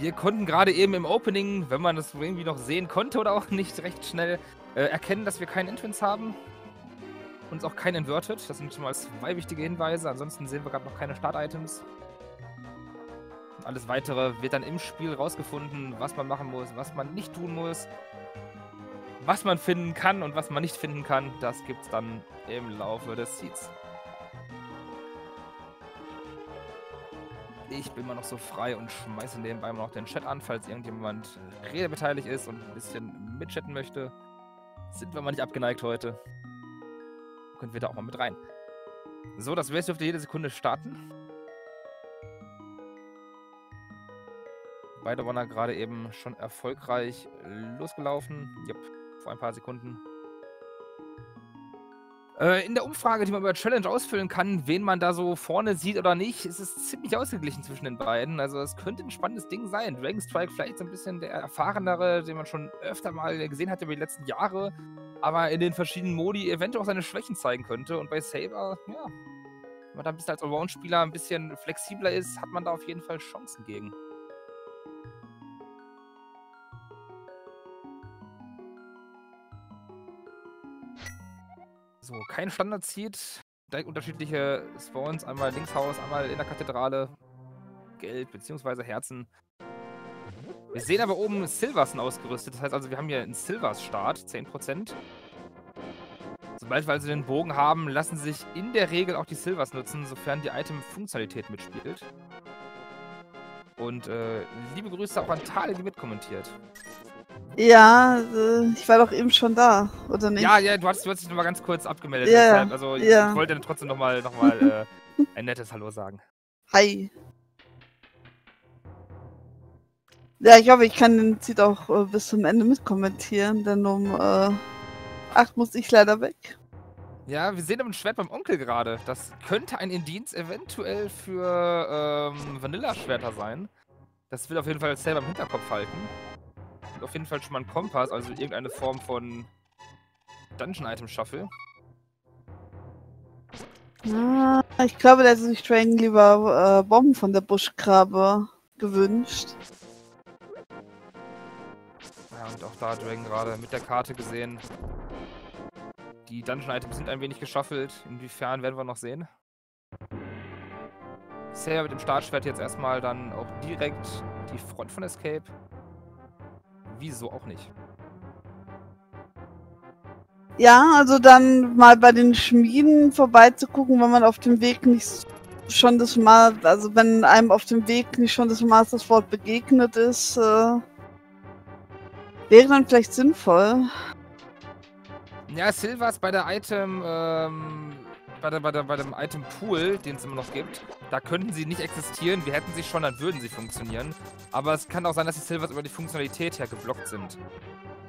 Wir konnten gerade eben im Opening, wenn man das irgendwie noch sehen konnte oder auch nicht, recht schnell erkennen, dass wir keinen Entrance haben. Uns auch keinen Inverted. Das sind schon mal zwei wichtige Hinweise. Ansonsten sehen wir gerade noch keine Start-Items. Alles Weitere wird dann im Spiel rausgefunden, was man machen muss, was man nicht tun muss, was man finden kann und was man nicht finden kann. Das gibt es dann im Laufe des Seeds. Ich bin mal noch so frei und schmeiße nebenbei mal noch den Chat an, falls irgendjemand redebeteiligt ist und ein bisschen mitchatten möchte. Sind wir mal nicht abgeneigt heute. Können wir da auch mal mit rein. So, das Race dürfte jede Sekunde starten. Beide waren gerade eben schon erfolgreich losgelaufen. Jupp, vor ein paar Sekunden. In der Umfrage, die man über Challenge ausfüllen kann, wen man da so vorne sieht oder nicht, ist es ziemlich ausgeglichen zwischen den beiden. Also es könnte ein spannendes Ding sein. Dragon Strike vielleicht so ein bisschen der erfahrenere, den man schon öfter mal gesehen hat über die letzten Jahre, aber in den verschiedenen Modi eventuell auch seine Schwächen zeigen könnte. Und bei Saber, ja, wenn man da ein bisschen als Allround-Spieler ein bisschen flexibler ist, hat man da auf jeden Fall Chancen gegen. So, kein Standard-Seed, direkt unterschiedliche Spawns, einmal Linkshaus, einmal in der Kathedrale, Geld bzw. Herzen. Wir sehen aber oben Silversen ausgerüstet, das heißt also, wir haben hier einen Silvers-Start, 10%. Sobald wir also den Bogen haben, lassen sich in der Regel auch die Silvers nutzen, sofern die Item-Funktionalität mitspielt. Und liebe Grüße auch an Tal, die mitkommentiert. Ja, ich war doch eben schon da, oder nicht? Ja, du hast dich nochmal ganz kurz abgemeldet. Yeah, deshalb, also yeah. Ich wollte dann trotzdem nochmal ein nettes Hallo sagen. Hi. Ja, ich hoffe, ich kann den Seed auch bis zum Ende mitkommentieren, denn um 8 muss ich leider weg. Ja, wir sehen ein Schwert beim Onkel gerade. Das könnte ein Indiz eventuell für Vanilla-Schwerter sein. Das will auf jeden Fall selber im Hinterkopf halten. Auf jeden Fall schon mal ein Kompass, also irgendeine Form von Dungeon-Item-Shuffle. Ah, ich glaube, da ist sich Dragon lieber Bomben von der Buschgrabe gewünscht. Ja, und auch da Dragon gerade mit der Karte gesehen. Die Dungeon-Items sind ein wenig geschuffelt. Inwiefern werden wir noch sehen? Saber mit dem Startschwert jetzt erstmal dann auch direkt die Front von Escape. Wieso auch nicht? Ja, also dann mal bei den Schmieden vorbeizugucken, wenn man auf dem Weg nicht schon das Mal, also wenn einem auf dem Weg nicht schon das Mastersword begegnet ist, wäre dann vielleicht sinnvoll. Ja, Silvers bei der Item, bei dem Item Pool, den es immer noch gibt, da könnten sie nicht existieren. Wir hätten sie schon, dann würden sie funktionieren. Aber es kann auch sein, dass die Silvers über die Funktionalität her geblockt sind.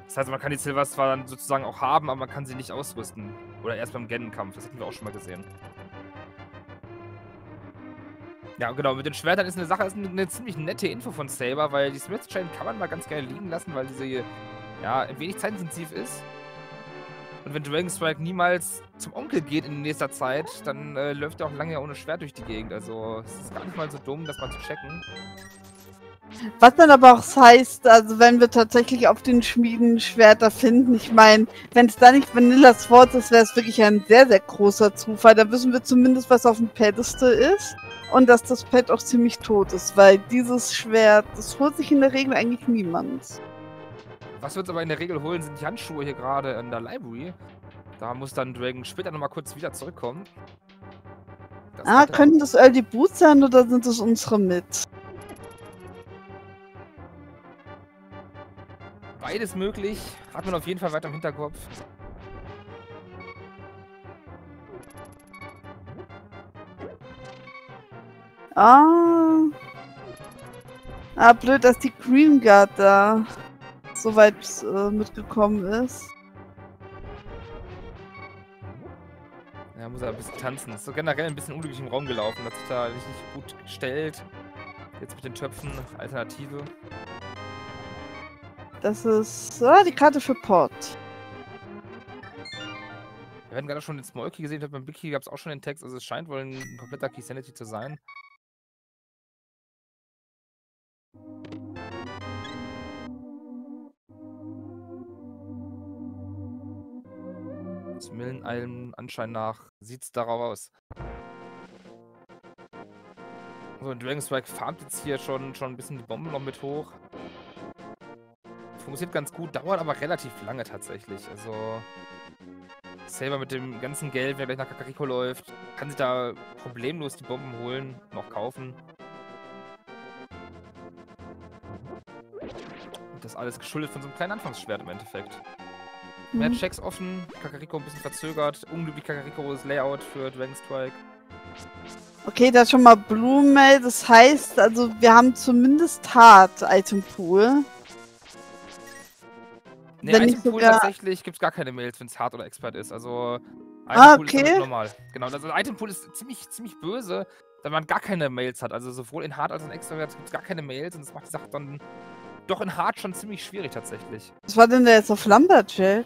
Das heißt, man kann die Silvers zwar dann sozusagen auch haben, aber man kann sie nicht ausrüsten. Oder erst beim Gennenkampf, das hatten wir auch schon mal gesehen. Ja, genau, mit den Schwertern ist eine Sache, ist eine ziemlich nette Info von Saber, weil die Smith Chain kann man mal ganz gerne liegen lassen, weil diese, ja, wenig zeitintensiv ist. Und wenn Dragon Strike niemals zum Onkel geht in nächster Zeit, dann läuft er auch lange ohne Schwert durch die Gegend. Also es ist gar nicht mal so dumm, das mal zu checken. Was dann aber auch heißt, also wenn wir tatsächlich auf den Schmieden Schwerter finden, ich meine, wenn es da nicht Vanilla Swords ist, wäre es wirklich ein sehr, sehr großer Zufall. Da wissen wir zumindest, was auf dem Pedestal ist und dass das Pad auch ziemlich tot ist, weil dieses Schwert, das holt sich in der Regel eigentlich niemand. Was wir uns aber in der Regel holen, sind die Handschuhe hier gerade in der Library. Da muss dann Dragon später nochmal kurz wieder zurückkommen. Das könnten das Early Boots sein oder sind das unsere mit? Beides möglich. Hat man auf jeden Fall weiter im Hinterkopf. Blöd, dass die Green Guard da soweit mitgekommen ist. Ja, muss er ein bisschen tanzen. Ist so generell ein bisschen unglücklich im Raum gelaufen, dass sich da nicht gut gestellt. Jetzt mit den Töpfen, Alternative. Das ist die Karte für Port. Wir werden gerade schon den Small-Key gesehen, beim Big Key gab es auch schon den Text, also es scheint wohl ein kompletter Key-Sanity zu sein. Zumindest allem Anschein nach sieht es darauf aus. So, Dragon Strike farmt jetzt hier schon ein bisschen die Bomben noch mit hoch. Funktioniert ganz gut, dauert aber relativ lange tatsächlich. Also Saber mit dem ganzen Geld, wenn er gleich nach Kakariko läuft, kann sich da problemlos die Bomben holen, noch kaufen. Das alles geschuldet von so einem kleinen Anfangsschwert im Endeffekt. Mehr Checks offen, Kakariko ein bisschen verzögert, unglücklich Kakarikos Layout für Dragon Strike. Okay, da ist schon mal Blue Mail, das heißt, also wir haben zumindest Hard Item Pool. Ne, Item Pool sogar... tatsächlich gibt es gar keine Mails, wenn es Hard oder Expert ist, also Item Pool ist ganz normal. Genau, also Item Pool ist ziemlich böse, da man gar keine Mails hat, also sowohl in Hard als auch in Expert gibt es gar keine Mails und das macht die Sache dann doch in Hard schon ziemlich schwierig tatsächlich. Was war denn da jetzt auf Lumberjack?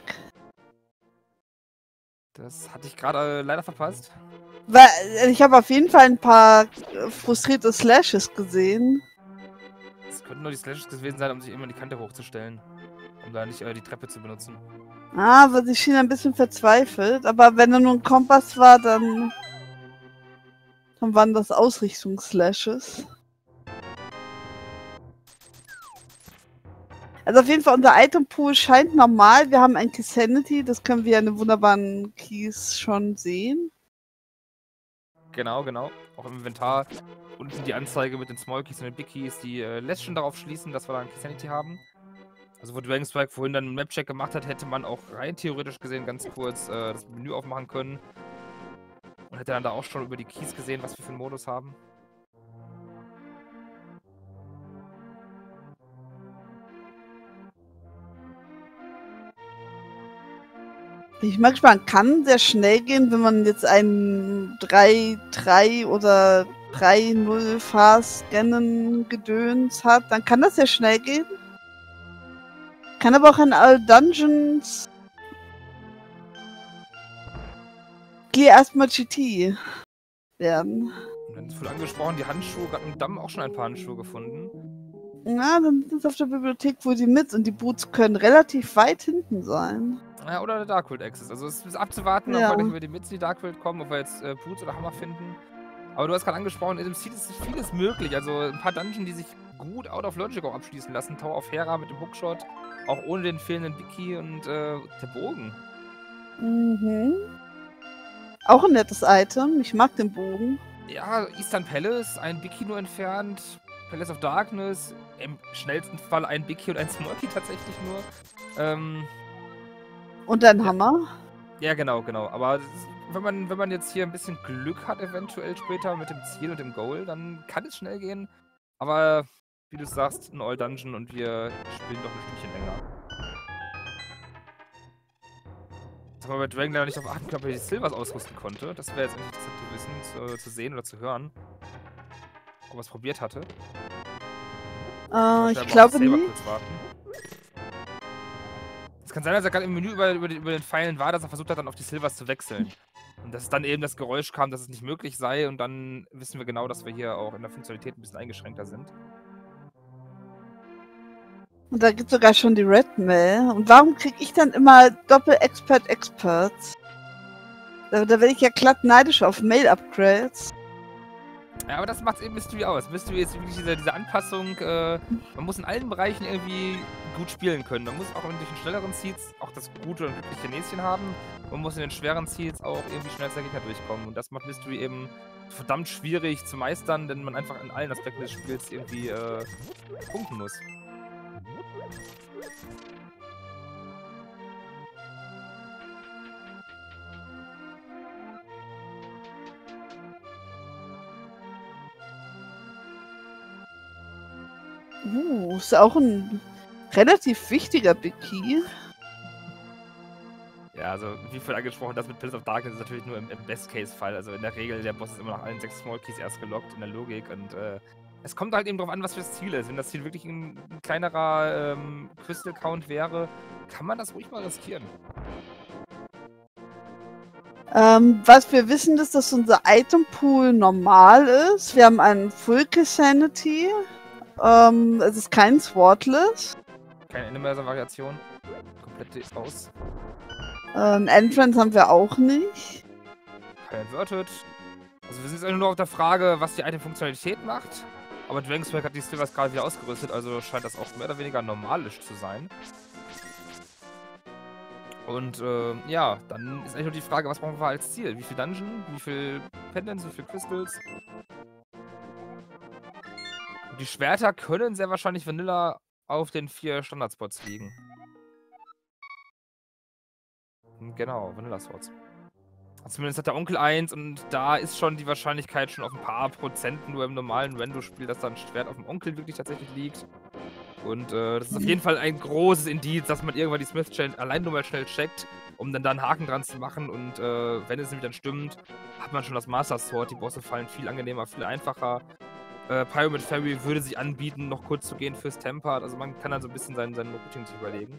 Das hatte ich gerade leider verpasst. Weil ich habe auf jeden Fall ein paar frustrierte Slashes gesehen. Es könnten nur die Slashes gewesen sein, um sich immer die Kante hochzustellen. Um da nicht die Treppe zu benutzen. Ah, aber sie schien ein bisschen verzweifelt. Aber wenn da nur ein Kompass war, dann waren das Ausrichtungsslashes. Also auf jeden Fall, unser Itempool scheint normal. Wir haben ein Key-Sanity, das können wir ja in den wunderbaren Keys schon sehen. Genau, genau. Auch im Inventar unten die Anzeige mit den Small Keys und den Big Keys, die lässt schon darauf schließen, dass wir da ein Key-Sanity haben. Also wo Dragon Strike vorhin dann einen Map-Check gemacht hat, hätte man auch rein theoretisch gesehen ganz kurz das Menü aufmachen können. Und hätte dann da auch schon über die Keys gesehen, was wir für einen Modus haben. Ich mag gespannt, kann sehr schnell gehen, wenn man jetzt einen 3-3 oder 3-0 Fast-Scannen-Gedöns hat, dann kann das sehr schnell gehen. Kann aber auch in All Dungeons... Geh erstmal GT werden. Wir haben es voll angesprochen, die Handschuhe, gerade im Damm auch schon ein paar Handschuhe gefunden. Na, dann sind es auf der Bibliothek wohl die Mits und die Boots können relativ weit hinten sein. Ja, oder der Dark World Access. Also es ist abzuwarten, ob wir die Mits in die Dark World kommen, ob wir jetzt Boots oder Hammer finden. Aber du hast gerade angesprochen, in dem Seed ist vieles möglich. Also ein paar Dungeons, die sich gut out of Logic auch abschließen lassen. Tower of Hera mit dem Hookshot, auch ohne den fehlenden Wiki und der Bogen. Mhm. Auch ein nettes Item. Ich mag den Bogen. Ja, Eastern Palace, ein Wiki nur entfernt. Palace of Darkness, im schnellsten Fall ein Big Key und ein Small Key tatsächlich nur. Und ein Hammer? Ja, genau. Aber wenn man jetzt hier ein bisschen Glück hat, eventuell später mit dem Ziel und dem Goal, dann kann es schnell gehen. Aber wie du sagst, ein All Dungeon und wir spielen doch ein Stückchen länger. Dass man bei Dragon leider nicht darauf achten kann, ob er die Silvers ausrüsten konnte. Das wäre jetzt eigentlich interessant zu wissen, zu sehen oder zu hören. Ob er es probiert hatte. Ich glaube nicht. Es kann sein, dass er gerade im Menü über den Pfeilen war, dass er versucht hat, dann auf die Silvers zu wechseln. Und dass dann eben das Geräusch kam, dass es nicht möglich sei. Und dann wissen wir genau, dass wir hier auch in der Funktionalität ein bisschen eingeschränkter sind. Und da gibt es sogar schon die Red Mail. Und warum kriege ich dann immer Doppel-Expert-Expert? Da werde ich ja glatt neidisch auf Mail-Upgrades. Ja, aber das macht's eben Mystery aus. Mystery ist wirklich diese Anpassung, man muss in allen Bereichen irgendwie gut spielen können. Man muss auch in den schnelleren Seeds auch das gute und glückliche Näschen haben. Man muss in den schweren Seeds auch irgendwie schnell als der Gegner durchkommen. Und das macht Mystery eben verdammt schwierig zu meistern, denn man einfach in allen Aspekten des Spiels irgendwie punkten muss. Ist auch ein relativ wichtiger Big Key. Ja, also wie vorhin angesprochen, das mit Pillars of Darkness ist natürlich nur im Best-Case-Fall. Also in der Regel, der Boss ist immer nach allen 6 Small Keys erst gelockt in der Logik. Und es kommt halt eben drauf an, was für das Ziel ist. Wenn das Ziel wirklich ein kleinerer Crystal-Count wäre, kann man das ruhig mal riskieren. Was wir wissen, ist, dass unser Item-Pool normal ist. Wir haben einen Full-Key-Sanity. Es ist kein Swordless. Keine Animal-Variation. Komplett aus. Entrance haben wir auch nicht. Inverted. Also wir sind jetzt nur noch auf der Frage, was die Item-Funktionalität macht. Aber Dragon Strike hat die Silvers gerade wieder ausgerüstet, also scheint das auch mehr oder weniger normalisch zu sein. Und ja, dann ist eigentlich nur die Frage, was brauchen wir als Ziel? Wie viel Dungeon, wie viel Pendants, wie viel Crystals? Und die Schwerter können sehr wahrscheinlich Vanilla auf den 4 Standardspots liegen. Genau, Vanilla-Spots. Zumindest hat der Onkel 1 und da ist schon die Wahrscheinlichkeit schon auf ein paar Prozent nur im normalen Rando-Spiel, dass dann ein Schwert auf dem Onkel wirklich tatsächlich liegt. Und das ist auf jeden Fall ein großes Indiz, dass man irgendwann die Smith-Challenge allein nur mal schnell checkt, um dann da einen Haken dran zu machen. Und wenn es nämlich dann stimmt, hat man schon das Master Sword. Die Bosse fallen viel angenehmer, viel einfacher. Pyramid Fairy würde sich anbieten, noch kurz zu gehen fürs Tempered. Also man kann dann so ein bisschen sein Routing sich überlegen.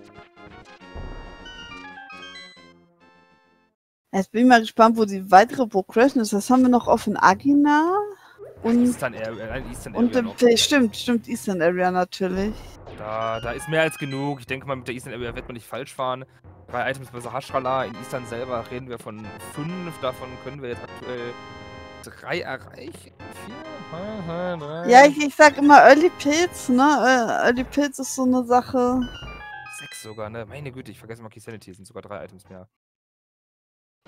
Jetzt bin ich mal gespannt, wo die weitere Progression ist. Das haben wir noch offen. Agina und Eastern Area. Stimmt, Eastern Area natürlich. Da ist mehr als genug. Ich denke mal, mit der Eastern Area wird man nicht falsch fahren. 3 Items bei Sahasrala. In Eastern selber reden wir von 5. Davon können wir jetzt aktuell 3 erreichen. 4? Ja, ich sag immer Early Pills, ne? Early Pills ist so eine Sache. 6 sogar, ne? Meine Güte, ich vergesse mal, Key Sanity sind sogar 3 Items mehr.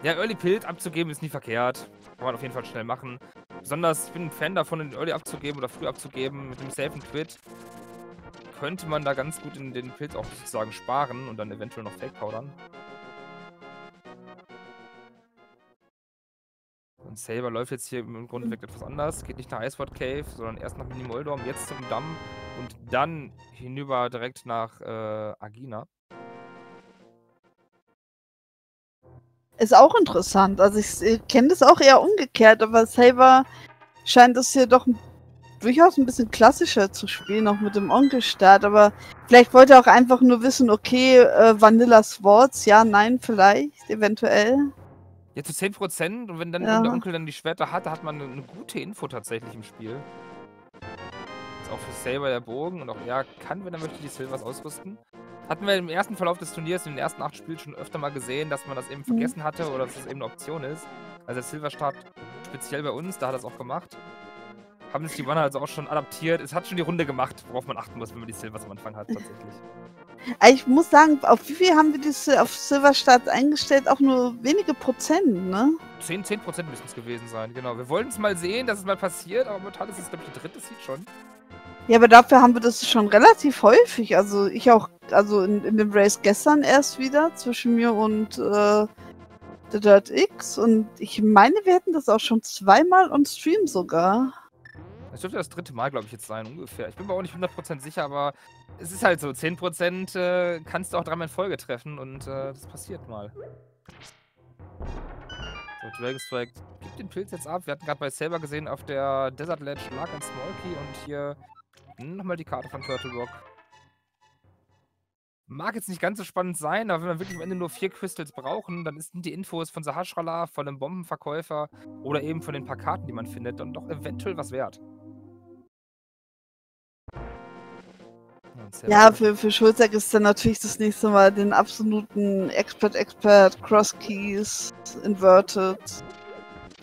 Ja, Early Pills abzugeben ist nie verkehrt. Kann man auf jeden Fall schnell machen. Besonders, ich bin ein Fan davon, den Early abzugeben oder früh abzugeben. Mit dem Safe and Quit könnte man da ganz gut in den Pilz auch sozusagen sparen und dann eventuell noch Fake powdern. Und Saber läuft jetzt hier im Grundweg etwas anders. Geht nicht nach Icewater Cave, sondern erst nach Minimoldorm, jetzt zum Damm und dann hinüber direkt nach Agina. Ist auch interessant, also ich kenne das auch eher umgekehrt, aber Saber scheint das hier doch durchaus ein bisschen klassischer zu spielen, auch mit dem Onkelstart, aber vielleicht wollte er auch einfach nur wissen, okay, Vanilla Swords, ja, nein, vielleicht, eventuell. Ja, zu 10% und wenn dann der Onkel dann die Schwerter hat, da hat man eine gute Info tatsächlich im Spiel. Ist auch für Saber der Bogen und auch er kann, wenn er möchte, die Silvers ausrüsten. Hatten wir im ersten Verlauf des Turniers, in den ersten 8 Spielen schon öfter mal gesehen, dass man das eben vergessen hatte oder dass das eben eine Option ist. Also der Silverstart speziell bei uns, da hat er es auch gemacht. Haben sich die Runner also auch schon adaptiert. Es hat schon die Runde gemacht, worauf man achten muss, wenn man die Silvers am Anfang hat, tatsächlich. Ich muss sagen, auf wie viel haben wir diese auf Silverstart eingestellt? Auch nur wenige Prozent, ne? 10% müssen es gewesen sein, genau. Wir wollten es mal sehen, dass es mal passiert, aber momentan ist es, glaube ich, die dritte Seed schon. Ja, aber dafür haben wir das schon relativ häufig. Also ich auch, also in dem Race gestern erst wieder zwischen mir und The Dirt X. Und ich meine, wir hätten das auch schon 2-mal on Stream sogar. Das dürfte das 3. Mal, glaube ich, jetzt sein, ungefähr. Ich bin mir auch nicht 100% sicher, aber es ist halt so, 10% kannst du auch 3-mal in Folge treffen und das passiert mal. So, Dragon Strike gibt den Pilz jetzt ab. Wir hatten gerade bei Saber gesehen, auf der Desert Ledge lag ein Smallkey und hier nochmal die Karte von Turtle Rock. Mag jetzt nicht ganz so spannend sein, aber wenn wir wirklich am Ende nur 4 Crystals brauchen, dann sind die Infos von Sahasrala, von dem Bombenverkäufer oder eben von den paar Karten, die man findet, dann doch eventuell was wert. Ja, für Schulzer ist dann natürlich das nächste Mal den absoluten Expert Cross-Keys Inverted.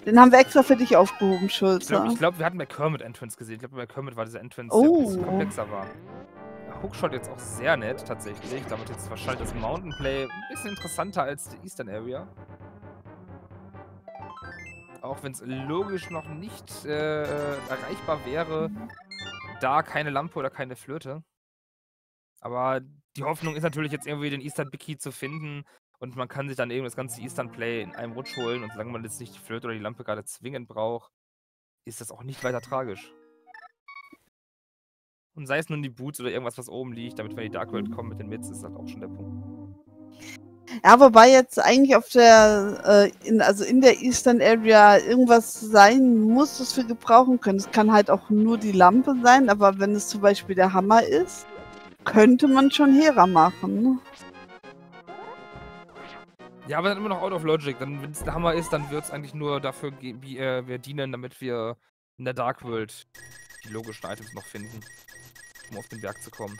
Den haben wir extra für dich aufgehoben, Schulzer. Ich glaube, wir hatten bei Kermit Entrance gesehen. Ich glaube, bei Kermit war dieser Entrance, der ein bisschen komplexer war. Der Hookshot jetzt auch sehr nett, tatsächlich. Ich glaube, jetzt ist wahrscheinlich das Mountain Play ein bisschen interessanter als die Eastern Area. Auch wenn es logisch noch nicht erreichbar wäre, da keine Lampe oder keine Flöte. Aber die Hoffnung ist natürlich jetzt irgendwie, den Eastern Big Key zu finden. Und man kann sich dann eben das ganze Eastern Play in einem Rutsch holen. Und solange man jetzt nicht die Flöte oder die Lampe gerade zwingend braucht, ist das auch nicht weiter tragisch. Und sei es nun die Boots oder irgendwas, was oben liegt, damit wir in die Dark World kommen mit den Mids, ist das auch schon der Punkt. Ja, wobei jetzt eigentlich auf der, in der Eastern Area irgendwas sein muss, was wir gebrauchen können. Es kann halt auch nur die Lampe sein, aber wenn es zum Beispiel der Hammer ist, könnte man schon Hera machen. Ja, aber dann immer noch out of logic. Dann, wenn es der Hammer ist, dann wird es eigentlich nur dafür dienen, damit wir in der Dark World die logischen Items noch finden, um auf den Berg zu kommen.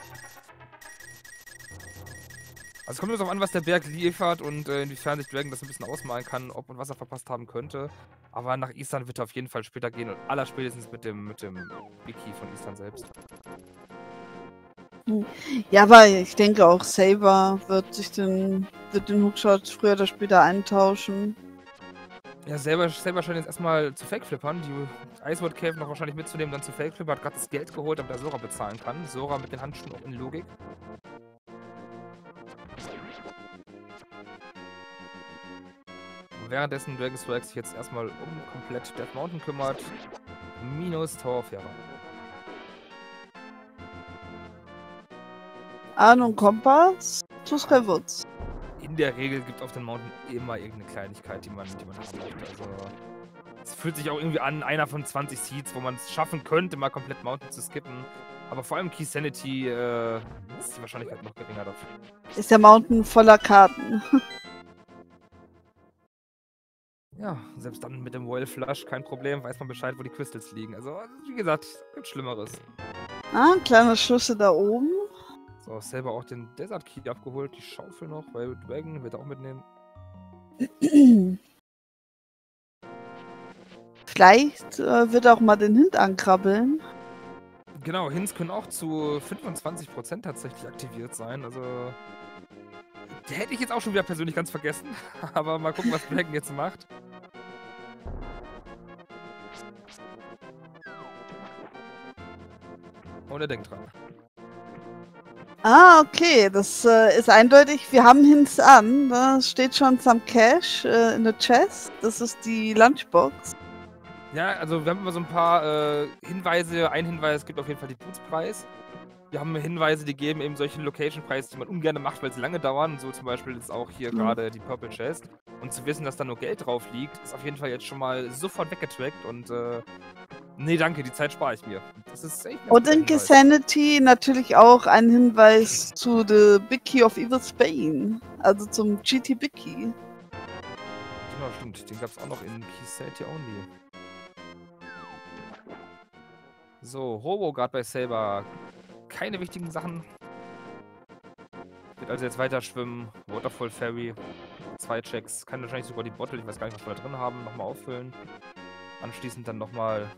Also es kommt darauf an, was der Berg liefert und inwiefern sich Dragon das ein bisschen ausmalen kann, ob und was er verpasst haben könnte. Aber nach Island wird er auf jeden Fall später gehen und allerspätestens mit dem Wiki von Island selbst. Ja, aber ich denke auch Saber wird den Hookshot früher oder später eintauschen. Ja, Saber scheint jetzt erstmal zu Fake-Flippern, die Icewood Cave noch wahrscheinlich mitzunehmen, dann zu Fake-Flipper, hat gerade das Geld geholt, damit er Sora bezahlen kann. Sora mit den Handschuhen auch in Logik. Und währenddessen Dragon Strike sich jetzt erstmal um komplett Death Mountain kümmert, minus Tower of Terror. Ahnung, Kompass, zu Skywards. In der Regel gibt auf den Mountain immer irgendeine Kleinigkeit, die man haben möchte. Also, es fühlt sich auch irgendwie an, einer von 20 Seeds, wo man es schaffen könnte, mal komplett Mountain zu skippen. Aber vor allem Key Sanity ist die Wahrscheinlichkeit noch geringer dafür. Ist der Mountain voller Karten. Ja, selbst dann mit dem Royal Flush kein Problem, weiß man Bescheid, wo die Crystals liegen. Also, wie gesagt, gibt Schlimmeres. Ah, kleine Schüsse da oben. So, Saber auch den Desert Key abgeholt, die Schaufel noch, weil Dragon wird er auch mitnehmen. Vielleicht wird er auch mal den Hint ankrabbeln. Genau, Hints können auch zu 25% tatsächlich aktiviert sein, also hätte ich jetzt auch schon wieder persönlich ganz vergessen, aber mal gucken, was Dragon jetzt macht. Und er denkt dran. Ah, okay, das ist eindeutig. Wir haben Hints an. Da steht schon some Cash in der Chest. Das ist die Lunchbox. Ja, also wir haben immer so ein paar Hinweise. Ein Hinweis gibt auf jeden Fall den Bootspreis. Wir haben Hinweise, die geben eben solche Location-Preise, die man ungern macht, weil sie lange dauern. So zum Beispiel ist auch hier gerade die Purple Chest. Und zu wissen, dass da nur Geld drauf liegt, ist auf jeden Fall jetzt schon mal sofort weggetrackt und nee, danke, die Zeit spare ich mir. Das ist echt. Und in Sanity natürlich auch ein Hinweis zu The Big Key of Evil Spain. Also zum GT Big Key. Genau, stimmt. Den gab es auch noch in Key Sanity Only. So, Robo gerade bei Saber. Keine wichtigen Sachen. Wird also jetzt weiter schwimmen. Waterfall Ferry. 2 Checks. Kann wahrscheinlich sogar die Bottle, ich weiß gar nicht, was wir da drin haben, nochmal auffüllen. Anschließend dann nochmal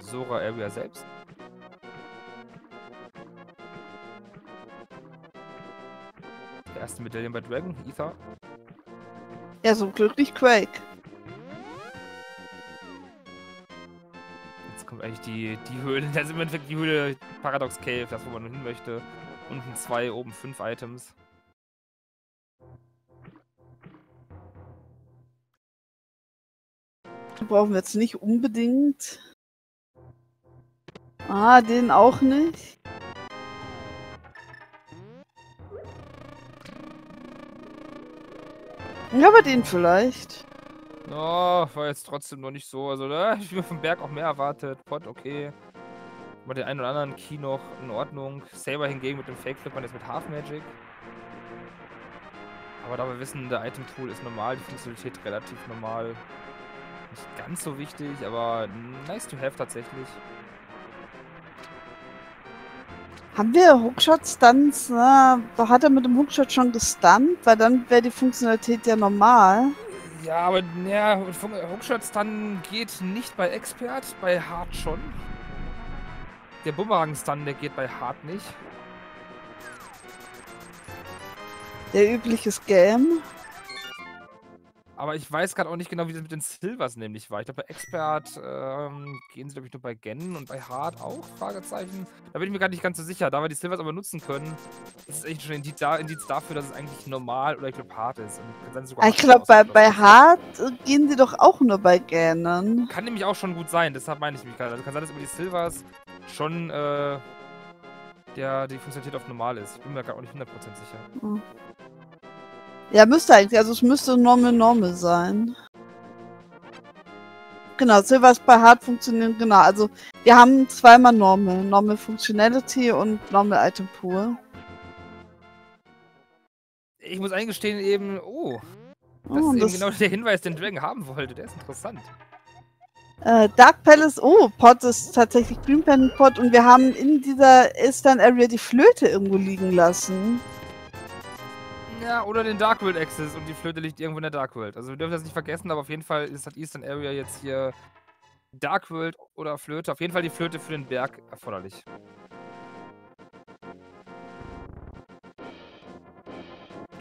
Sora Area selbst. Der erste Medaillen bei Dragon, Ether. Ja, so glücklich Quake. Jetzt kommt eigentlich die Höhle, da sind wir im Endeffekt die Höhle Paradox Cave, das wo man hin möchte. Unten 2, oben 5 Items. Brauchen wir jetzt nicht unbedingt. Ah, den auch nicht. Ja, aber den vielleicht. Oh, war jetzt trotzdem noch nicht so. Also, da habe ich mir vom Berg auch mehr erwartet. Pot, okay. Bei den einen oder anderen Key noch in Ordnung. Saber hingegen mit dem Fake-Flippern jetzt mit Half-Magic. Aber da wir wissen, der Item-Tool ist normal, die Funktionalität relativ normal. Nicht ganz so wichtig, aber nice to have tatsächlich. Haben wir Hookshot-Stunts? Ne? Hat er mit dem Hookshot schon gestunt? Weil dann wäre die Funktionalität ja normal. Ja, aber ja, Hookshot-Stun geht nicht bei Expert, bei Hard schon. Der Bumerang-Stun, der geht bei Hard nicht. Der übliche Scam. Aber ich weiß gerade auch nicht genau, wie das mit den Silvers nämlich war. Ich glaube, bei Expert gehen sie, glaube ich, nur bei Gen und bei Hard auch? Fragezeichen. Da bin ich mir gar nicht ganz so sicher. Da wir die Silvers aber nutzen können, ist es echt schon ein Indiz dafür, dass es eigentlich normal oder ich glaube Hard ist. Ich glaube, bei Hard gehen sie doch auch nur bei Gen. Kann nämlich auch schon gut sein, deshalb meine ich mich gerade. Also kann sein, dass über die Silvers schon die Funktionalität auf normal ist. Ich bin mir gerade auch nicht 100% sicher. Mhm. Ja, müsste eigentlich, also es müsste normal sein. Genau, Silver ist bei Hard funktionieren, genau. Also wir haben zweimal normal Functionality und normal Item pur. Ich muss eingestehen eben, das ist eben genau der Hinweis, den Dragon haben wollte, der ist interessant. Dark Palace, Pot ist tatsächlich Green Pen Pot und wir haben in dieser Eastern Area die Flöte irgendwo liegen lassen. Ja, oder den Dark World Access und die Flöte liegt irgendwo in der Dark World. Also wir dürfen das nicht vergessen, aber auf jeden Fall ist das Eastern Area jetzt hier Dark World oder Flöte. Auf jeden Fall die Flöte für den Berg erforderlich.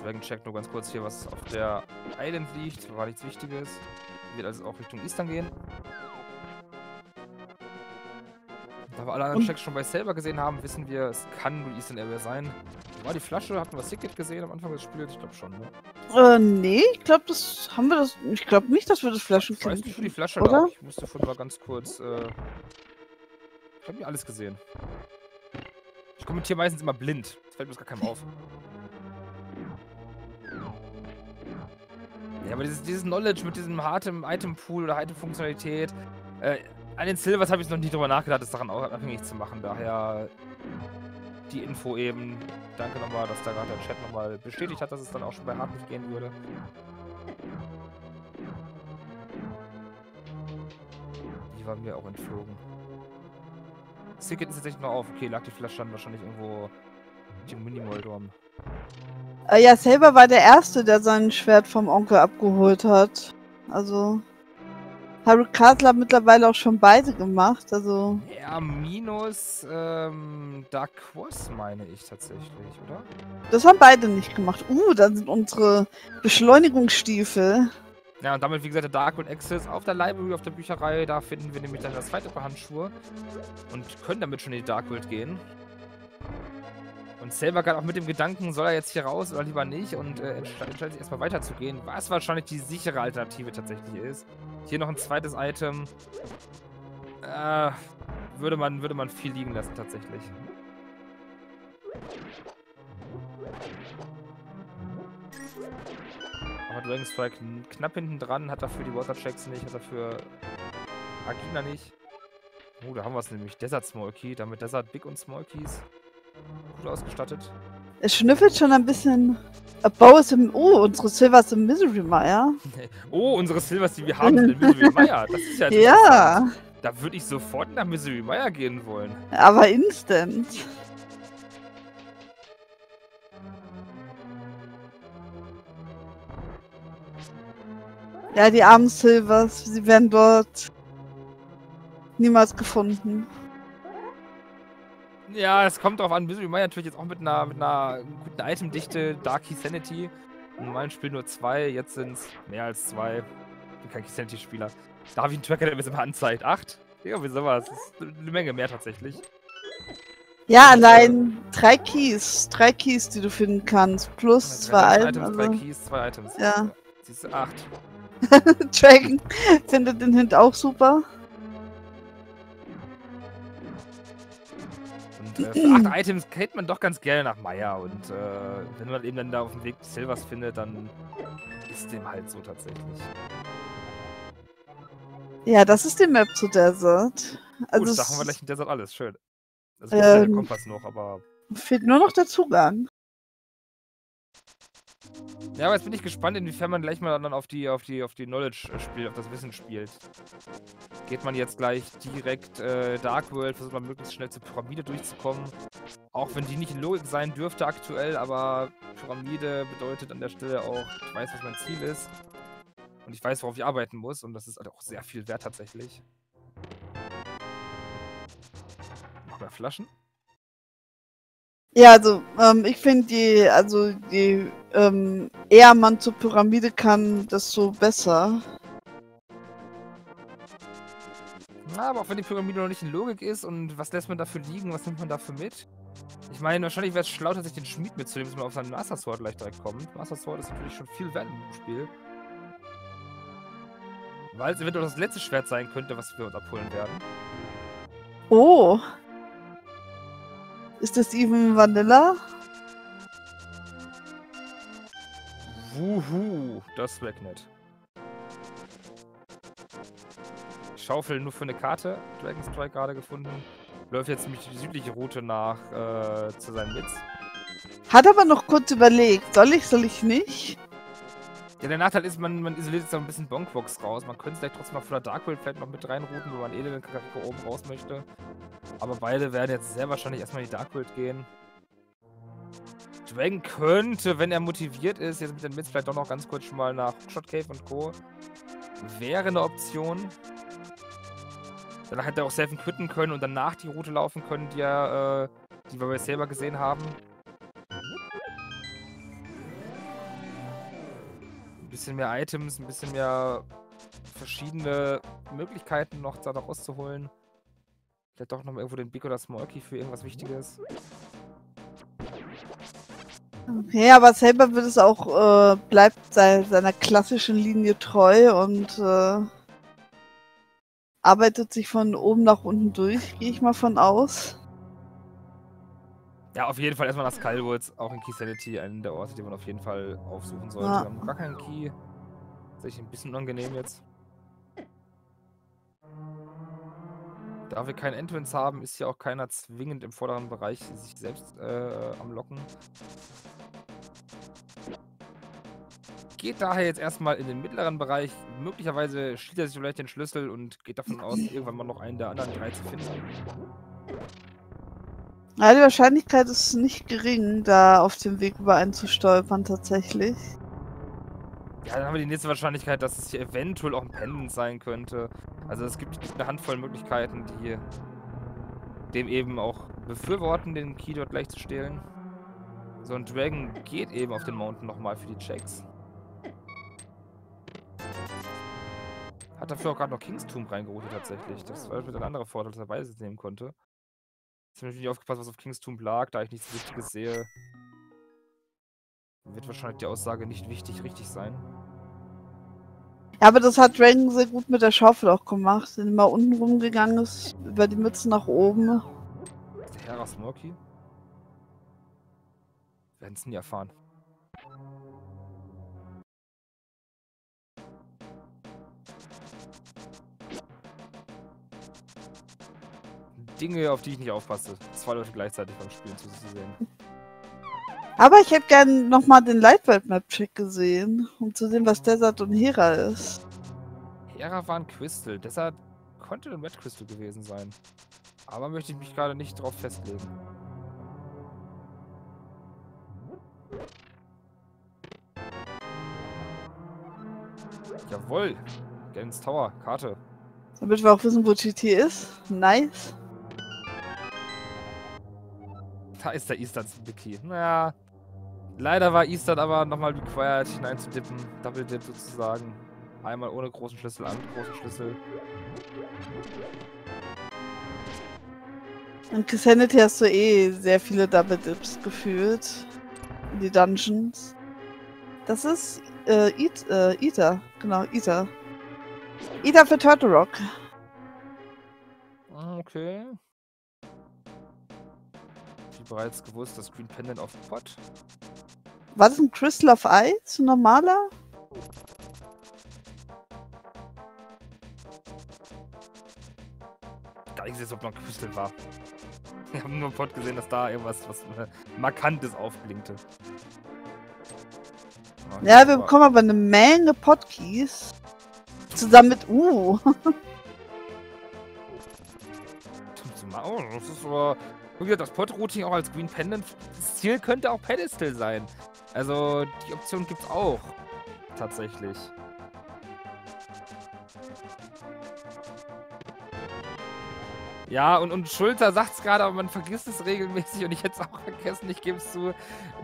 Dragon checkt nur ganz kurz hier, was auf der Island liegt. War nichts Wichtiges. Wird also auch Richtung Eastern gehen. Da wir alle anderen Checks schon bei Saber gesehen haben, wissen wir, es kann nur Eastern Area sein. War die Flasche? Hatten wir das Ticket gesehen am Anfang des Spiels? Ich glaube schon, ne? Nee, ich glaube, das haben wir das. Ich glaube nicht, dass wir das Flaschen kriegen. Ich weiß nicht, für die Flasche, oder? Ich musste vorhin mal ganz kurz. Ich habe mir alles gesehen. Ich kommentiere meistens immer blind. Das fällt mir gar keinem auf. Ja, aber dieses Knowledge mit diesem harten Itempool oder Item-Funktionalität. An den Silvers habe ich noch nicht drüber nachgedacht, das daran auch abhängig zu machen. Daher die Info eben. Danke nochmal, dass da gerade der Chat nochmal bestätigt hat, dass es dann auch schon bei Hard nicht gehen würde. Die waren mir auch entflogen. Das Ticket ist jetzt echt noch auf. Okay, lag die Flasche dann wahrscheinlich irgendwo im Minimoldrum. Ja, Saber war der Erste, der sein Schwert vom Onkel abgeholt hat. Also Harold Cutler hat mittlerweile auch schon beide gemacht, also... Ja, minus Dark Quas meine ich tatsächlich, oder? Das haben beide nicht gemacht. Dann sind unsere Beschleunigungsstiefel. Ja, und damit, wie gesagt, der Dark World Access auf der Library, auf der Bücherei, da finden wir nämlich dann das zweite Paar Handschuhe und können damit schon in die Dark World gehen. Und Saber gerade auch mit dem Gedanken, soll er jetzt hier raus oder lieber nicht, und entscheidet sich erstmal weiterzugehen, was wahrscheinlich die sichere Alternative tatsächlich ist. Hier noch ein zweites Item. Würde man viel liegen lassen tatsächlich. Aber Dragon Strike knapp hinten dran, hat dafür die Waterchecks nicht, hat dafür Agina nicht. Oh, da haben wir es nämlich. Desert Small Key, damit Desert Big und Small Keys. Gut ausgestattet. Es schnüffelt schon ein bisschen. Unsere Silver ist im Misery Mire. Oh, unsere Silvers, die wir haben, sind im Misery Mire. Das ist ja... Ja. Da würde ich sofort nach Misery Mire gehen wollen. Aber instant. Ja, die armen Silvers, sie werden dort niemals gefunden. Ja, es kommt drauf an. Misery Mire natürlich jetzt auch mit einer guten Itemdichte, Dark Key Sanity. In meinem Spiel nur 2, jetzt sind es mehr als 2. Ich bin kein Key Sanity Spieler. Da habe ich einen Tracker, der mir immer anzeigt. 8? Ja, wie sowas. Das ist eine Menge mehr tatsächlich. Ja, allein 3 Keys. 3 Keys, die du finden kannst. Plus 2 Items. 3 Keys, 2 Items. Ja. Siehst du, 8. Dragon findet den Hint auch super. Für 8 Items kennt man doch ganz gerne nach Meier, und wenn man eben dann da auf dem Weg Silvers findet, dann ist dem halt so tatsächlich. Ja, das ist die Map zu Desert. Also gut, da haben wir gleich in Desert alles, schön. Also der Kompass noch, aber... Fehlt nur noch der Zugang. Ja, aber jetzt bin ich gespannt, inwiefern man gleich mal dann auf die Knowledge spielt, auf das Wissen spielt. Geht man jetzt gleich direkt Dark World, versucht man möglichst schnell zur Pyramide durchzukommen. Auch wenn die nicht in Logik sein dürfte aktuell, aber Pyramide bedeutet an der Stelle auch, ich weiß, was mein Ziel ist. Und ich weiß, worauf ich arbeiten muss, und das ist halt auch sehr viel wert tatsächlich. Oder Flaschen? Ja, also ich finde je eher man zur Pyramide kann, desto besser. Na, aber auch wenn die Pyramide noch nicht in Logik ist, und was lässt man dafür liegen, was nimmt man dafür mit? Ich meine, wahrscheinlich wäre es schlau, dass ich den Schmied mitzunehmen, dass man auf seinen Master Sword gleich direkt kommt. Master Sword ist natürlich schon viel wert im Spiel. Weil es eventuell das letzte Schwert sein könnte, was wir uns abholen werden. Oh! Ist das Even Vanilla? Wuhu, das weg nicht. Schaufel nur für eine Karte. Dragon Strike gerade gefunden. Läuft jetzt nämlich die südliche Route nach zu seinem Witz. Hat aber noch kurz überlegt. Soll ich nicht? Ja, der Nachteil ist, man isoliert jetzt noch ein bisschen Bonkbox raus. Man könnte vielleicht trotzdem noch von der Dark World vielleicht noch mit reinrouten, wenn man den Charakter oben raus möchte. Aber beide werden jetzt sehr wahrscheinlich erstmal in die Dark World gehen. Dragon könnte, wenn er motiviert ist, jetzt mit den Mits vielleicht doch noch ganz kurz schon mal nach Shot Cave und Co. Wäre eine Option. Danach hätte er auch selfen quitten können und danach die Route laufen können, die er, die wir bei Saber gesehen haben. Ein bisschen mehr Items, ein bisschen mehr verschiedene Möglichkeiten noch da noch auszuholen. Vielleicht doch noch mal irgendwo den Big oder Small Key für irgendwas Wichtiges. Okay, aber Saber wird es auch, bleibt seiner klassischen Linie treu und arbeitet sich von oben nach unten durch, gehe ich mal von aus. Ja, auf jeden Fall erstmal nach Skullwoods, auch in Key Sanity, einen der Orte, die man auf jeden Fall aufsuchen sollte. Ja. Wir haben gar keinen Key. Das ist echt ein bisschen unangenehm jetzt. Da wir kein Entrance haben, ist hier auch keiner zwingend im vorderen Bereich sich selbst am Locken. Geht daher jetzt erstmal in den mittleren Bereich. Möglicherweise schließt er sich vielleicht den Schlüssel und geht davon aus, irgendwann mal noch einen der anderen drei zu finden. Ja, die Wahrscheinlichkeit ist nicht gering, da auf dem Weg über einen zu stolpern tatsächlich. Ja, dann haben wir die nächste Wahrscheinlichkeit, dass es hier eventuell auch ein Pendant sein könnte. Also es gibt eine Handvoll Möglichkeiten, die dem eben auch befürworten, den Key dort gleich zu stehlen. So ein Dragon geht eben auf den Mountain nochmal für die Checks. Hat dafür auch gerade noch Kingstomb reingeholt tatsächlich. Das war ein anderer Vorteil, dass er beides nehmen konnte. Jetzt habe ich nicht aufgepasst, was auf Kingstomb lag, da ich nichts Wichtiges sehe. Wird wahrscheinlich die Aussage nicht wichtig richtig sein. Ja, aber das hat Dragon sehr gut mit der Schaufel auch gemacht, indem er unten rumgegangen ist, über die Mütze nach oben. Ist der Herr aus Murky? Wir werden es nie erfahren. Dinge, auf die ich nicht aufpasse. Zwei Leute gleichzeitig beim Spielen zuzusehen. Aber ich hätte gerne nochmal den Lightworld Map Check gesehen, um zu sehen, was Desert und Hera ist. Hera war ein Crystal, Desert konnte ein Red Crystal gewesen sein. Aber möchte ich mich gerade nicht drauf festlegen. Jawohl, Gens Tower, Karte. Damit wir auch wissen, wo GT ist. Nice. Da ist der Eastern zum Biki. Naja. Leider war Eastern aber nochmal required hineinzudippen. Double Dip sozusagen. Einmal ohne großen Schlüssel, einmal mit großen Schlüssel. In Chrisanity hast du eh sehr viele Double Dips gefühlt. In die Dungeons. Das ist Eater. Genau, Eater. Eater für Turtle Rock. Okay. Ich habe bereits gewusst, das Green Pendant auf dem Pot. War das ein Crystal of Ice? Ein normaler? Gar nicht gesehen, ob noch ein Crystal war. Ich habe nur im Pot gesehen, dass da irgendwas was Markantes aufblinkte. Ja, wir bekommen aber eine Menge Potkeys. Zusammen mit Oh, das ist aber... Das Pot-Routing auch als Green Pendant. Das Ziel könnte auch Pedestal sein. Also, die Option gibt's auch. Tatsächlich. Ja, und Schulzer sagt's gerade, aber man vergisst es regelmäßig und ich hätte es auch vergessen, ich gebe es zu.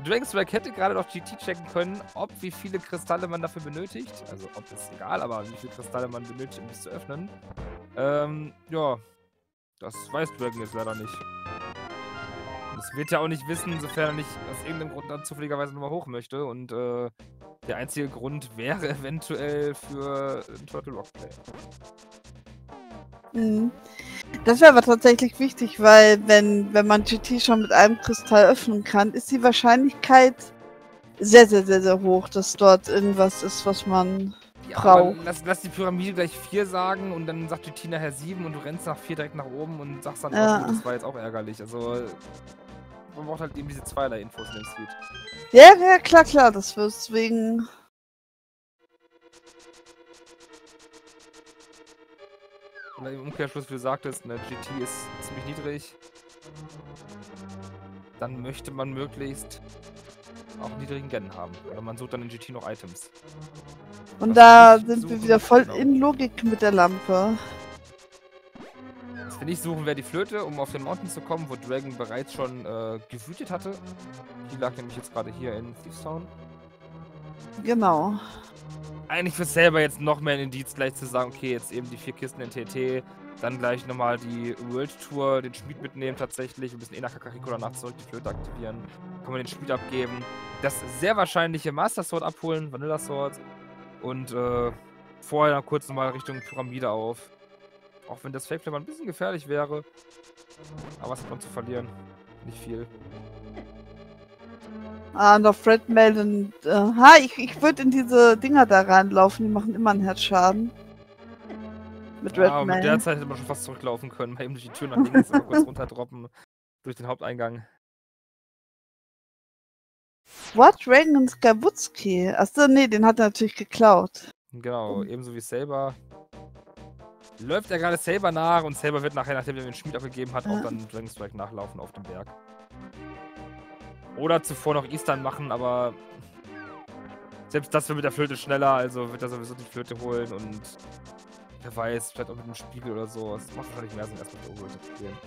Dragon Strike hätte gerade noch GT checken können, ob wie viele Kristalle man dafür benötigt. Also, ob ist egal, aber wie viele Kristalle man benötigt, um es zu öffnen. Ja. Das weiß Dragon jetzt leider nicht. Das wird ja auch nicht wissen, sofern er nicht aus irgendeinem Grund dann zufälligerweise nochmal hoch möchte. Und der einzige Grund wäre eventuell für ein Turtle Rock Play. Mhm. Das wäre aber tatsächlich wichtig, weil wenn man GT schon mit einem Kristall öffnen kann, ist die Wahrscheinlichkeit sehr, sehr, sehr, sehr hoch, dass dort irgendwas ist, was man braucht. Lass die Pyramide gleich 4 sagen und dann sagt GT nachher 7 und du rennst nach 4 direkt nach oben und sagst dann, ja. Das war jetzt auch ärgerlich. Also... Man braucht halt eben diese zweierlei Infos in dem Suite. Ja, klar, das wird deswegen... Und im Umkehrschluss, wie du sagtest, ne, GT ist ziemlich niedrig. dann möchte man möglichst auch einen niedrigen Gen haben. Oder man sucht dann in GT noch Items. Und da sind wir wieder voll in Logik mit der Lampe. Wenn ich suchen wäre die Flöte, um auf den Mountain zu kommen, wo Dragon bereits schon gewütet hatte. Die lag nämlich jetzt gerade hier in Thievestown. Genau. Eigentlich für selber jetzt noch mehr ein Indiz, gleich zu sagen, okay, jetzt eben die 4 Kisten in TT, dann gleich nochmal die World Tour, den Schmied mitnehmen tatsächlich, ein bisschen nach Kakariko danach zurück, die Flöte aktivieren, kann man den Schmied abgeben, das sehr wahrscheinliche Master Sword abholen, Vanilla Sword und vorher dann kurz nochmal Richtung Pyramide auf. Auch wenn das Fake-Play mal ein bisschen gefährlich wäre. Aber was hat man zu verlieren? Nicht viel. Ah, und auf Fred melden. Ha, ich würde in diese Dinger da reinlaufen. Die machen immer einen Herzschaden. Mit Red Melden. Mit der Zeit hätte man schon fast zurücklaufen können. Mal eben durch die Tür nach links kurz runterdroppen. Durch den Haupteingang. What? Dragon Skabutski? Achso, nee, den hat er natürlich geklaut. Genau, ebenso wie Saber. Läuft er gerade Saber nach und Saber wird nachher, nachdem er den Schmied abgegeben hat, auch dann Dragon Strike nachlaufen auf dem Berg. Oder zuvor noch Eastern machen, aber selbst das wird mit der Flöte schneller, also wird er sowieso die Flöte holen und wer weiß, vielleicht auch mit dem Spiegel oder so. Es macht wahrscheinlich mehr Sinn, erstmal mit der Oberhütte zu gehen.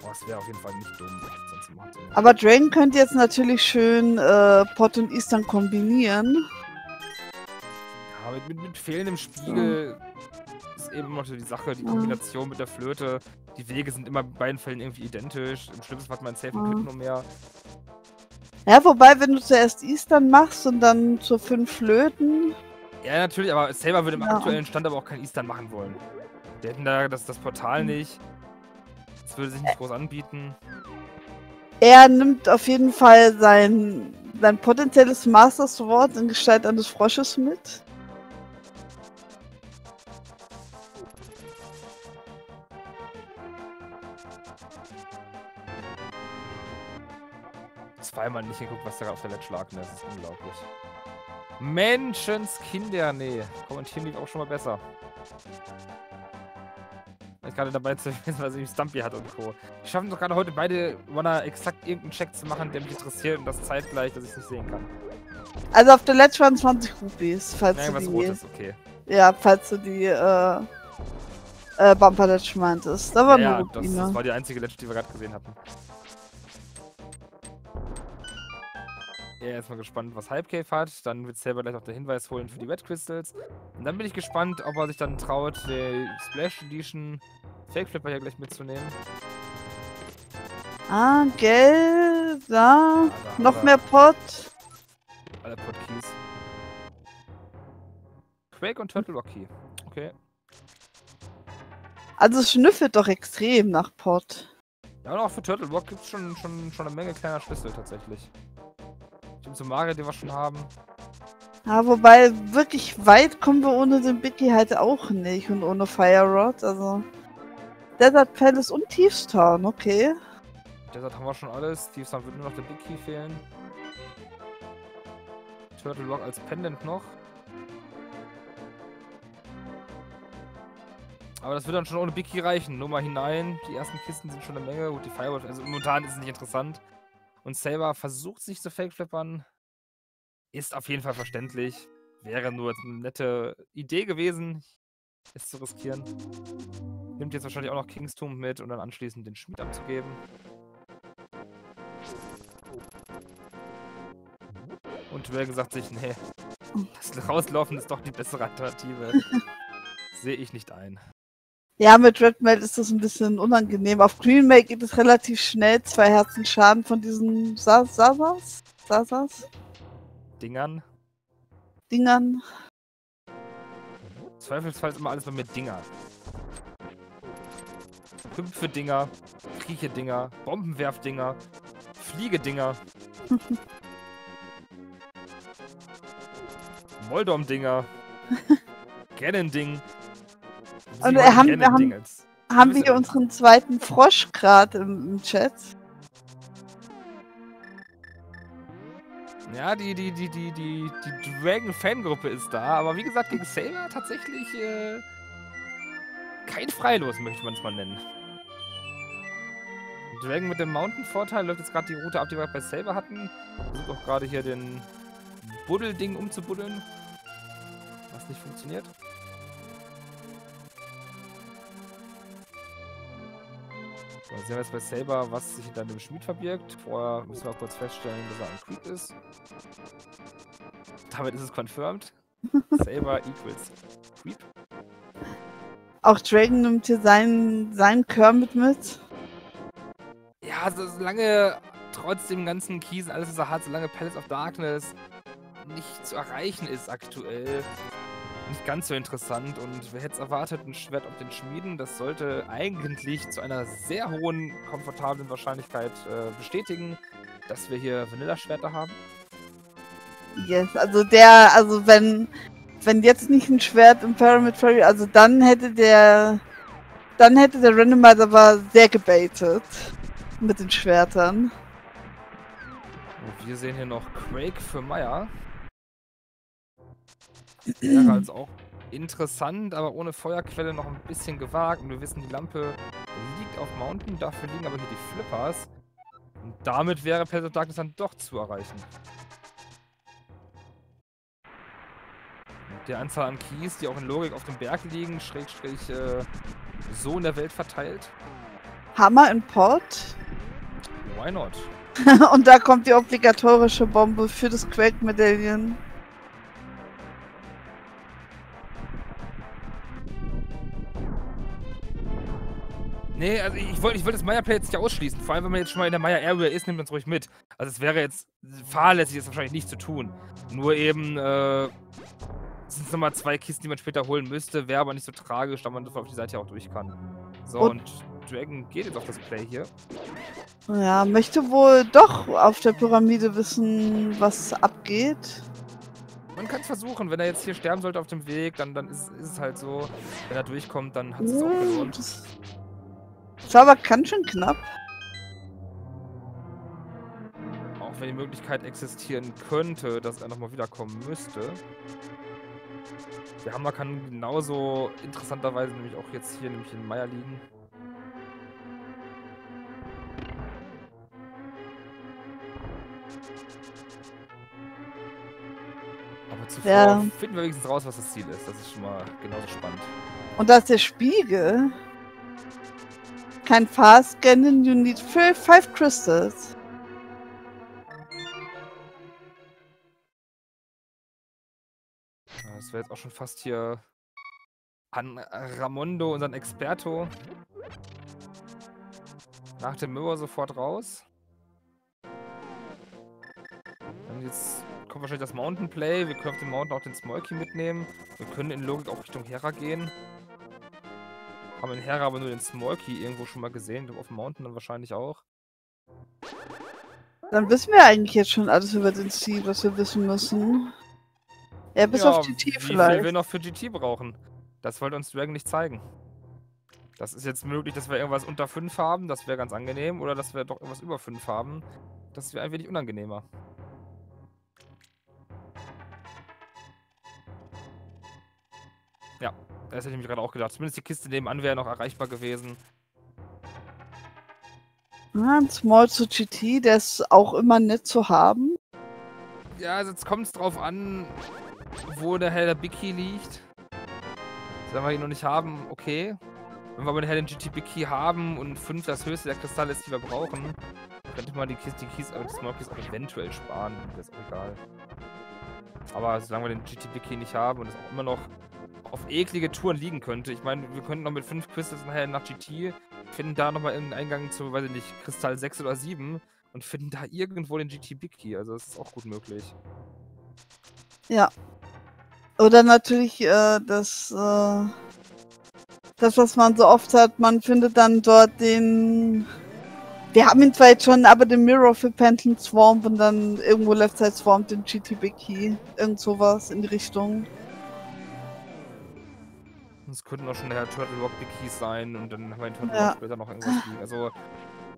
Boah, es wäre auf jeden Fall nicht dumm, sonst zu machen. Aber Dragon könnte jetzt natürlich schön Pott und Eastern kombinieren. Mit fehlendem Spiegel ist eben immer so die Sache, die Kombination mit der Flöte. Die Wege sind immer in beiden Fällen irgendwie identisch. Im schlimmsten hat man Safe und Pit nur mehr. Ja, wobei, wenn du zuerst Eastern machst und dann zur 5 Flöten. Ja, natürlich, aber Saber würde im aktuellen Stand aber auch kein Eastern machen wollen. Die hätten da das Portal nicht. Das würde sich nicht groß anbieten. Er nimmt auf jeden Fall sein potenzielles Master Sword in Gestalt eines Frosches mit. Zweimal nicht hinguckt, was da auf der Let's lag, ne? Das ist unglaublich. Menschenskinder, nee. Kommentieren liegt auch schon mal besser. Weil ich gerade dabei zu wissen, was ich Stumpy hat und Co. Ich schaffe doch gerade heute beide Runner exakt irgendeinen Check zu machen, der mich interessiert und das zeitgleich, dass ich es nicht sehen kann. Also auf der Let's waren 20 Rupees, falls du die... Rotes, okay. Ja, falls du die, Bumper Let's meintest. Da war nur Rupine. Ja, das war die einzige Let's, die wir gerade gesehen hatten. Ja, erstmal gespannt, was Hypecave hat. Dann wird Saber gleich noch den Hinweis holen für die Wet Crystals. Und dann bin ich gespannt, ob er sich dann traut, die Splash Edition Fake Flipper hier gleich mitzunehmen. Ah, gell, da. Noch mehr Pot. Alle Pot Keys. Quake und Turtle Rocky. Okay. Also es schnüffelt doch extrem nach Pot. Ja, und auch für Turtle Rock gibt es schon eine Menge kleiner Schlüssel tatsächlich. Zum Mario, den wir schon haben. Ja, wobei, wirklich weit kommen wir ohne den Biggie halt auch nicht und ohne Fire Rod, also... Desert Palace und Thievestown, okay. Desert haben wir schon alles, Thievestown wird nur noch der Biggie fehlen. Turtle Rock als Pendant noch. Aber das wird dann schon ohne Biggie reichen, nur mal hinein. Die ersten Kisten sind schon eine Menge, gut, die Fire Rod, also momentan ist es nicht interessant. Und Saber versucht sich zu Fake-Flippern. Ist auf jeden Fall verständlich. Wäre nur eine nette Idee gewesen, es zu riskieren. Nimmt jetzt wahrscheinlich auch noch Kingstum mit und dann anschließend den Schmied abzugeben. Und Dragon sagt sich, nee, das Rauslaufen ist doch die bessere Alternative. Sehe ich nicht ein. Ja, mit Redmail ist das ein bisschen unangenehm. Auf Greenmail geht es relativ schnell 2 Herzen Schaden von diesen Sasas? Dingern. Zweifelsfalls immer alles bei mir Dinger. Hüpfe Dinger, Krieche Dinger, Bombenwerf Dinger, Fliege Dinger, Moldom Dinger, Cannon Ding. Und haben wir hier unseren zweiten Frosch gerade im Chat? Ja, die Dragon-Fangruppe ist da, aber wie gesagt, gegen Saber tatsächlich kein Freilos, möchte man es mal nennen. Dragon mit dem Mountain-Vorteil läuft jetzt gerade die Route ab, die wir bei Saber hatten. Versucht auch gerade hier den Buddel-Ding umzubuddeln. Was nicht funktioniert. So, sehen wir jetzt bei Saber, was sich hinter dem Schmied verbirgt. Vorher müssen wir auch kurz feststellen, dass er ein Creep ist. Damit ist es confirmed. Saber equals Creep. Auch Dragon nimmt hier seinen Kermit mit. Ja, also solange trotz dem ganzen Kies alles, was er hat, solange Palace of Darkness nicht zu erreichen ist aktuell, nicht ganz so interessant. Und wer hätte es erwartet, ein Schwert auf den Schmieden, das sollte eigentlich zu einer sehr hohen, komfortablen Wahrscheinlichkeit bestätigen, dass wir hier Vanilla-Schwerter haben. Yes, also wenn jetzt nicht ein Schwert im Pyramid Fairy, also dann hätte der Randomizer aber sehr gebaitet mit den Schwertern. Und wir sehen hier noch Quake für Meyer. Wäre also auch interessant, aber ohne Feuerquelle noch ein bisschen gewagt. Und wir wissen, die Lampe liegt auf Mountain, dafür liegen aber hier die Flippers. Und damit wäre Palace of Darkness dann doch zu erreichen. Der Anzahl an Keys, die auch in Logik auf dem Berg liegen, so in der Welt verteilt. Hammer in Pot? Why not? Und da kommt die obligatorische Bombe für das Quake-Medaillen. Nee, also ich wollte das Meyer-Play jetzt nicht ausschließen. Vor allem, wenn man jetzt schon mal in der Meyer-Area ist, nimmt man es ruhig mit. Also es wäre jetzt fahrlässig, das wahrscheinlich nicht zu tun. Nur eben, sind es nochmal 2 Kisten, die man später holen müsste, wäre aber nicht so tragisch, da man auf die Seite auch durch kann. So, und Dragon geht jetzt auf das Play hier. Ja, möchte wohl doch auf der Pyramide wissen, was abgeht. Man kann es versuchen, wenn er jetzt hier sterben sollte auf dem Weg, dann ist es halt so. Wenn er durchkommt, dann hat es auch verloren. Das war aber ganz schön knapp. Auch wenn die Möglichkeit existieren könnte, dass er nochmal wiederkommen müsste. Der Hammer kann genauso interessanterweise nämlich auch jetzt hier nämlich in Meyer liegen. Aber zuvor finden wir wenigstens raus, was das Ziel ist. Das ist schon mal genauso spannend. Und da ist der Spiegel. Kein Fast Scanning, you need 5 Crystals. Das wäre jetzt auch schon fast hier an Ramondo, unseren Experto. Nach dem Mirror sofort raus. Und jetzt kommt wahrscheinlich das Mountain Play. Wir können auf dem Mountain auch den Smolky mitnehmen. Wir können in Logik auch Richtung Hera gehen. Haben in Hera aber nur den Smolky irgendwo schon mal gesehen. Auf dem Mountain dann wahrscheinlich auch. Dann wissen wir eigentlich jetzt schon alles über den Ziel, was wir wissen müssen. Ja, bis auf GT vielleicht. Wie viel wir noch für GT brauchen. Das wollte uns Dragon nicht zeigen. Das ist jetzt möglich, dass wir irgendwas unter 5 haben, das wäre ganz angenehm. Oder dass wir doch irgendwas über 5 haben, das wäre ein wenig unangenehmer. Ja, das hätte ich mir gerade auch gedacht. Zumindest die Kiste nebenan wäre noch erreichbar gewesen. Ja, ein Small zu GT, der ist auch immer nett zu haben. Ja, also jetzt kommt es drauf an, wo der Hell der Bicky liegt. Wenn wir ihn noch nicht haben, okay. Wenn wir aber den Hell in GT Bicky haben und 5 das höchste der Kristalle ist, die wir brauchen, könnte man die Smokies auch eventuell sparen. Das ist auch egal. Aber solange wir den GT Bicky nicht haben und es auch immer noch auf eklige Touren liegen könnte. Ich meine, wir könnten noch mit 5 Crystals nachher nach GT finden, da nochmal irgendeinen Eingang zu, weiß ich nicht, Kristall 6 oder 7 und finden da irgendwo den GT Bicky. Also das ist auch gut möglich. Ja. Oder natürlich das, was man so oft hat, man findet dann dort den... Wir haben ihn zwar jetzt schon, aber den Mirror für Pantheon Swamp und dann irgendwo Left Side Swamp den GT Bicky. Irgend sowas in die Richtung. Es könnten auch schon der Turtle Rock Bickies sein und dann haben wir den Turtle Rock später noch irgendwas liegen. Also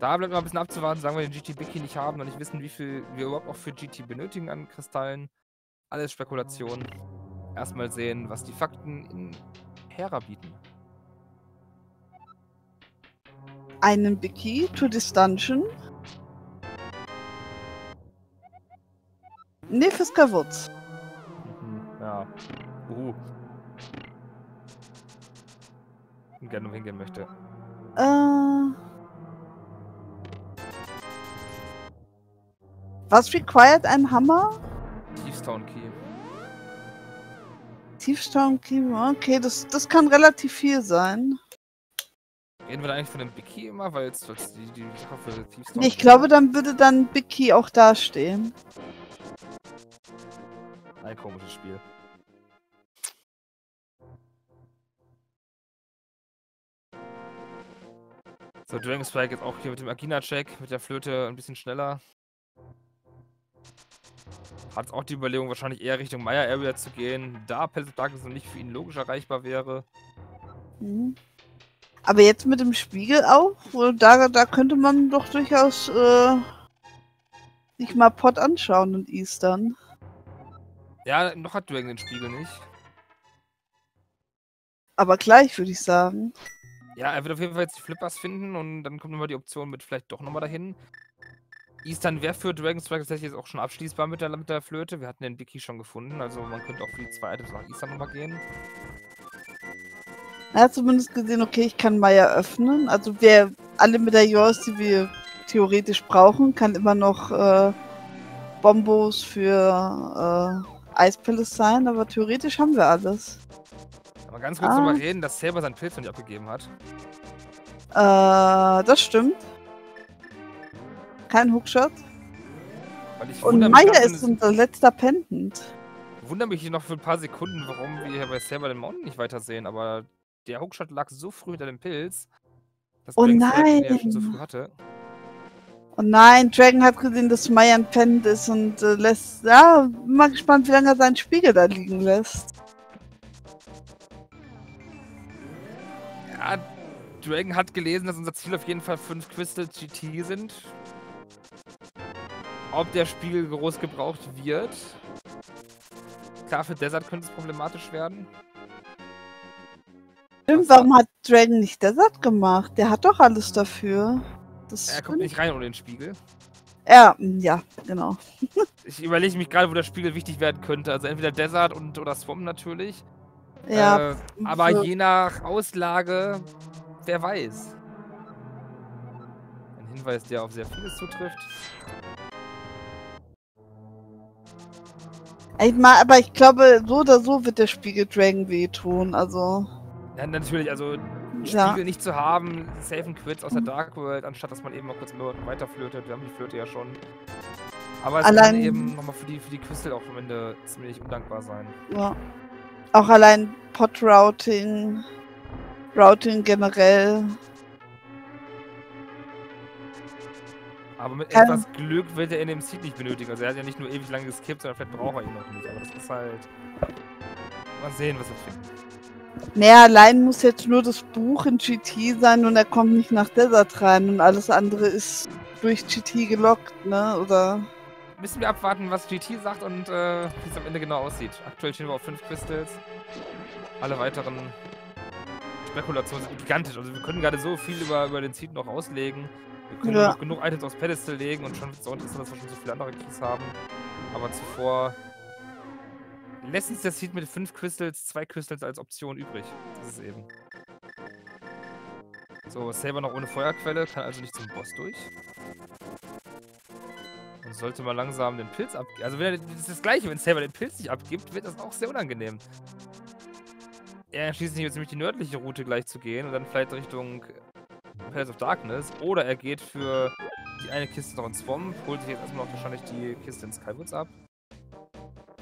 da bleibt mal ein bisschen abzuwarten, sagen wir den GT Bicky nicht haben und nicht wissen, wie viel wir überhaupt auch für GT benötigen an Kristallen. Alles Spekulation. Erstmal sehen, was die Fakten in Hera bieten. einen Wiki to this dungeon. Nefisker Wurz. Ja. Ich gerne hingehen möchte. Was required ein Hammer? Thievestown Key. Thievestown Key, okay, das kann relativ viel sein. Reden wir da eigentlich von einem Big Key immer, weil jetzt die Sache für den Thievestown Key. Ich glaube, dann würde dann Big Key auch dastehen. Ein komisches Spiel. So, Dragon Strike jetzt auch hier mit dem Agina-Check, mit der Flöte ein bisschen schneller. Hat auch die Überlegung, wahrscheinlich eher Richtung Maya Area zu gehen, da Pelz of Darkness noch nicht für ihn logisch erreichbar wäre. Mhm. Aber jetzt mit dem Spiegel auch? Da könnte man doch durchaus sich mal Pot anschauen und Eastern. Ja, noch hat Dragon den Spiegel nicht. Aber gleich, würde ich sagen. Ja, er wird auf jeden Fall jetzt die Flippers finden und dann kommt nochmal die Option mit vielleicht doch nochmal dahin. Eastern wäre für Dragon Strike tatsächlich jetzt auch schon abschließbar mit der Flöte. Wir hatten den Wiki schon gefunden, also man könnte auch für die zwei Items nach Eastern nochmal gehen. Er hat zumindest gesehen, okay, ich kann Maya öffnen. Also wer alle Medaillons, die wir theoretisch brauchen, kann immer noch Bombos für Eispilz sein, aber theoretisch haben wir alles. Aber ganz kurz drüber reden, dass Saber seinen Pilz noch nicht abgegeben hat. Das stimmt. Kein Hookshot. Und Maya ist unser letzter Pendant. Ich wundere mich noch für ein paar Sekunden, warum wir hier bei Saber den Mountain nicht weitersehen, aber der Hookshot lag so früh hinter dem Pilz, dass oh nein. Er schon so früh hatte. Oh nein, Dragon hat gesehen, dass Maya ein Pendant ist und lässt... Ja, bin mal gespannt, wie lange er seinen Spiegel da liegen lässt. Ja, Dragon hat gelesen, dass unser Ziel auf jeden Fall 5 Crystal GT sind. Ob der Spiegel groß gebraucht wird? Klar, für Desert könnte es problematisch werden. Stimmt, warum hat Dragon nicht Desert gemacht? Der hat doch alles dafür. Er kommt nicht rein ohne den Spiegel. Ja, genau. Ich überlege mich gerade, wo der Spiegel wichtig werden könnte. Also entweder Desert oder Swamp natürlich. Ja, aber so. Je nach Auslage, wer weiß. Ein Hinweis, der auf sehr vieles zutrifft. Aber ich glaube, so oder so wird der Spiegel Dragon wehtun, also... Ja, natürlich, also Spiegel nicht zu haben, Safe and Quits aus der Dark World, anstatt dass man eben mal kurz weiterflötet. Wir haben die Flöte ja schon. Aber es kann eben nochmal für die Crystal auch am Ende ziemlich undankbar sein. Ja. Auch allein Pot-Routing, Routing generell. Aber mit etwas Glück wird er in dem Seed nicht benötigt. Also er hat ja nicht nur ewig lange geskippt, sondern vielleicht braucht er ihn noch nicht. Aber das ist halt... Mal sehen, was er findet. Naja, allein muss jetzt nur das Buch in GT sein und er kommt nicht nach Desert rein. Und alles andere ist durch GT gelockt, ne? Oder... Müssen wir abwarten, was GT sagt und wie es am Ende genau aussieht. Aktuell stehen wir auf 5 Crystals. Alle weiteren Spekulationen sind gigantisch. Also wir können gerade so viel über den Seed noch auslegen. Wir können noch genug Items aufs Pedestal legen und schon wird es auch interessant, dass wir schon so viele andere Keys haben. Aber zuvor lässt uns der Seed mit 5 Crystals, 2 Crystals als Option übrig. Das ist es eben. So, Saber noch ohne Feuerquelle, kann also nicht zum Boss durch. Sollte man langsam den Pilz abgeben. Also, wenn er, das ist das Gleiche, wenn Saber den Pilz nicht abgibt, wird das auch sehr unangenehm. Er entschließt sich jetzt nämlich die nördliche Route gleich zu gehen und dann vielleicht Richtung Palace of Darkness. Oder er geht für die eine Kiste noch in Swamp, holt sich jetzt erstmal noch wahrscheinlich die Kiste in Skywoods ab.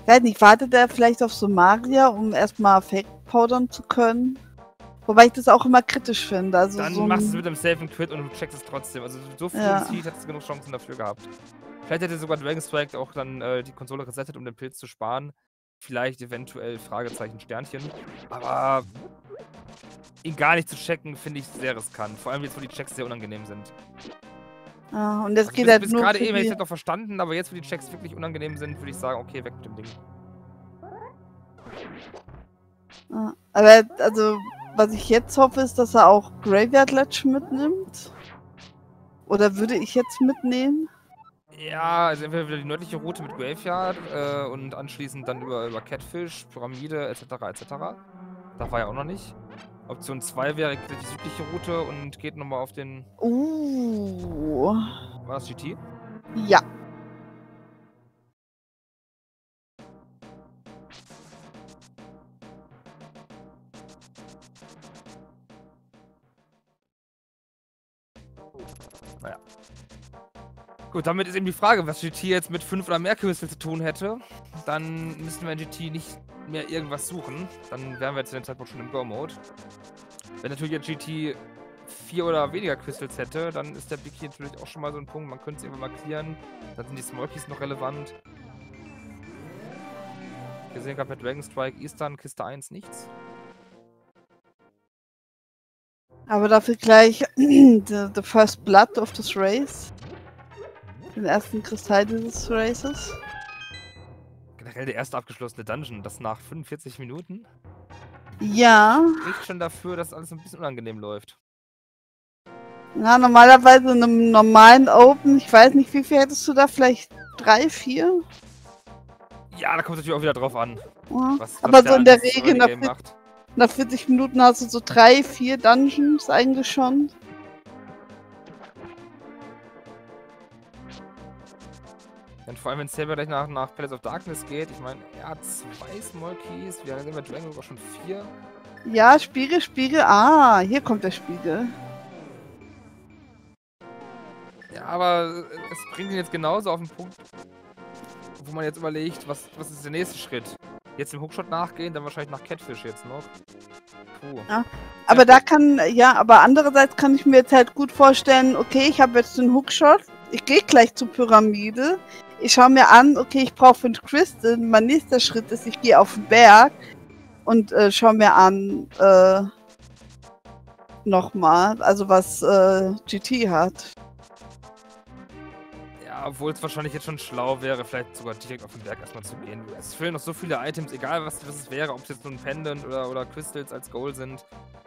Ich weiß nicht, wartet er vielleicht auf Somalia, um erstmal Fake-powdern zu können? Wobei ich das auch immer kritisch finde. Also dann so machst du es mit dem Safe and Quit und du checkst es trotzdem. Also, so viel Seed hast du genug Chancen dafür gehabt. Vielleicht hätte sogar Dragon Strike auch dann die Konsole resettet, um den Pilz zu sparen. Vielleicht eventuell Fragezeichen Sternchen. Aber ihn gar nicht zu checken, finde ich sehr riskant. Vor allem jetzt, wo die Checks sehr unangenehm sind. Ah, und das also geht halt nur gerade eben, ich hätte noch verstanden, aber jetzt, wo die Checks wirklich unangenehm sind, würde ich sagen, okay, weg mit dem Ding. Aber, also, was ich jetzt hoffe, ist, dass er auch Graveyard Ledge mitnimmt. Oder würde ich jetzt mitnehmen? Ja, also entweder wieder die nördliche Route mit Graveyard und anschließend dann über Catfish, Pyramide etc. etc. Da war ja auch noch nicht. Option 2 wäre die südliche Route und geht nochmal auf den... War das GT? Ja. Naja. Gut, damit ist eben die Frage, was GT jetzt mit 5 oder mehr Kürbisseln zu tun hätte. Dann müssen wir in GT nicht mehr irgendwas suchen. Dann wären wir jetzt in dem Zeitpunkt schon im Go-Mode. Wenn natürlich jetzt GT 4 oder weniger Crystals hätte, dann ist der Big hier natürlich auch schon mal so ein Punkt. Man könnte es irgendwann mal clearen. Dann sind die Smolkies noch relevant. Wir sehen gerade mit Dragon Strike Eastern, Kiste 1 nichts. Aber dafür gleich the first blood of this race. Den ersten Kristall dieses Races. Generell der erste abgeschlossene Dungeon, das nach 45 Minuten. Ja. Spricht schon dafür, dass alles ein bisschen unangenehm läuft. Na, normalerweise in einem normalen Open, ich weiß nicht, wie viel hättest du da? Vielleicht 3, 4? Ja, da kommt es natürlich auch wieder drauf an. Ja. Aber so in der Regel nach 40 Minuten hast du so 3, 4 Dungeons eigentlich schon. Und vor allem, wenn Saber gleich nach Palace of Darkness geht, ich meine, er hat 2 Smolkies, wir haben mit Dragon auch schon 4. Ja, Spiegel, Spiegel, hier kommt der Spiegel. Ja, aber es bringt ihn jetzt genauso auf den Punkt, wo man jetzt überlegt, was ist der nächste Schritt? Jetzt dem Hookshot nachgehen, dann wahrscheinlich nach Catfish jetzt noch. Puh. Ja, aber da kann, ja, aber andererseits kann ich mir jetzt halt gut vorstellen, okay, ich habe jetzt den Hookshot, ich gehe gleich zur Pyramide, ich schaue mir an, okay, ich brauche 5 Crystal, mein nächster Schritt ist, ich gehe auf den Berg und schaue mir an, nochmal, also was GT hat. Obwohl es wahrscheinlich jetzt schon schlau wäre, vielleicht sogar direkt auf den Berg erstmal zu gehen. Es fehlen noch so viele Items, egal was es wäre, ob es jetzt nur ein Pendant oder Crystals als Goal sind.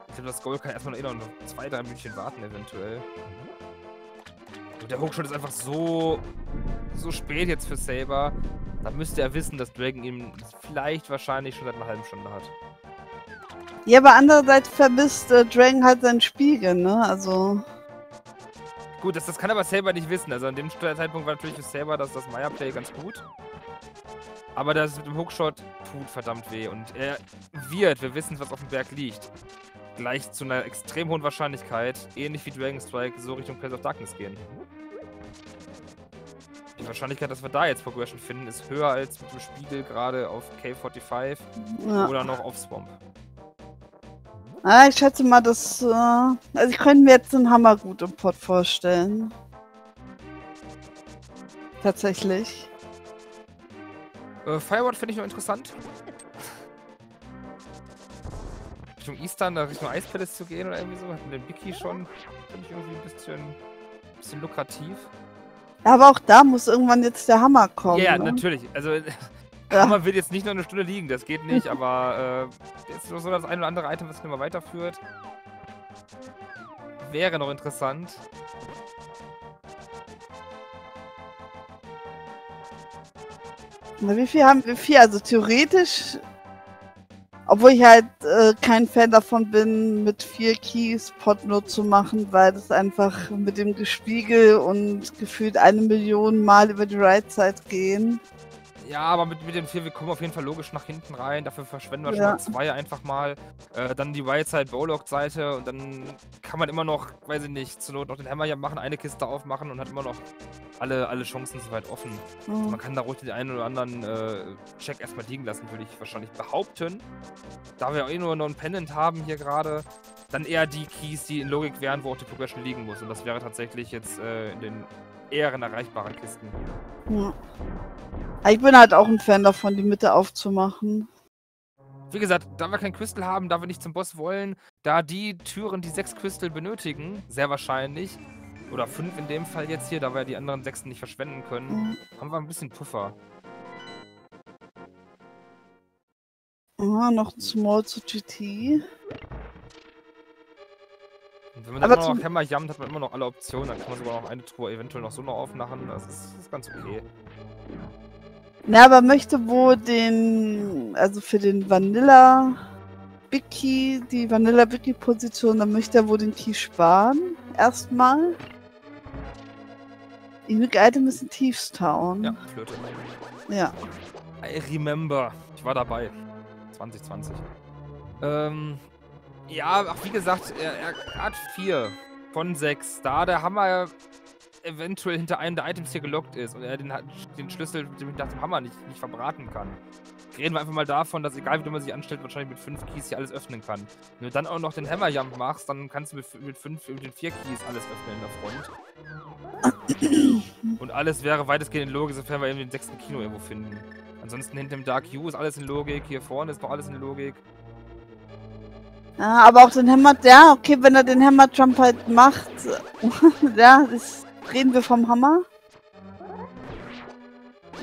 Ich glaube, das Goal kann erstmal noch 2, 3 Minütchen warten, eventuell. Und der Hookshot ist einfach so spät jetzt für Saber. Da müsste er wissen, dass Dragon ihn vielleicht wahrscheinlich schon seit einer halben Stunde hat. Ja, aber andererseits vermisst Dragon halt seinen Spiegel, ne? Also... Gut, das kann aber Saber nicht wissen. Also an dem Zeitpunkt war natürlich für Saber das Maya-Play ganz gut. Aber das mit dem Hookshot tut verdammt weh. Und er wird, wir wissen, was auf dem Berg liegt, gleich zu einer extrem hohen Wahrscheinlichkeit, ähnlich wie Dragon Strike, so Richtung Palace of Darkness gehen. Die Wahrscheinlichkeit, dass wir da jetzt Progression finden, ist höher als mit dem Spiegel gerade auf K45 oder noch auf Swamp. Ah, ich schätze mal, dass... also ich könnte mir jetzt einen Hammer gut im Pott vorstellen. Tatsächlich. Fireward finde ich noch interessant. Richtung Eastern, Richtung Ice Palace zu gehen oder irgendwie so. Hatten den Bicky schon. Finde ich irgendwie ein bisschen lukrativ. Aber auch da muss irgendwann jetzt der Hammer kommen. Ja, ne? Natürlich. Also... Hammer wird jetzt nicht nur eine Stunde liegen, das geht nicht, aber jetzt nur so das ein oder andere Item, was immer weiterführt, wäre noch interessant. Na, wie viel haben wir? 4? Also theoretisch, obwohl ich halt kein Fan davon bin, mit 4 Keys Pot nur zu machen, weil das einfach mit dem Gespiegel und gefühlt 1 Million Mal über die Right-Side gehen. Ja, aber mit den 4, wir kommen auf jeden Fall logisch nach hinten rein, dafür verschwenden wir schon mal 2 einfach mal. Dann die Wildside, Bowlock-Seite und dann kann man immer noch, weiß ich nicht, zur Not noch den Hammer hier machen, eine Kiste aufmachen und hat immer noch alle Chancen soweit offen. Mhm. Also man kann da ruhig den einen oder anderen Check erstmal liegen lassen, würde ich wahrscheinlich behaupten. Da wir auch nur noch ein Pendant haben hier gerade, dann eher die Keys, die in Logik wären, wo auch die Progression liegen muss. Und das wäre tatsächlich jetzt in den eher erreichbaren Kisten. Ja. Ich bin halt auch ein Fan davon, die Mitte aufzumachen. Wie gesagt, da wir kein Crystal haben, da wir nicht zum Boss wollen, da die Türen, die 6 Crystal benötigen, sehr wahrscheinlich, oder 5 in dem Fall jetzt hier, da wir die anderen 6 nicht verschwenden können, haben wir ein bisschen Puffer. Noch ein Small zu GT. Wenn man aber immer noch Hammer jammt, hat man immer noch alle Optionen. Dann kann man sogar noch eine Truhe eventuell noch so noch aufmachen. Das ist ganz okay. Na, aber möchte wohl den... Also für den Vanilla-Bicky, die Vanilla-Bicky-Position, dann möchte er wohl den Key sparen. Erstmal. Unique Item ist ein Tiefstown. Ja, Flöte. Ja. I remember. Ich war dabei. 2020. Ja, ach, wie gesagt, er hat 4 von 6. Da der Hammer eventuell hinter einem der Items hier gelockt ist und er den Schlüssel nach dem Hammer nicht verbraten kann. Reden wir einfach mal davon, dass egal wie du man sich anstellt, wahrscheinlich mit 5 Keys hier alles öffnen kann. Wenn du dann auch noch den Hammer-Jump machst, dann kannst du mit den 4 Keys alles öffnen in der Front. Und alles wäre weitestgehend in Logik, sofern wir eben den 6. Kino irgendwo finden. Ansonsten hinter dem Dark U ist alles in Logik, hier vorne ist noch alles in Logik. Ja, aber auch den Hammer, ja, okay, wenn er den Hammer-Jump halt macht, ja, das reden wir vom Hammer.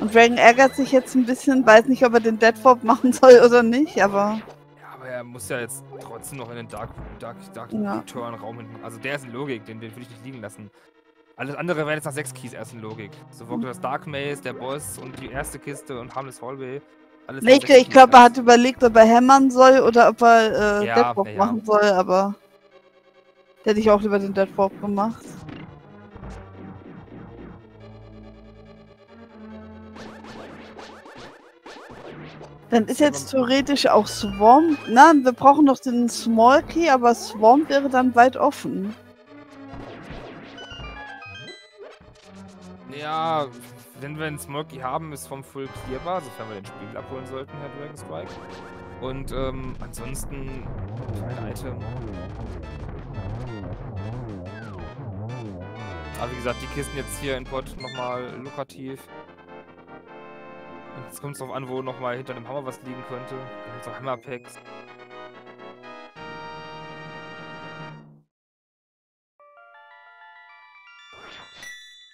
Und Dragon ärgert sich jetzt ein bisschen, weiß nicht, ob er den Deadfop machen soll oder nicht, aber... Ja, aber er muss ja jetzt trotzdem noch in den Dark-Turn-Raum hinten. Also der ist in Logik, den will ich nicht liegen lassen. Alles andere wären jetzt nach 6 Keys erst in Logik. Sowohl das Dark Maze, der Boss und die erste Kiste und Harmless Hallway. Alles nee, ich glaube, er hat überlegt, ob er hämmern soll oder ob er Deadfop machen soll, aber... Da hätte ich auch lieber den Deadfop gemacht. Dann ist jetzt theoretisch auch Swamp. Nein, wir brauchen noch den Small Key, aber Swamp wäre dann weit offen. Ja, wenn wir einen Small Key haben, ist vom Full clearbar, sofern wir den Spiegel abholen sollten, Herr Dragon Strike. Und ansonsten kein Item. Aber wie gesagt, die Kisten jetzt hier in Port nochmal lukrativ. Jetzt kommt es drauf an, wo nochmal hinter dem Hammer was liegen könnte. So Hammerpacks.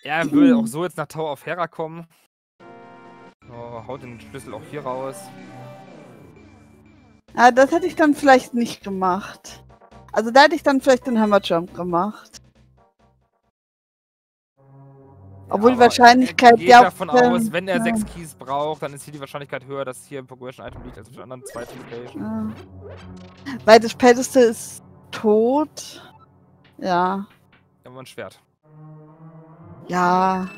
Ja, er will auch so jetzt nach Tau auf Hera kommen. Oh, haut den Schlüssel auch hier raus. Ah, das hätte ich dann vielleicht nicht gemacht. Also da hätte ich dann vielleicht den Hammerjump gemacht. Obwohl die Wahrscheinlichkeit... Ich gehe davon aus, wenn er 6 Keys braucht, dann ist hier die Wahrscheinlichkeit höher, dass hier ein Progression-Item liegt, als auf der anderen zweiten Location. Ja. Weil das Späteste ist tot. Ja. Dann haben wir ein Schwert. Ja. Und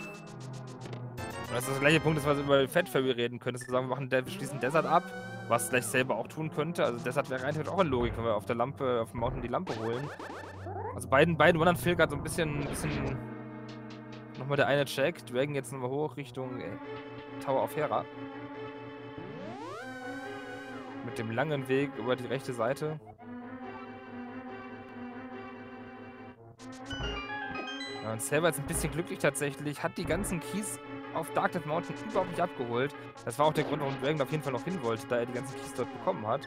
das ist der gleiche Punkt, dass wir über Fat Fairy reden können, dass wir sagen, wir schließen Desert ab, was gleich selber auch tun könnte. Also Desert wäre eigentlich auch in Logik, wenn wir auf der Lampe, auf dem Mountain die Lampe holen. Also beiden anderen fehlt gerade so ein bisschen nochmal der eine Check, Dragon jetzt nochmal hoch Richtung Tower of Hera. Mit dem langen Weg über die rechte Seite. Ja, und Saber ist ein bisschen glücklich tatsächlich, hat die ganzen Keys auf Dark Death Mountain überhaupt nicht abgeholt. Das war auch der Grund, warum Dragon auf jeden Fall noch hin wollte, da er die ganzen Keys dort bekommen hat.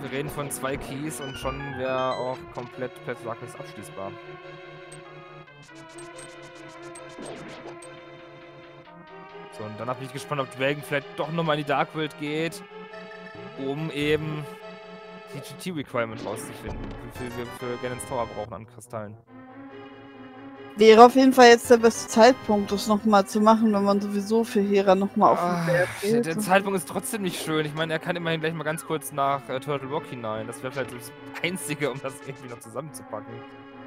Wir reden von 2 Keys und schon wäre auch komplett Path of Darkness abschließbar. So, und dann bin ich gespannt, ob Dragon vielleicht doch nochmal in die Dark World geht, um eben die GT-Requirement rauszufinden, wie viel wir für Ganon's Tower brauchen an Kristallen. Wäre auf jeden Fall jetzt der beste Zeitpunkt, das nochmal zu machen, wenn man sowieso für Hera nochmal auf den Berg geht. Der Zeitpunkt ist trotzdem nicht schön. Ich meine, er kann immerhin gleich mal ganz kurz nach Turtle Rock hinein. Das wäre vielleicht das Einzige, um das irgendwie noch zusammenzupacken.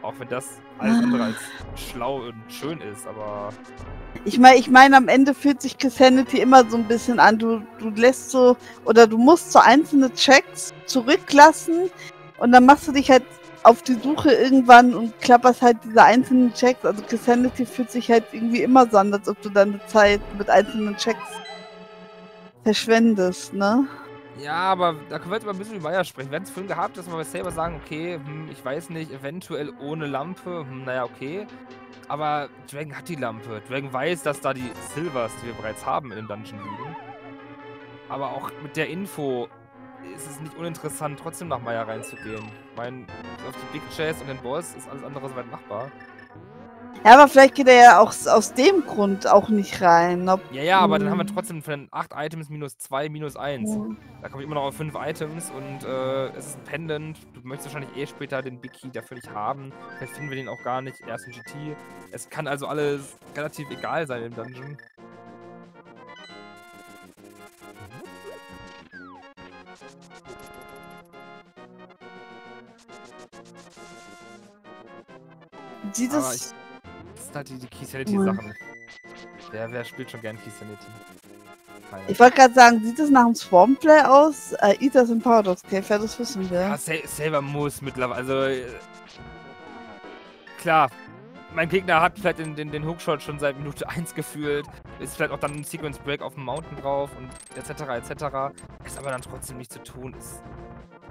Auch wenn das alles andere als schlau und schön ist, aber... Ich meine, am Ende fühlt sich Sanity immer so ein bisschen an. Du lässt so... Oder du musst so einzelne Checks zurücklassen und dann machst du dich halt... auf die Suche irgendwann und klapperst halt diese einzelnen Checks. Also Sanity fühlt sich halt irgendwie immer so an, als ob du deine Zeit mit einzelnen Checks verschwendest, ne? Ja, aber da können wir jetzt mal ein bisschen über Meier sprechen. Wir hatten es vorhin gehabt, dass wir bei Saber sagen, okay, ich weiß nicht, eventuell ohne Lampe, naja, okay. Aber Dragon hat die Lampe. Dragon weiß, dass da die Silvers, die wir bereits haben, in dem Dungeon liegen. Aber auch mit der Info... ist es nicht uninteressant, trotzdem nach Meier reinzugehen. Ich meine, auf die Big Chase und den Boss ist alles andere soweit machbar. Ja, aber vielleicht geht er ja auch aus dem Grund auch nicht rein. Ob ja, aber dann haben wir trotzdem von 8 Items minus 2 minus 1. Ja. Da komme ich immer noch auf 5 Items und es ist ein Pendant. Du möchtest wahrscheinlich eh später den Big Key dafür nicht haben. Vielleicht finden wir den auch gar nicht. Erst ein GT. Es kann also alles relativ egal sein im Dungeon. Das sind halt die Key-Sanity-Sachen. Wer spielt schon gern Key-Sanity? Ich wollte gerade sagen, sieht das nach dem Swarmplay aus? Eaters und Paradox Käfer, das wissen wir. Ja, Saber muss mittlerweile, also... Klar, mein Gegner hat vielleicht den Hookshot schon seit Minute 1 gefühlt, ist vielleicht auch dann ein Sequence Break auf dem Mountain drauf und etc. etc. Ist aber dann trotzdem nichts zu tun, ist...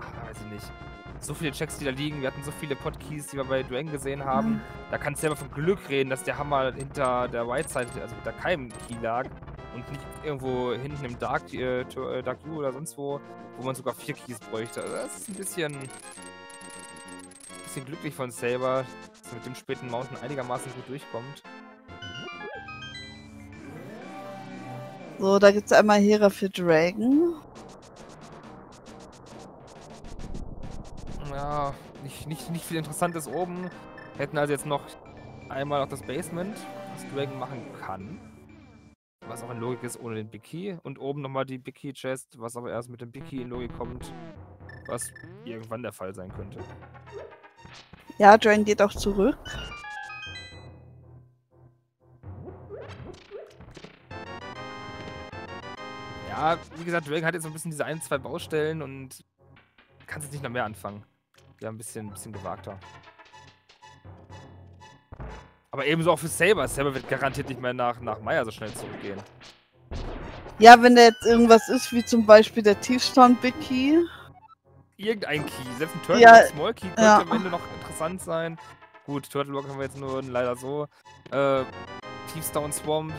Ach, weiß ich nicht. So viele Checks, die da liegen, wir hatten so viele Podkeys, die wir bei Dragon gesehen haben. Mhm. Da kannst du ja mal vom Glück reden, dass der Hammer hinter der Whiteside, also hinter keinem Key lag und nicht irgendwo hinten im Dark Blue oder sonst wo man sogar 4 Keys bräuchte. Also das ist ein bisschen glücklich von Saber, dass er mit dem späten Mountain einigermaßen gut durchkommt. So, da gibt es einmal Hera für Dragon. Ja, nicht viel Interessantes oben. Hätten also jetzt noch einmal auch das Basement, was Dragon machen kann. Was auch in Logik ist ohne den Big Key. Und oben nochmal die Big Key Chest, was aber erst mit dem Big Key in Logik kommt. Was irgendwann der Fall sein könnte. Ja, Dragon geht auch zurück. Ja, wie gesagt, Dragon hat jetzt so ein bisschen diese 1-2 Baustellen und kann jetzt nicht noch mehr anfangen. Ja, ein bisschen gewagter. Aber ebenso auch für Saber. Saber wird garantiert nicht mehr nach Meier so schnell zurückgehen. Ja, wenn da jetzt irgendwas ist, wie zum Beispiel der Tiefstand Big Key. Irgendein Key. Selbst ein Turtle Lock, Small Key könnte am Ende noch interessant sein. Gut, Turtle Lock haben wir jetzt nur leider so. Tiefstown Swamp.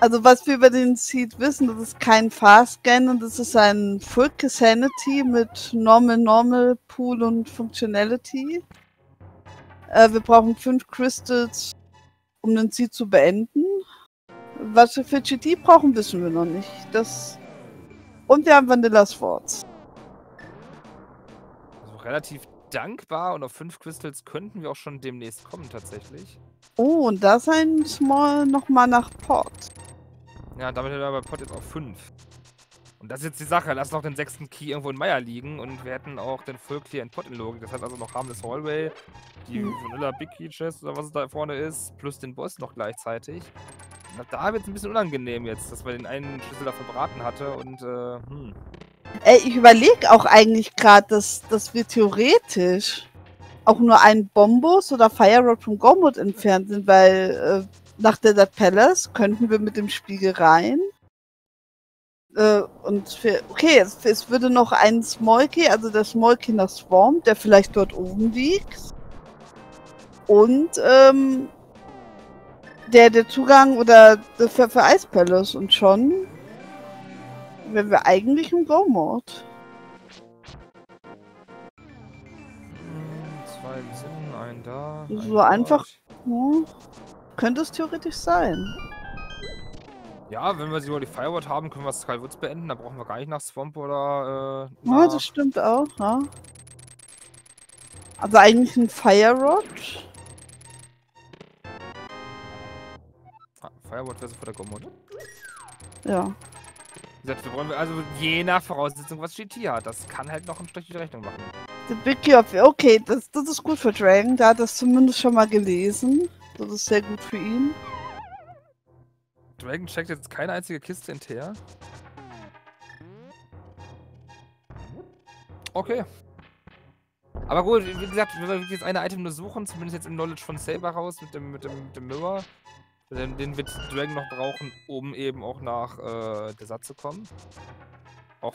Also was wir über den Seed wissen, das ist kein Fast-Scan und das ist ein Full Sanity mit Normal, Pool und Functionality. Wir brauchen 5 Crystals, um den Seed zu beenden. Was wir für GT brauchen, wissen wir noch nicht. Und wir haben Vanilla Swords. Also relativ dankbar und auf 5 Crystals könnten wir auch schon demnächst kommen tatsächlich. Oh, und da ist ein Small nochmal nach Pot. Ja, damit hätten wir bei Pot jetzt auch 5. Und das ist jetzt die Sache. Lass noch den 6. Key irgendwo in Meier liegen und wir hätten auch den Full Clear in Pot in Logik. Das heißt also noch Harmless Hallway, die Vanilla Big Key Chest oder was da vorne ist, plus den Boss noch gleichzeitig. Und da wird es ein bisschen unangenehm jetzt, dass man den einen Schlüssel da verbraten hatte und ich überlege auch eigentlich gerade, dass wir theoretisch auch nur einen Bombus oder Fire Rod vom Gormwood entfernt sind, weil nach der Dead Palace könnten wir mit dem Spiegel rein. Okay, es würde noch ein Small Key, also der Small Key nach Swarm, der vielleicht dort oben liegt. Und der Zugang oder für Ice Palace und schon wären wir eigentlich im Gormwood. Da, so einfach könnte es theoretisch sein. Ja, wenn wir sogar die Fireward haben, können wir Skywoods beenden. Da brauchen wir gar nicht nach Swamp oder ja, das stimmt auch, ja. Also eigentlich ein Fireward. Fireward wäre sofort der Gormwood. Ja. Wie gesagt, wir wollen also je nach Voraussetzung, was GT hat. Das kann halt noch eine schlechte Rechnung machen. The Big Key of... Okay, das ist gut für Dragon. Da hat das zumindest schon mal gelesen. Das ist sehr gut für ihn. Dragon checkt jetzt keine einzige Kiste hinterher. Okay. Aber gut, wie gesagt, wenn wir jetzt eine Item nur suchen, zumindest jetzt im Knowledge von Saber raus mit dem Mirror, den wird Dragon noch brauchen, um eben auch nach der Satz zu kommen. Auch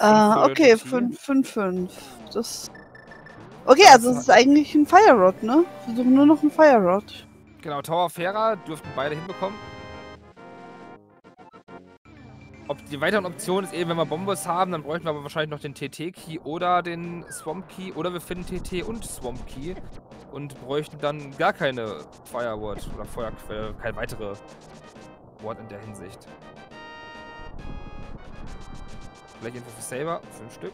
okay, 5-5. Das... Okay, also es ist eigentlich ein Fire Rod, ne? Wir suchen nur noch einen Fire Rod. Genau, Tower Fera dürften beide hinbekommen. Die weiteren Optionen ist eben, wenn wir Bombos haben, dann bräuchten wir aber wahrscheinlich noch den TT-Key oder den Swamp-Key. Oder wir finden TT und Swamp-Key und bräuchten dann gar keine Fireward oder Feuerquelle, keine weitere Ward in der Hinsicht. Vielleicht Info für Saber, 5 Stück.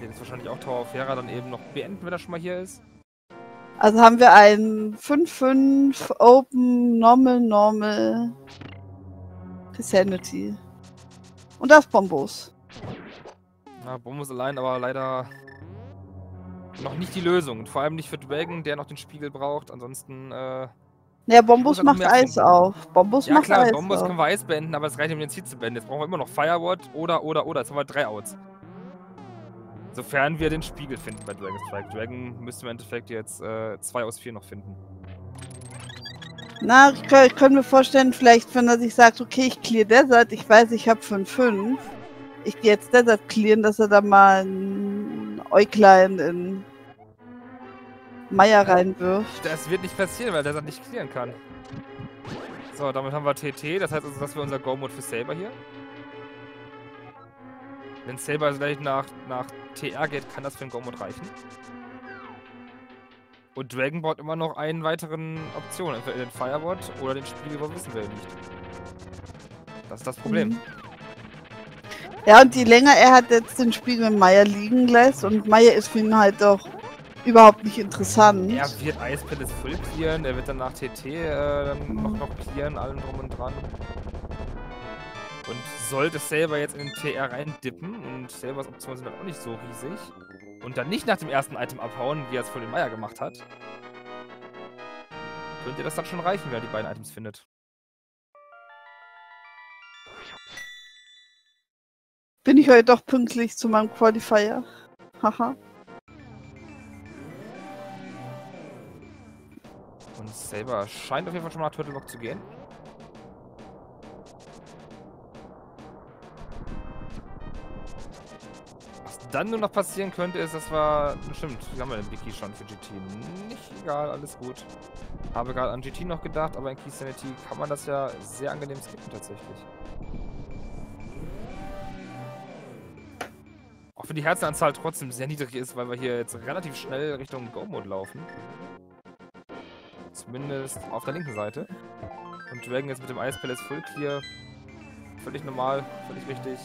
Den ist wahrscheinlich auch Tower of Hera dann eben noch beenden, wenn er schon mal hier ist. Also haben wir einen 5-5 Open Normal Christianity. Und auf Bombos. Na, Bombos allein, aber leider noch nicht die Lösung. Und vor allem nicht für Dragon, der noch den Spiegel braucht. Ansonsten, naja, Bombos macht Eis auf. Bombos macht Eis auf. Ja klar, Bombos können wir Eis beenden, aber es reicht nicht, um den Ziel zu beenden. Jetzt brauchen wir immer noch Fireward oder. Jetzt haben wir 3 Outs. Sofern wir den Spiegel finden bei Dragon Strike. Dragon müssen wir im Endeffekt jetzt 2 aus 4 noch finden. Na, ich könnte mir vorstellen, vielleicht, wenn er sich sagt, okay, ich clear Desert, ich weiß, ich habe 5-5, ich gehe jetzt Desert clearen, dass er da mal ein Äuglein in Meier reinwirft. Das wird nicht passieren, weil Desert nicht clearen kann. So, damit haben wir TT, das heißt also, dass wir unser Go-Mode für Saber hier. Wenn Saber gleich nach TR geht, kann das für den Go-Mode reichen. Und Dragon braucht immer noch einen weiteren Option, entweder den Fireward oder den Spiegel, aber wissen wir ja nicht. Das ist das Problem. Mhm. Ja, und je länger er hat jetzt den Spiegel in Meier liegen lässt, und Meier ist für ihn halt doch überhaupt nicht interessant. Er wird Eispilles voll clearen, er wird dann nach TT noch clearen, allem drum und dran. Und sollte Saber jetzt in den TR reindippen, und Sabers Optionen sind dann auch nicht so riesig, und dann nicht nach dem ersten Item abhauen, wie er es vor dem Meier gemacht hat, könnte das dann schon reichen, wenn er die beiden Items findet. Bin ich heute doch pünktlich zu meinem Qualifier. Haha. Und Saber scheint auf jeden Fall schon mal nach Turtle Rock zu gehen. Dann nur noch passieren könnte, ist, dass wir... Stimmt, wir haben ja den Wiki schon für GT. Nicht egal, alles gut. Habe gerade an GT noch gedacht, aber in Christianity kann man das ja sehr angenehm skippen tatsächlich. Auch wenn die Herzenanzahl trotzdem sehr niedrig ist, weil wir hier jetzt relativ schnell Richtung Go-Mode laufen. Zumindest auf der linken Seite. Und Dragon jetzt mit dem Ice Palace Full Clear. Völlig normal, völlig richtig.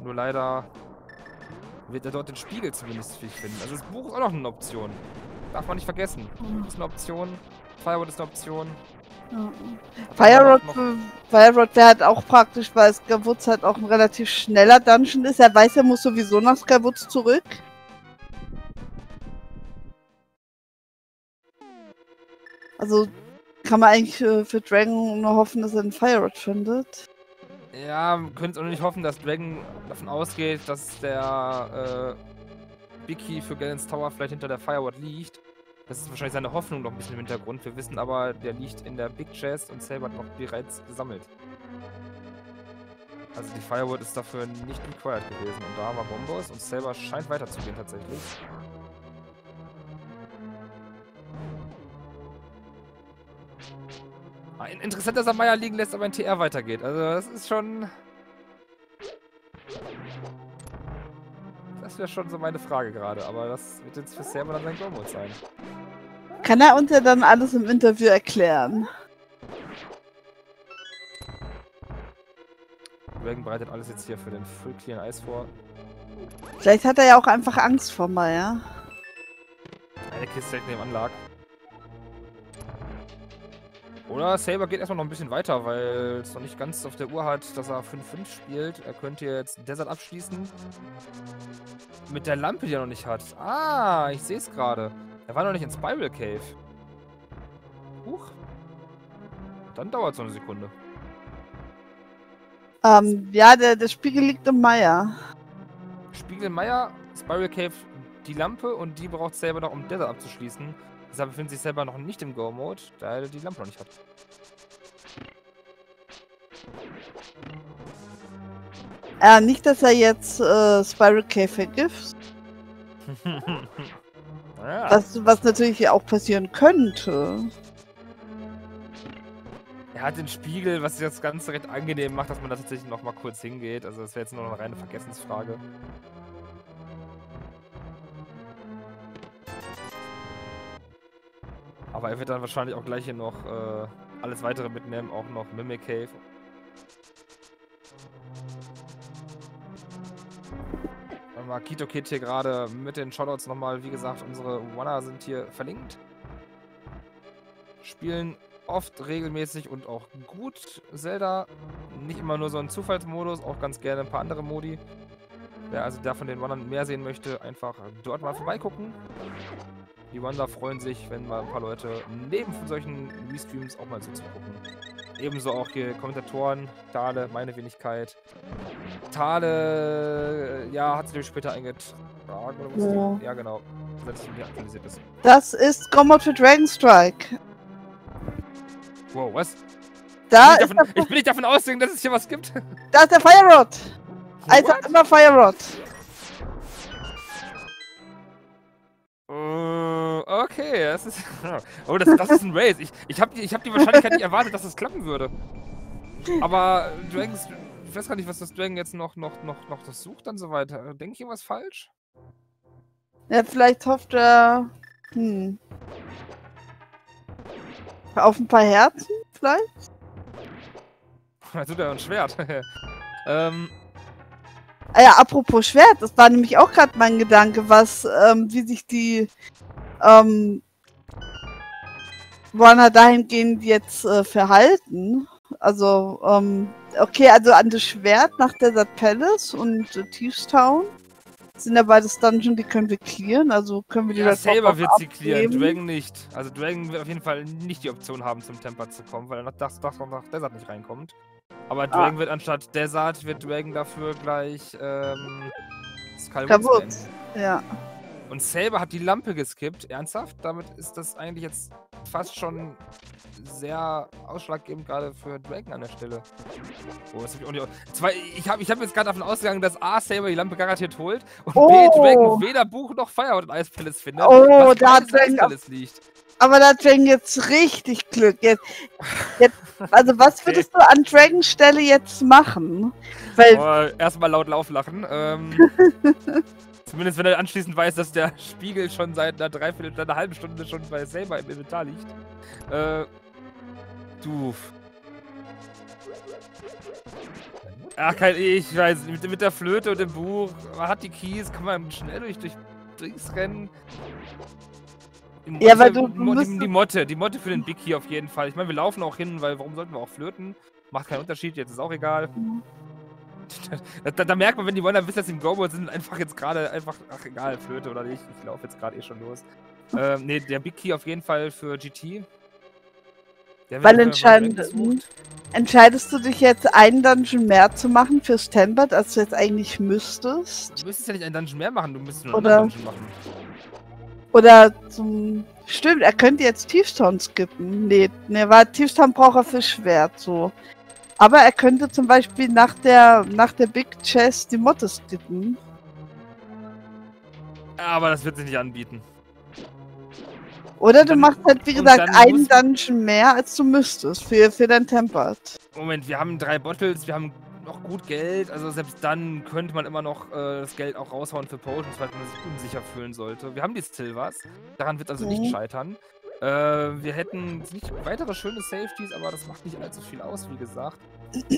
Nur leider wird er dort den Spiegel zumindest finden. Also das Buch ist auch noch eine Option. Darf man nicht vergessen. Das ist eine Option. Fireward ist eine Option. Ja. Fireward wäre halt auch praktisch, weil Skywoods halt auch ein relativ schneller Dungeon ist. Er weiß, er muss sowieso nach Skywoods zurück. Also kann man eigentlich für Dragon nur hoffen, dass er einen Fireward findet. Ja, wir können es auch nicht hoffen, dass Dragon davon ausgeht, dass der Big Key für Gallens Tower vielleicht hinter der Fireward liegt. Das ist wahrscheinlich seine Hoffnung noch ein bisschen im Hintergrund. Wir wissen aber, der liegt in der Big Chest und Saber hat noch bereits gesammelt. Also die Fireward ist dafür nicht required gewesen. Und da haben wir Bombos und Saber scheint weiterzugehen tatsächlich. Interessant, dass er Meier liegen lässt, aber ein TR weitergeht. Also das ist schon... Das wäre schon so meine Frage gerade, aber das wird jetzt für Saber dann sein Go-Mode sein. Kann er uns ja dann alles im Interview erklären. Dragon bereitet alles jetzt hier für den Full Clean Eis vor. Vielleicht hat er ja auch einfach Angst vor Meier. Eine Kiste direkt neben Anlag. Oder Saber geht erstmal noch ein bisschen weiter, weil es noch nicht ganz auf der Uhr hat, dass er 5-5 spielt. Er könnte jetzt Desert abschließen. Mit der Lampe, die er noch nicht hat. Ah, ich sehe es gerade. Er war noch nicht in Spiral Cave. Huch. Dann dauert es noch eine Sekunde. Ja, der Spiegel liegt im Meier. Spiegel im Meier, Spiral Cave, die Lampe und die braucht Saber noch, um Desert abzuschließen. Deshalb befindet sich Saber noch nicht im Go-Mode, da er die Lampe noch nicht hat. Nicht, dass er jetzt Spiral Cave vergift. Ja. Was natürlich auch passieren könnte. Er hat den Spiegel, was das Ganze recht angenehm macht, dass man da tatsächlich noch mal kurz hingeht. Also das wäre jetzt nur noch eine reine Vergessensfrage. Aber er wird dann wahrscheinlich auch gleich hier noch alles weitere mitnehmen, auch noch Mimic Cave. Kato Kid hier gerade mit den Shoutouts nochmal, wie gesagt, unsere Wanner sind hier verlinkt. Spielen oft regelmäßig und auch gut Zelda. Nicht immer nur so ein Zufallsmodus, auch ganz gerne ein paar andere Modi. Wer also da von den Wannern mehr sehen möchte, einfach dort mal vorbeigucken. Die Wanner freuen sich, wenn mal ein paar Leute neben von solchen Restreams auch mal zuzugucken. Ebenso auch hier Kommentatoren, Tale, meine Wenigkeit. Tale, ja, hat sie dir später eingetragen oder was? Ja, ja genau. Das ist Kombo für Dragon Strike. Wow, was? Ich bin nicht davon ausgegangen, dass es hier was gibt. Da ist der Fire Rod. Also immer Fire Rod. Okay, das ist. Oh, das ist ein Race. Ich hab die Wahrscheinlichkeit nicht erwartet, dass das klappen würde. Aber Dragons. Ich weiß gar nicht, was das Dragon jetzt noch das sucht dann so weiter. Denke ich irgendwas falsch? Ja, vielleicht hofft er. Auf ein paar Herzen, vielleicht? Da tut er ein Schwert. Ja, apropos Schwert, das war nämlich auch gerade mein Gedanke, was, wie sich die Warner dahingehend jetzt verhalten. Also, okay, also an das Schwert nach Desert Palace und Tiefstown sind ja beides Dungeon, die können wir clearen, also können wir die ja, das selber wird sie clearen, Dragon nicht. Also Dragon wird auf jeden Fall nicht die Option haben, zum Temper zu kommen, weil er nach Desert nicht reinkommt. Aber Dragon wird anstatt Desert, wird Dragon dafür gleich, Skalwood. Ja. Und Saber hat die Lampe geskippt, ernsthaft? Damit ist das eigentlich jetzt fast schon sehr ausschlaggebend gerade für Dragon an der Stelle. Oh, das hab ich auch nicht... Ich hab jetzt gerade davon ausgegangen, dass A, Saber die Lampe garantiert holt und B, Dragon weder Buch noch Firewood und Ice Palace findet. Oh, da hat Dragon... Aber da hat Dragon jetzt richtig Glück. Jetzt also was würdest du an Dragons Stelle jetzt machen? Weil erstmal laut lachen. Zumindest wenn er anschließend weiß, dass der Spiegel schon seit einer halben Stunde schon bei Saber im Inventar liegt. Doof. Ach, ich weiß, mit der Flöte und dem Buch, man hat die Keys, kann man schnell durch Dings rennen. Ja, weil die Motte für den Big Key auf jeden Fall. Ich meine, wir laufen auch hin, weil warum sollten wir auch flirten? Macht keinen Unterschied, jetzt ist auch egal. Da merkt man, wenn die Wonder wissen, dass sie im Go-Board sind, einfach jetzt gerade einfach, ach egal, Flöte oder nicht, ich laufe jetzt gerade schon los. Ne, der Big Key auf jeden Fall für GT. Weil entscheidest du dich jetzt, einen Dungeon mehr zu machen für Standard, als du jetzt eigentlich müsstest? Du müsstest ja nicht einen Dungeon mehr machen, du müsstest nur einen Dungeon machen. Oder zum... Stimmt, er könnte jetzt Tiefstown skippen. Nee, weil Tiefstown braucht er für Schwert, so. Aber er könnte zum Beispiel nach der Big Chest die Motte skippen. Aber das wird sich nicht anbieten. Oder du machst halt, wie gesagt, einen Dungeon mehr, als du müsstest, für dein Tempered. Moment, wir haben 3 Bottles, wir haben noch gut Geld, also selbst dann könnte man immer noch das Geld auch raushauen für Potions, falls man sich unsicher fühlen sollte. Wir haben die Silvers, daran wird also nicht scheitern. Wir hätten nicht weitere schöne Safeties, aber das macht nicht allzu viel aus, wie gesagt.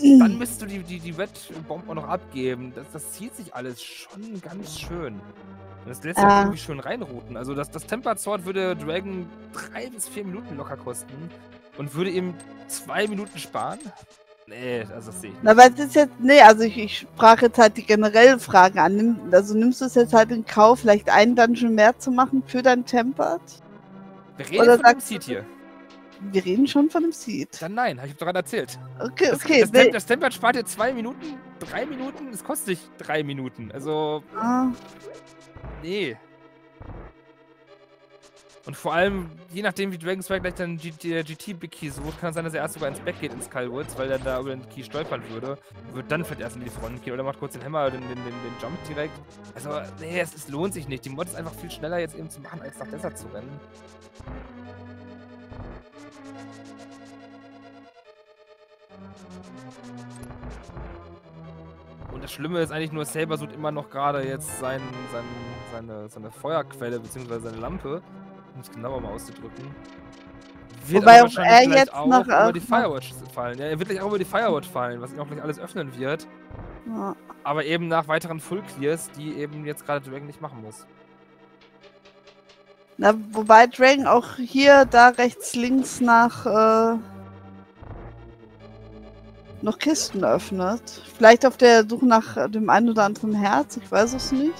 Dann müsstest du die Red Bomb auch noch abgeben. Das zieht sich alles schon ganz schön. Das lässt sich irgendwie schön reinrouten. Also das Tempered Sword würde Dragon 3 bis 4 Minuten locker kosten und würde ihm 2 Minuten sparen. Nee, also das sehe ich nicht. Na, weil es ist jetzt, nee, also ich sprach jetzt halt die generellen Fragen an. Also nimmst du es jetzt halt in Kauf, vielleicht einen Dungeon mehr zu machen für dein Tempered? Wir reden von dem Seed hier. Wir reden schon von dem Seed. Dann nein, habe ich daran erzählt. Okay, okay. Das Tempered spart dir 2 Minuten, 3 Minuten, es kostet dich 3 Minuten. Also. Nee. Und vor allem, je nachdem wie Dragon Strike gleich dann GT Big Key sucht, kann es sein, dass er erst sogar ins Back geht in Skullwoods, weil er da über den Key stolpern würde. Wird dann vielleicht erst in die Front gehen oder macht kurz den Hammer, den Jump direkt. Also, nee, es lohnt sich nicht. Die Mod ist einfach viel schneller jetzt eben zu machen, als nach Desert zu rennen. Und das Schlimme ist eigentlich nur, Saber sucht immer noch gerade jetzt seine Feuerquelle bzw. seine Lampe, um es genauer mal auszudrücken. Wird wobei er jetzt auch noch über die Firewatch fallen. Ja, er wird gleich auch über die Firewatch fallen, was ihn auch gleich alles öffnen wird. Ja. Aber eben nach weiteren Full Clears, die eben jetzt gerade Dragon nicht machen muss. Na, wobei Dragon auch hier, da rechts, links nach noch Kisten öffnet. Vielleicht auf der Suche nach dem einen oder anderen Herz, ich weiß es nicht.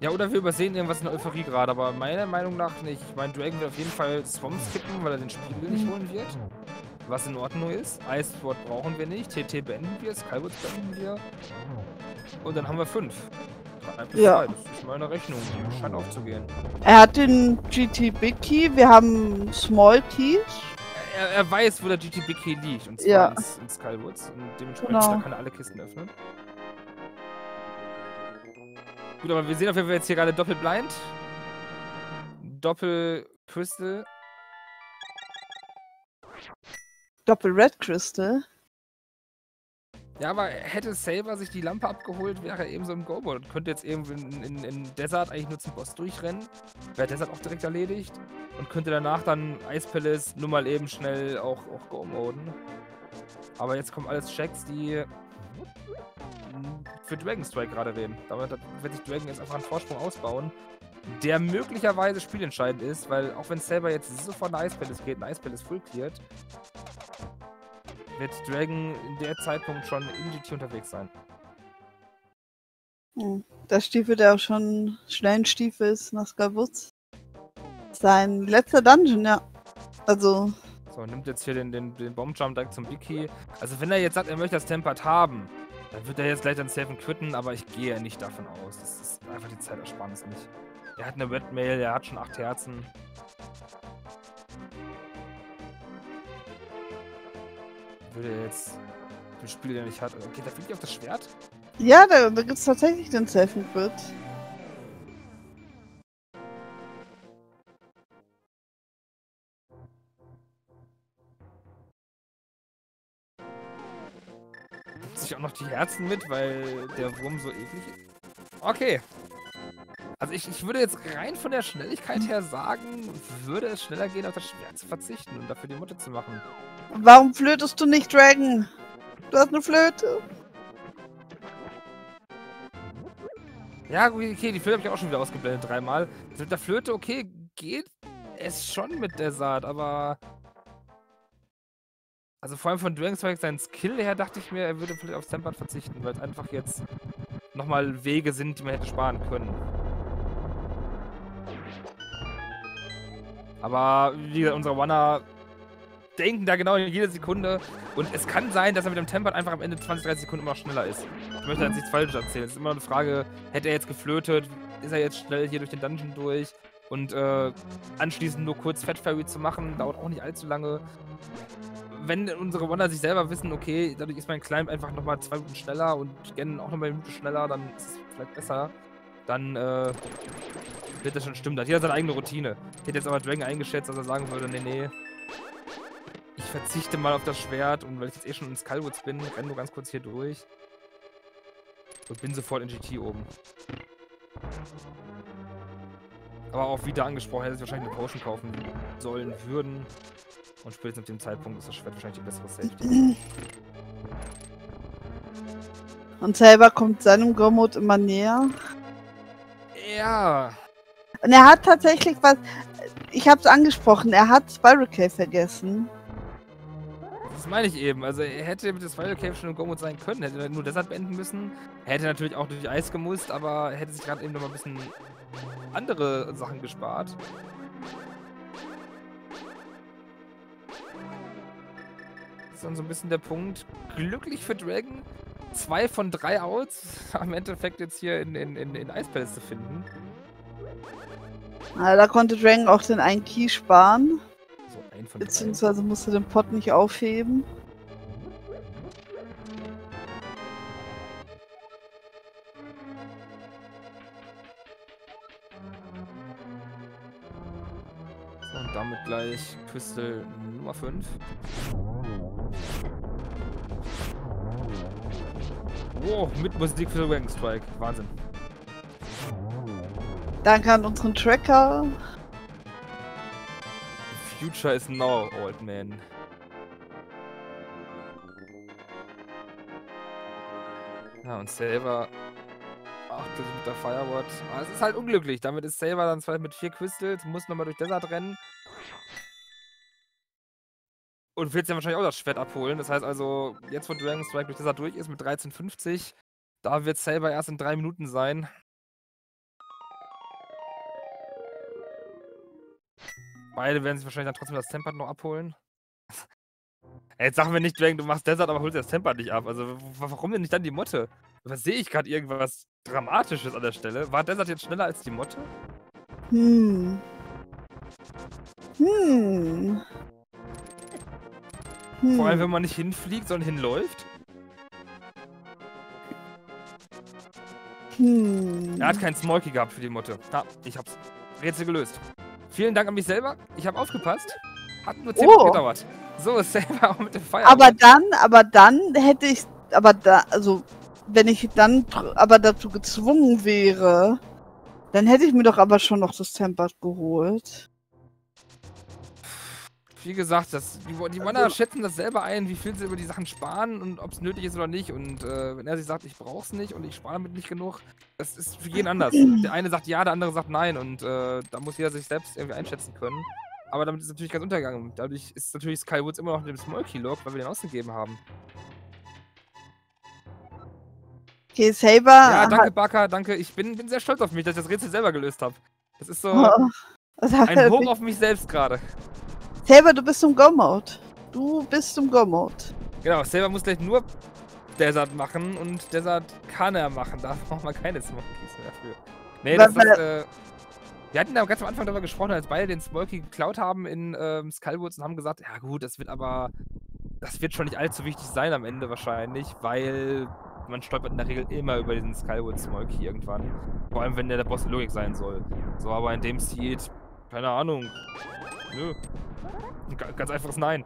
Ja, oder wir übersehen irgendwas in der Euphorie gerade, aber meiner Meinung nach nicht. Ich meine, Dragon wird auf jeden Fall Swamps kippen, weil er den Spiegel nicht holen wird. Was in Ordnung ist. Ice Sword brauchen wir nicht. TT beenden wir, Skyward beenden wir. Und dann haben wir 5. Ja. Das ist meine Rechnung. Die scheint aufzugehen. Er hat den GT Big Key, wir haben Small Keys. Er weiß, wo der GT Big Key liegt. Und zwar ja. In Skywoods. Und dementsprechend genau. Da kann er alle Kisten öffnen. Gut, aber wir sehen auf jeden Fall jetzt hier gerade Doppelblind, Doppel-Crystal, Doppel-Red-Crystal. Ja, aber hätte Saber sich die Lampe abgeholt, wäre er eben so im Go-Bot und könnte jetzt eben in Desert eigentlich nur zum Boss durchrennen. Wäre Desert auch direkt erledigt und könnte danach dann Ice Palace nur mal eben schnell auch Go-Moden. Aber jetzt kommen alles Checks, die für Dragon Strike gerade reden. Damit wird sich Dragon jetzt einfach einen Vorsprung ausbauen, der möglicherweise spielentscheidend ist, weil auch wenn Saber jetzt sofort nach Ice Palace geht und Ice Palace full cleared, wird Dragon in der Zeitpunkt schon in GT unterwegs sein. Der Stiefel, der auch schon schnell ein Stiefel ist nach Skywoods. Sein letzter Dungeon, ja. Also. So, nimmt jetzt hier den Bombjump direkt zum Biki. Also wenn er jetzt sagt, er möchte das Tempered haben, dann wird er jetzt gleich dann safe und quitten, aber ich gehe nicht davon aus. Das ist einfach die Zeitersparnis nicht. Er hat eine Red Mail, er hat schon 8 Herzen. Würde er jetzt im Spiel, der nicht hat. Okay, da fliegt er auf das Schwert? Ja, da gibt es tatsächlich den safe und quit. Auch noch die Herzen mit, weil der Wurm so eklig ist. Okay. Also ich würde jetzt rein von der Schnelligkeit her sagen, würde es schneller gehen, auf das Schwert zu verzichten und dafür die Mutter zu machen. Warum flötest du nicht, Dragon? Du hast eine Flöte. Ja, okay, die Flöte habe ich auch schon wieder ausgeblendet, 3 Mal. Also mit der Flöte, okay, geht es schon mit der Saat, aber... Also vor allem von Dragon Strike, seinen Skill her, dachte ich mir, er würde vielleicht auf Tempered verzichten, weil es einfach jetzt nochmal Wege sind, die man hätte sparen können. Aber wie gesagt, unsere Wanner denken da genau in jede Sekunde und es kann sein, dass er mit dem Tempered einfach am Ende 20, 30 Sekunden immer schneller ist. Ich möchte jetzt nichts Falsches erzählen. Es ist immer eine Frage, hätte er jetzt geflötet, ist er jetzt schnell hier durch den Dungeon durch? Und anschließend nur kurz Fat Fairy zu machen, dauert auch nicht allzu lange. Wenn unsere Wanderer sich selber wissen, okay, dadurch ist mein Climb einfach nochmal 2 Minuten schneller und Gen auch nochmal 1 Minute schneller, dann ist es vielleicht besser, dann wird das schon stimmen. Da hat jeder seine eigene Routine. Ich hätte jetzt aber Dragon eingeschätzt, dass er sagen würde, nee, ich verzichte mal auf das Schwert und weil ich jetzt eh schon in Skullwoods bin, renne nur ganz kurz hier durch und bin sofort in GT oben. Aber auch wieder angesprochen, hätte ich wahrscheinlich eine Potion kaufen sollen, würden. Und spätestens ab dem Zeitpunkt ist das Schwert wahrscheinlich die bessere Safety. Und selber kommt seinem Go-Mode immer näher. Ja. Und er hat tatsächlich was... Ich hab's angesprochen, er hat Spiral Cave vergessen. Das meine ich eben. Also er hätte mit der Spiral Cave schon im Go-Mode sein können. Hätte er nur deshalb beenden müssen. Er hätte natürlich auch durch Eis gemusst, aber er hätte sich gerade eben nochmal ein bisschen... andere Sachen gespart. Das ist dann so ein bisschen der Punkt. Glücklich für Dragon, 2 von 3 Outs am Endeffekt jetzt hier in Ice Palace zu finden. Na, da konnte Dragon auch den einen Key sparen. So, beziehungsweise musste den Pot nicht aufheben. damit gleich Crystal Nummer 5. Wow, mit Musik für Dragon Strike. Wahnsinn. Danke an unseren Tracker. The future is now, old man. Ja, und Silver. Ach, das ist mit der Firewatch. Aber es ist halt unglücklich. Damit ist Silver dann zwar mit 4 Crystals, muss nochmal durch Desert rennen. Und wird ja wahrscheinlich auch das Schwert abholen. Das heißt also, jetzt wo Dragon Strike durch Desert durch ist mit 13,50, da wird Silver erst in 3 Minuten sein. Beide werden sich wahrscheinlich dann trotzdem das Tempered noch abholen. Jetzt sagen wir nicht, Dragon, du machst Desert, aber holst das Tempered nicht ab. Also warum denn nicht dann die Motte? Sehe ich gerade irgendwas Dramatisches an der Stelle? War Desert jetzt schneller als die Motte? Vor allem, wenn man nicht hinfliegt, sondern hinläuft. Er hat keinen Smolky gehabt für die Motte. Ah, ich hab's. Rätsel gelöst. Vielen Dank an mich selber. Ich habe aufgepasst. Hat nur 10 Minuten gedauert. So, ist selber auch mit dem Feier. Aber dann hätte ich, wenn ich dann aber dazu gezwungen wäre, dann hätte ich mir doch aber schon noch das Tempered geholt. Wie gesagt, die Männer schätzen das selber ein, wie viel sie über die Sachen sparen und ob es nötig ist oder nicht. Und wenn er sich sagt, ich brauch's nicht und ich spare damit nicht genug, das ist für jeden anders. Der eine sagt ja, der andere sagt nein und da muss jeder sich selbst irgendwie einschätzen können. Aber damit ist natürlich ganz untergegangen. Dadurch ist natürlich Sky Woods immer noch mit dem Smolky-Log, weil wir den ausgegeben haben. Okay, Saber. Ja, danke Barker, danke. Ich bin sehr stolz auf mich, dass ich das Rätsel selber gelöst habe. Das ist so ein Hoch auf mich selbst gerade. Saber, du bist im Go-Mode. Genau, Saber muss gleich nur Desert machen und Desert kann er machen. Da braucht man keine Smolkies mehr für. Nee, wir hatten da ganz am Anfang darüber gesprochen, als beide den Smolky geklaut haben in Skullwoods und haben gesagt, ja gut, das wird schon nicht allzu wichtig sein am Ende wahrscheinlich, weil man stolpert in der Regel immer über diesen Skywoods Smolky irgendwann. Vor allem, wenn der Boss in Logik sein soll. So, aber in dem Seed, keine Ahnung. Nö. Ganz einfaches Nein.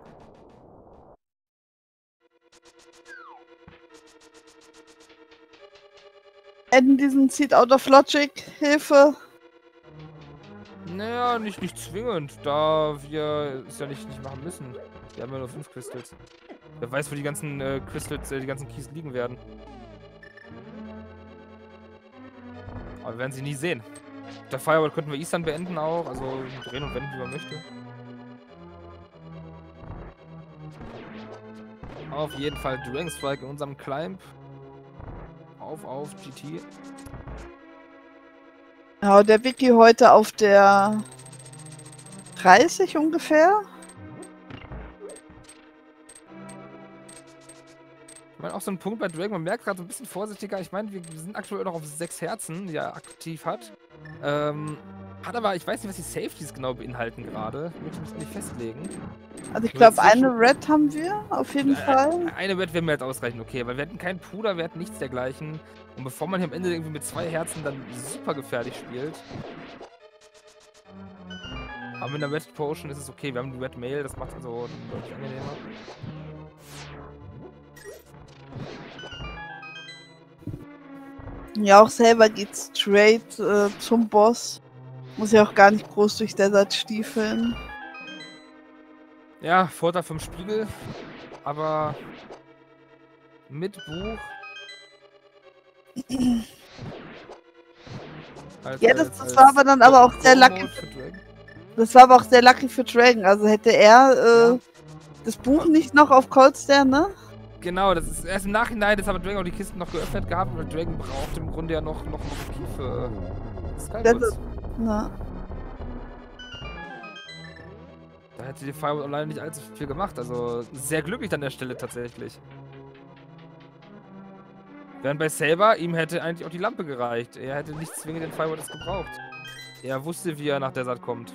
Enden diesen Seed out of logic. Hilfe. Naja, nicht zwingend, da wir es ja nicht machen müssen. Wir haben ja nur 5 Crystals. Wer weiß, wo die ganzen Crystals, die ganzen Keys liegen werden. Aber wir werden sie nie sehen. Der Firewall könnten wir Eastern beenden auch, also drehen und wenden, wie man möchte. Auf jeden Fall Dragon Strike in unserem Climb. Auf GT. Ja, der Wiki heute auf der 30 ungefähr. Ich meine, auch so ein Punkt bei Dragon, man merkt gerade so ein bisschen vorsichtiger. Ich meine, wir sind aktuell noch auf 6 Herzen, die er aktiv hat. Hat aber, ich weiß nicht, was die Safeties genau beinhalten gerade. Ich möchte mich nicht festlegen. Also ich glaube, eine Red haben wir, auf jeden Fall. Eine Red werden wir jetzt ausreichen, okay. Weil wir hatten keinen Puder, wir hatten nichts dergleichen. Und bevor man hier am Ende irgendwie mit 2 Herzen dann super gefährlich spielt. Aber mit einer Red Potion ist es okay. Wir haben die Red Mail, das macht also deutlich angenehmer. Ja, auch selber geht straight zum Boss. Muss ja auch gar nicht groß durch Desert stiefeln. Ja, Vorteil vom Spiegel, aber mit Buch. Ja, das war aber dann aber auch sehr lucky. Das war aber auch sehr lucky für Dragon. Also hätte er das Buch nicht noch auf Coldstare, ne? Genau, das ist erst im Nachhinein, jetzt haben Dragon auch die Kisten noch geöffnet gehabt und Dragon braucht im Grunde ja noch ein Key für Skywoods. Na. Da hätte die Firewall alleine nicht allzu viel gemacht, also sehr glücklich an der Stelle tatsächlich. Während bei Saber, ihm hätte eigentlich auch die Lampe gereicht. Er hätte nicht zwingend den Firewall gebraucht. Er wusste, wie er nach Desert kommt.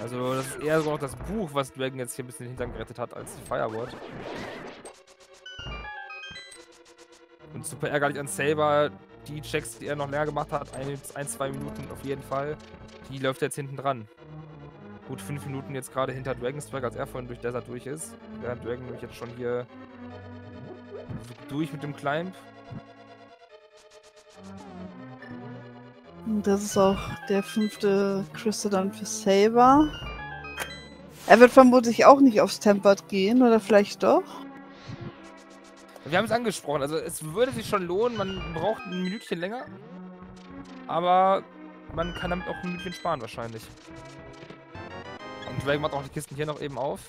Also das ist eher so noch das Buch, was Dragon jetzt hier ein bisschen den Hintern gerettet hat, als die Firewall. Und super ärgerlich an Saber. die Checks, die er noch leer gemacht hat, ein, zwei Minuten auf jeden Fall, die läuft jetzt hinten dran. Gut 5 Minuten jetzt gerade hinter Dragon Strike, als er vorhin durch Desert durch ist. Während Dragon nämlich jetzt schon hier durch mit dem Climb. Das ist auch der 5. Crystal dann für Saber. Er wird vermutlich auch nicht aufs Tempered gehen, oder vielleicht doch? Wir haben es angesprochen, also es würde sich schon lohnen, man braucht ein Minütchen länger, aber man kann damit auch ein Minütchen sparen wahrscheinlich. Und Dragon macht auch die Kisten hier noch eben auf.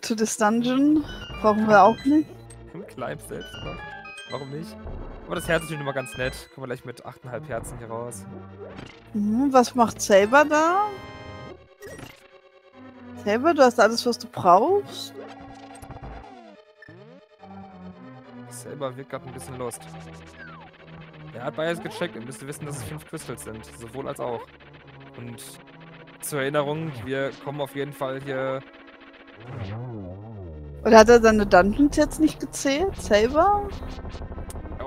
To this Dungeon brauchen wir auch nicht. Ein Climb selbst, aber warum nicht? Aber das Herz ist immer ganz nett. Kommen wir gleich mit 8,5 Herzen hier raus. Was macht Saber da? Saber, du hast alles, was du brauchst? Saber wirkt gerade ein bisschen lost. Er hat beides gecheckt und müsste wissen, dass es 5 Crystals sind. Sowohl als auch. Und zur Erinnerung, wir kommen auf jeden Fall hier... Oder hat er seine Dungeons jetzt nicht gezählt? Saber?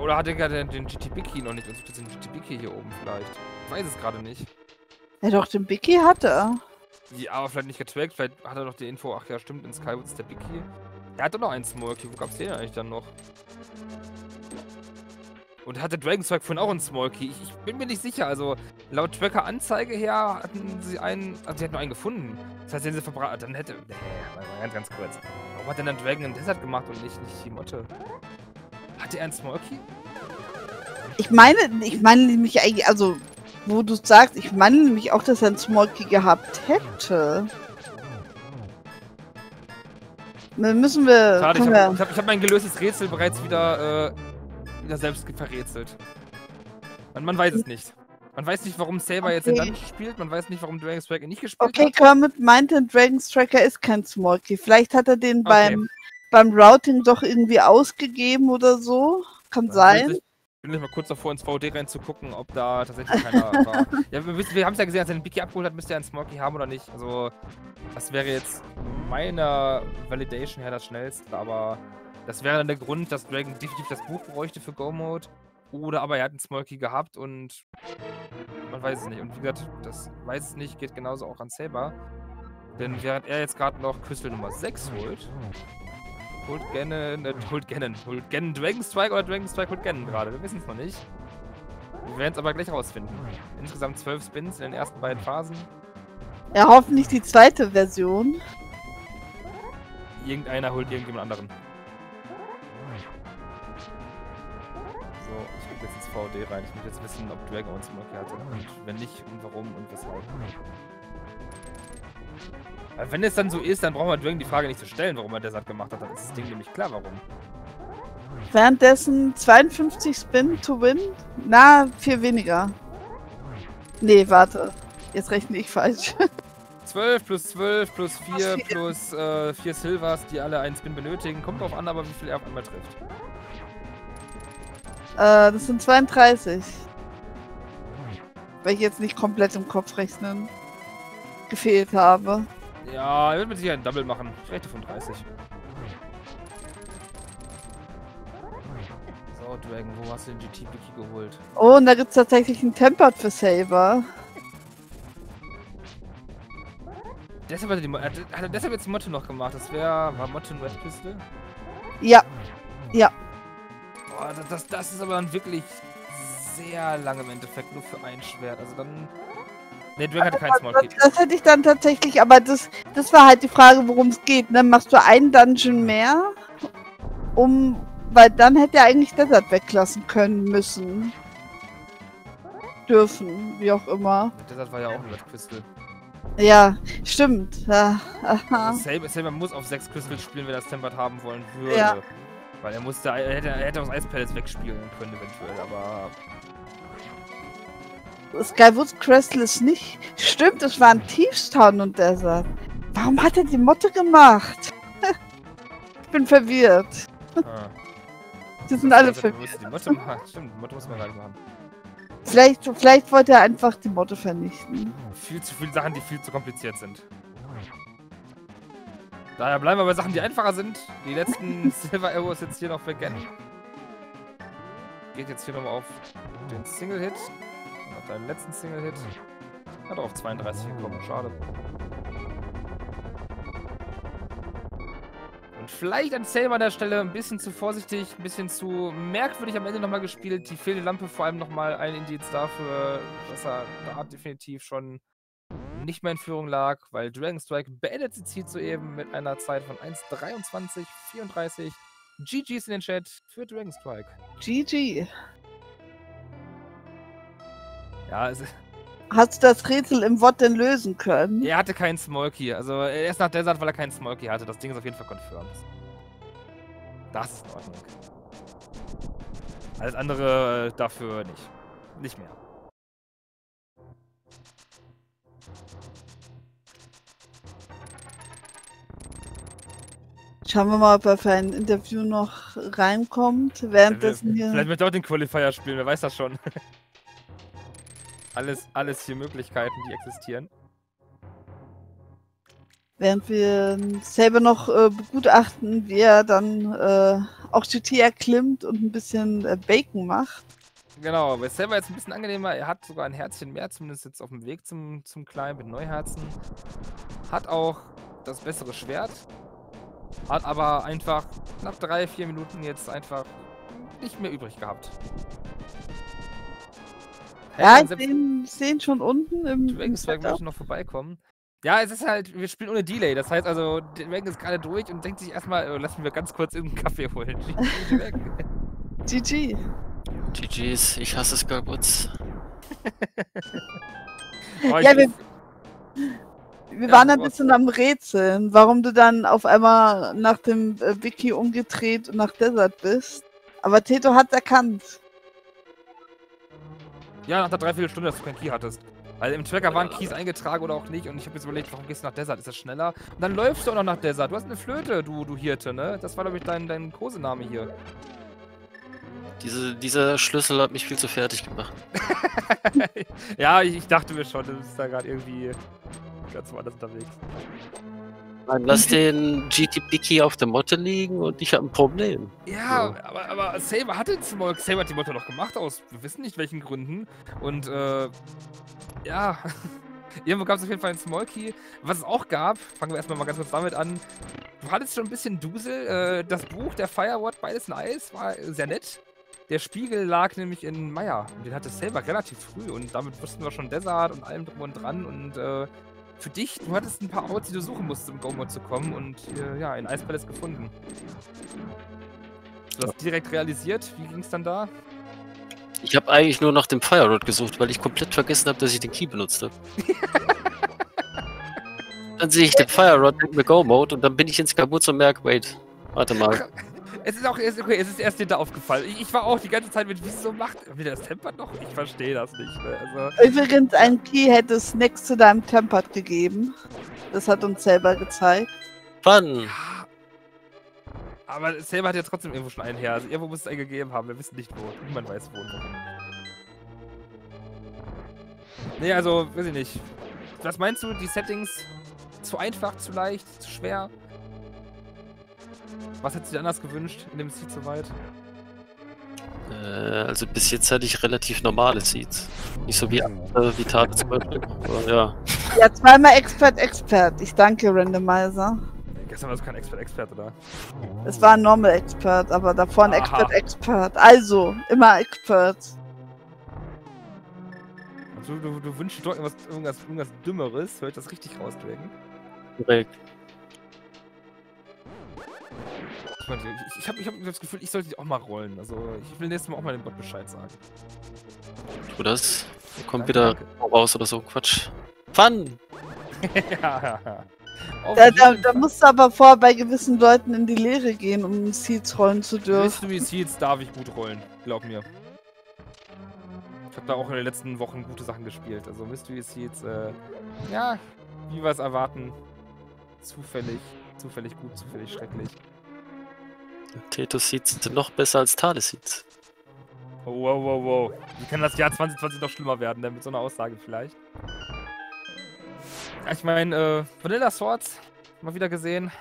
Oder hat er gerade den GTB-Key noch nicht? Und sucht jetzt den GTB-Key hier oben vielleicht. Ich weiß es gerade nicht. Ja doch, den Big Key hat er. Ja, aber vielleicht nicht getrackt. Vielleicht hat er noch die Info. Ach ja, stimmt, in Skywoods ist der Big Key. Er hat doch noch einen Small Key. Wo gab's den eigentlich dann noch? Und hatte Dragon Strike vorhin auch einen Small Key? Ich bin mir nicht sicher. Also, laut Tracker-Anzeige her hatten sie einen. Also, sie hatten nur einen gefunden. Das heißt, wenn sie verbrannt. Dann hätte. Ganz kurz. Warum hat denn dann Dragon im Desert gemacht und nicht die Motte? Hatte er einen Small Key? Ich meine mich eigentlich. Also, wo du sagst, ich meine nämlich auch, dass er einen Small Key gehabt hätte. Dann müssen wir. Schade, ich hab mein gelöstes Rätsel bereits wieder. Selbst verrätselt. Man weiß es nicht. Man weiß nicht, warum Saber jetzt den Dungeon spielt, man weiß nicht, warum Dragon Striker nicht gespielt hat. Okay, Kermit meinte, Dragon Striker ist kein Small Key. Vielleicht hat er den beim Routing doch irgendwie ausgegeben oder so. Kann sein. Ich bin nicht mal kurz davor, ins VD reinzugucken, ob da tatsächlich keiner war. Ja, wir haben es ja gesehen, als er den Big Key abgeholt hat, müsste er einen Small Key haben oder nicht. Also, das wäre jetzt meiner Validation her das Schnellste, aber... Das wäre dann der Grund, dass Dragon definitiv das Buch bräuchte für Go-Mode. Oder aber er hat einen Small Key gehabt und man weiß es nicht. Und wie gesagt, das weiß es nicht, geht genauso auch an Saber. Denn während er jetzt gerade noch Crystal Nummer 6 holt Dragon Strike oder Dragon Strike holt Ganon gerade. Wir wissen es noch nicht. Wir werden es aber gleich rausfinden. Insgesamt 12 Spins in den ersten beiden Phasen. Ja, hoffentlich die zweite Version. Irgendeiner holt irgendjemand anderen. Jetzt ins VD rein. Ich muss jetzt wissen, ob Dragon uns Small Key hatte und wenn nicht und warum und weshalb. Aber wenn es dann so ist, dann brauchen wir Dragon die Frage nicht zu stellen, warum er Desert gemacht hat. Dann ist das Ding nämlich klar, warum. Währenddessen 52 Spin to win. Na, 4 weniger. Nee, warte. Jetzt rechne ich falsch. 12 plus 4 plus 4 Silvers, die alle einen Spin benötigen. Kommt drauf an, aber wie viel er auf einmal trifft. Das sind 32. Weil ich jetzt nicht komplett im Kopf rechnen gefehlt habe. Ja, er wird mit Sicherheit einen Double machen. Ich rechne von 30. So, Dragon, wo hast du den GT-Biki geholt? Oh, und da gibt's tatsächlich einen Tempered für Saber. Deshalb hat er deshalb jetzt Motte noch gemacht. Das wäre... War Motte ein Red Pistol? Ja. Ja. Das ist aber dann wirklich sehr lang im Endeffekt, nur für ein Schwert, also dann... Ne, Dragon hatte kein Small Key. Das hätte ich dann tatsächlich, aber das war halt die Frage, worum es geht, ne? Machst du einen Dungeon mehr, weil dann hätte er eigentlich Desert weglassen können, müssen. Dürfen, wie auch immer. Desert war ja auch ein Red Crystal. Ja, stimmt. Ja. Saber muss auf 6 Crystals spielen, wenn er das Tempered haben wollen würde. Ja. Weil er hätte aus Eispellets wegspielen können eventuell, aber... Skywoods Crystal ist nicht... Stimmt, es waren Tiefstown und Desert. Warum hat er die Motte gemacht? Ich bin verwirrt. Ah. Die sind alle verwirrt. Die Motte machen. Stimmt, die Motte muss man gar nicht machen. Vielleicht wollte er einfach die Motte vernichten. Viel zu viele Sachen, die viel zu kompliziert sind. Daher bleiben wir bei Sachen, die einfacher sind. Die letzten Silver Arrows jetzt hier noch vergessen. Geht jetzt hier nochmal auf den Single-Hit. Auf deinen letzten Single-Hit. Hat auch auf 32 gekommen, schade. Und vielleicht an Tale an der Stelle ein bisschen zu vorsichtig, ein bisschen zu merkwürdig am Ende nochmal gespielt. Die fehlende Lampe vor allem nochmal ein Indiz dafür, dass er da definitiv schon nicht mehr in Führung lag, weil Dragon Strike beendet sie zieht soeben mit einer Zeit von 1:23:34. GG's in den Chat für Dragon Strike. GG. Ja, es ist... Hast du das Rätsel im Wort denn lösen können? Er hatte keinen Smolky. Also er ist nach Desert, weil er keinen Smolky hatte. Das Ding ist auf jeden Fall confirmed. Das ist in Ordnung. Alles andere dafür nicht. Nicht mehr. Schauen wir mal, ob er für ein Interview noch reinkommt. Währenddessen hier... Vielleicht möchte er auch den Qualifier spielen, wer weiß das schon. Alles hier Möglichkeiten, die existieren. Während wir selber noch begutachten, wie er dann auch GT erklimmt und ein bisschen Bacon macht. Genau, bei Saber jetzt ein bisschen angenehmer. Er hat sogar ein Herzchen mehr, zumindest jetzt auf dem Weg zum Kleinen mit Neuherzen. Hat auch das bessere Schwert. Hat aber einfach nach 3-4 Minuten jetzt einfach nicht mehr übrig gehabt. Ja, sehen schon unten im Dragon Strike möchte noch vorbeikommen. Ja, es ist halt, wir spielen ohne Delay, das heißt also, der Dragon ist gerade durch und denkt sich erstmal, lass mich mal ganz kurz einen Kaffee holen. GG. GG's, ich hasse Skybots. Ja, wir waren ein bisschen am Rätseln, warum du dann auf einmal nach dem Wiki umgedreht und nach Desert bist. Aber Teto hat erkannt. Ja, nach der Dreiviertelstunde, dass du keinen Key hattest. Also im Tracker waren Keys eingetragen oder auch nicht und ich habe jetzt überlegt, warum gehst du nach Desert? Ist das schneller? Und dann läufst du auch noch nach Desert. Du hast eine Flöte, du Hirte, ne? Das war, glaube ich, dein Kosename hier. Dieser Schlüssel hat mich viel zu fertig gemacht. Ja, ich dachte mir schon, du bist da gerade irgendwie ganz woanders unterwegs. Lass den GTP-Key auf der Motte liegen und ich habe ein Problem. Ja, so. aber Saber hat den Smolk. Saber hat die Motte noch gemacht aus, wir wissen nicht welchen Gründen. Und ja, irgendwo gab es auf jeden Fall einen Smolky. Was es auch gab, fangen wir erstmal mal ganz kurz damit an. Du hattest schon ein bisschen Dusel. Das Buch, der Fireword, beides nice, war sehr nett. Der Spiegel lag nämlich in Meier. Den hatte Saber relativ früh und damit wussten wir schon Desert und allem drum und dran und für dich, du hattest ein paar Outs, die du suchen musstest, um Go-Mod zu kommen und ja, ein Ice Palace gefunden. Du hast direkt realisiert, wie ging es dann da? Ich habe eigentlich nur nach dem Fire Rod gesucht, weil ich komplett vergessen habe, dass ich den Key benutzt habe. Dann sehe ich den Fire Rod mit Go-Mode und dann bin ich ins Kabuz und merke, wait, warte mal. Es ist auch erst, okay, es ist erst hinter aufgefallen. Ich war auch die ganze Zeit mit, wieso macht wieder das Tempered noch? Ich verstehe das nicht. Ne? Also übrigens, ein Key hätte es next zu deinem Tempered gegeben. Das hat uns selber gezeigt. Wann? Ja. Aber selber hat ja trotzdem irgendwo schon einen her. Also irgendwo muss es einen gegeben haben. Wir wissen nicht wo. Niemand weiß wo. Nee, also, weiß ich nicht. Was meinst du? Die Settings? Zu einfach, zu leicht, zu schwer? Was hättest du dir anders gewünscht in dem Seed soweit? Also bis jetzt hatte ich relativ normale Seeds. Nicht so wie andere, wie Tale zum Beispiel. Aber, ja. Ja, zweimal Expert. Ich danke, Randomizer. Gestern war es kein Expert, oder? Es war ein Normal Expert, aber davor ein Expert. Also, immer Expert. Also, du wünschst doch irgendwas Dümmeres. Hör ich das richtig raus, Dragon? Korrekt. Ich hab das Gefühl, ich sollte die auch mal rollen. Also, ich will nächstes Mal auch mal dem Bot Bescheid sagen. Tu das. Kommt wieder raus oder so. Quatsch. Fun! Ja. Da musst du aber vorher bei gewissen Leuten in die Lehre gehen, um Seeds rollen zu dürfen. Weißt du, wie Seeds darf ich gut rollen. Glaub mir. Ich habe da auch in den letzten Wochen gute Sachen gespielt. Also, Mystery Seeds, ja, wie wir es erwarten. Zufällig gut, zufällig schrecklich. Teto Seeds sind noch besser als Tale Seeds. Wow. Wie kann das Jahr 2020 noch schlimmer werden, denn mit so einer Aussage vielleicht? Ja, ich meine, Vanilla Swords, mal wieder gesehen.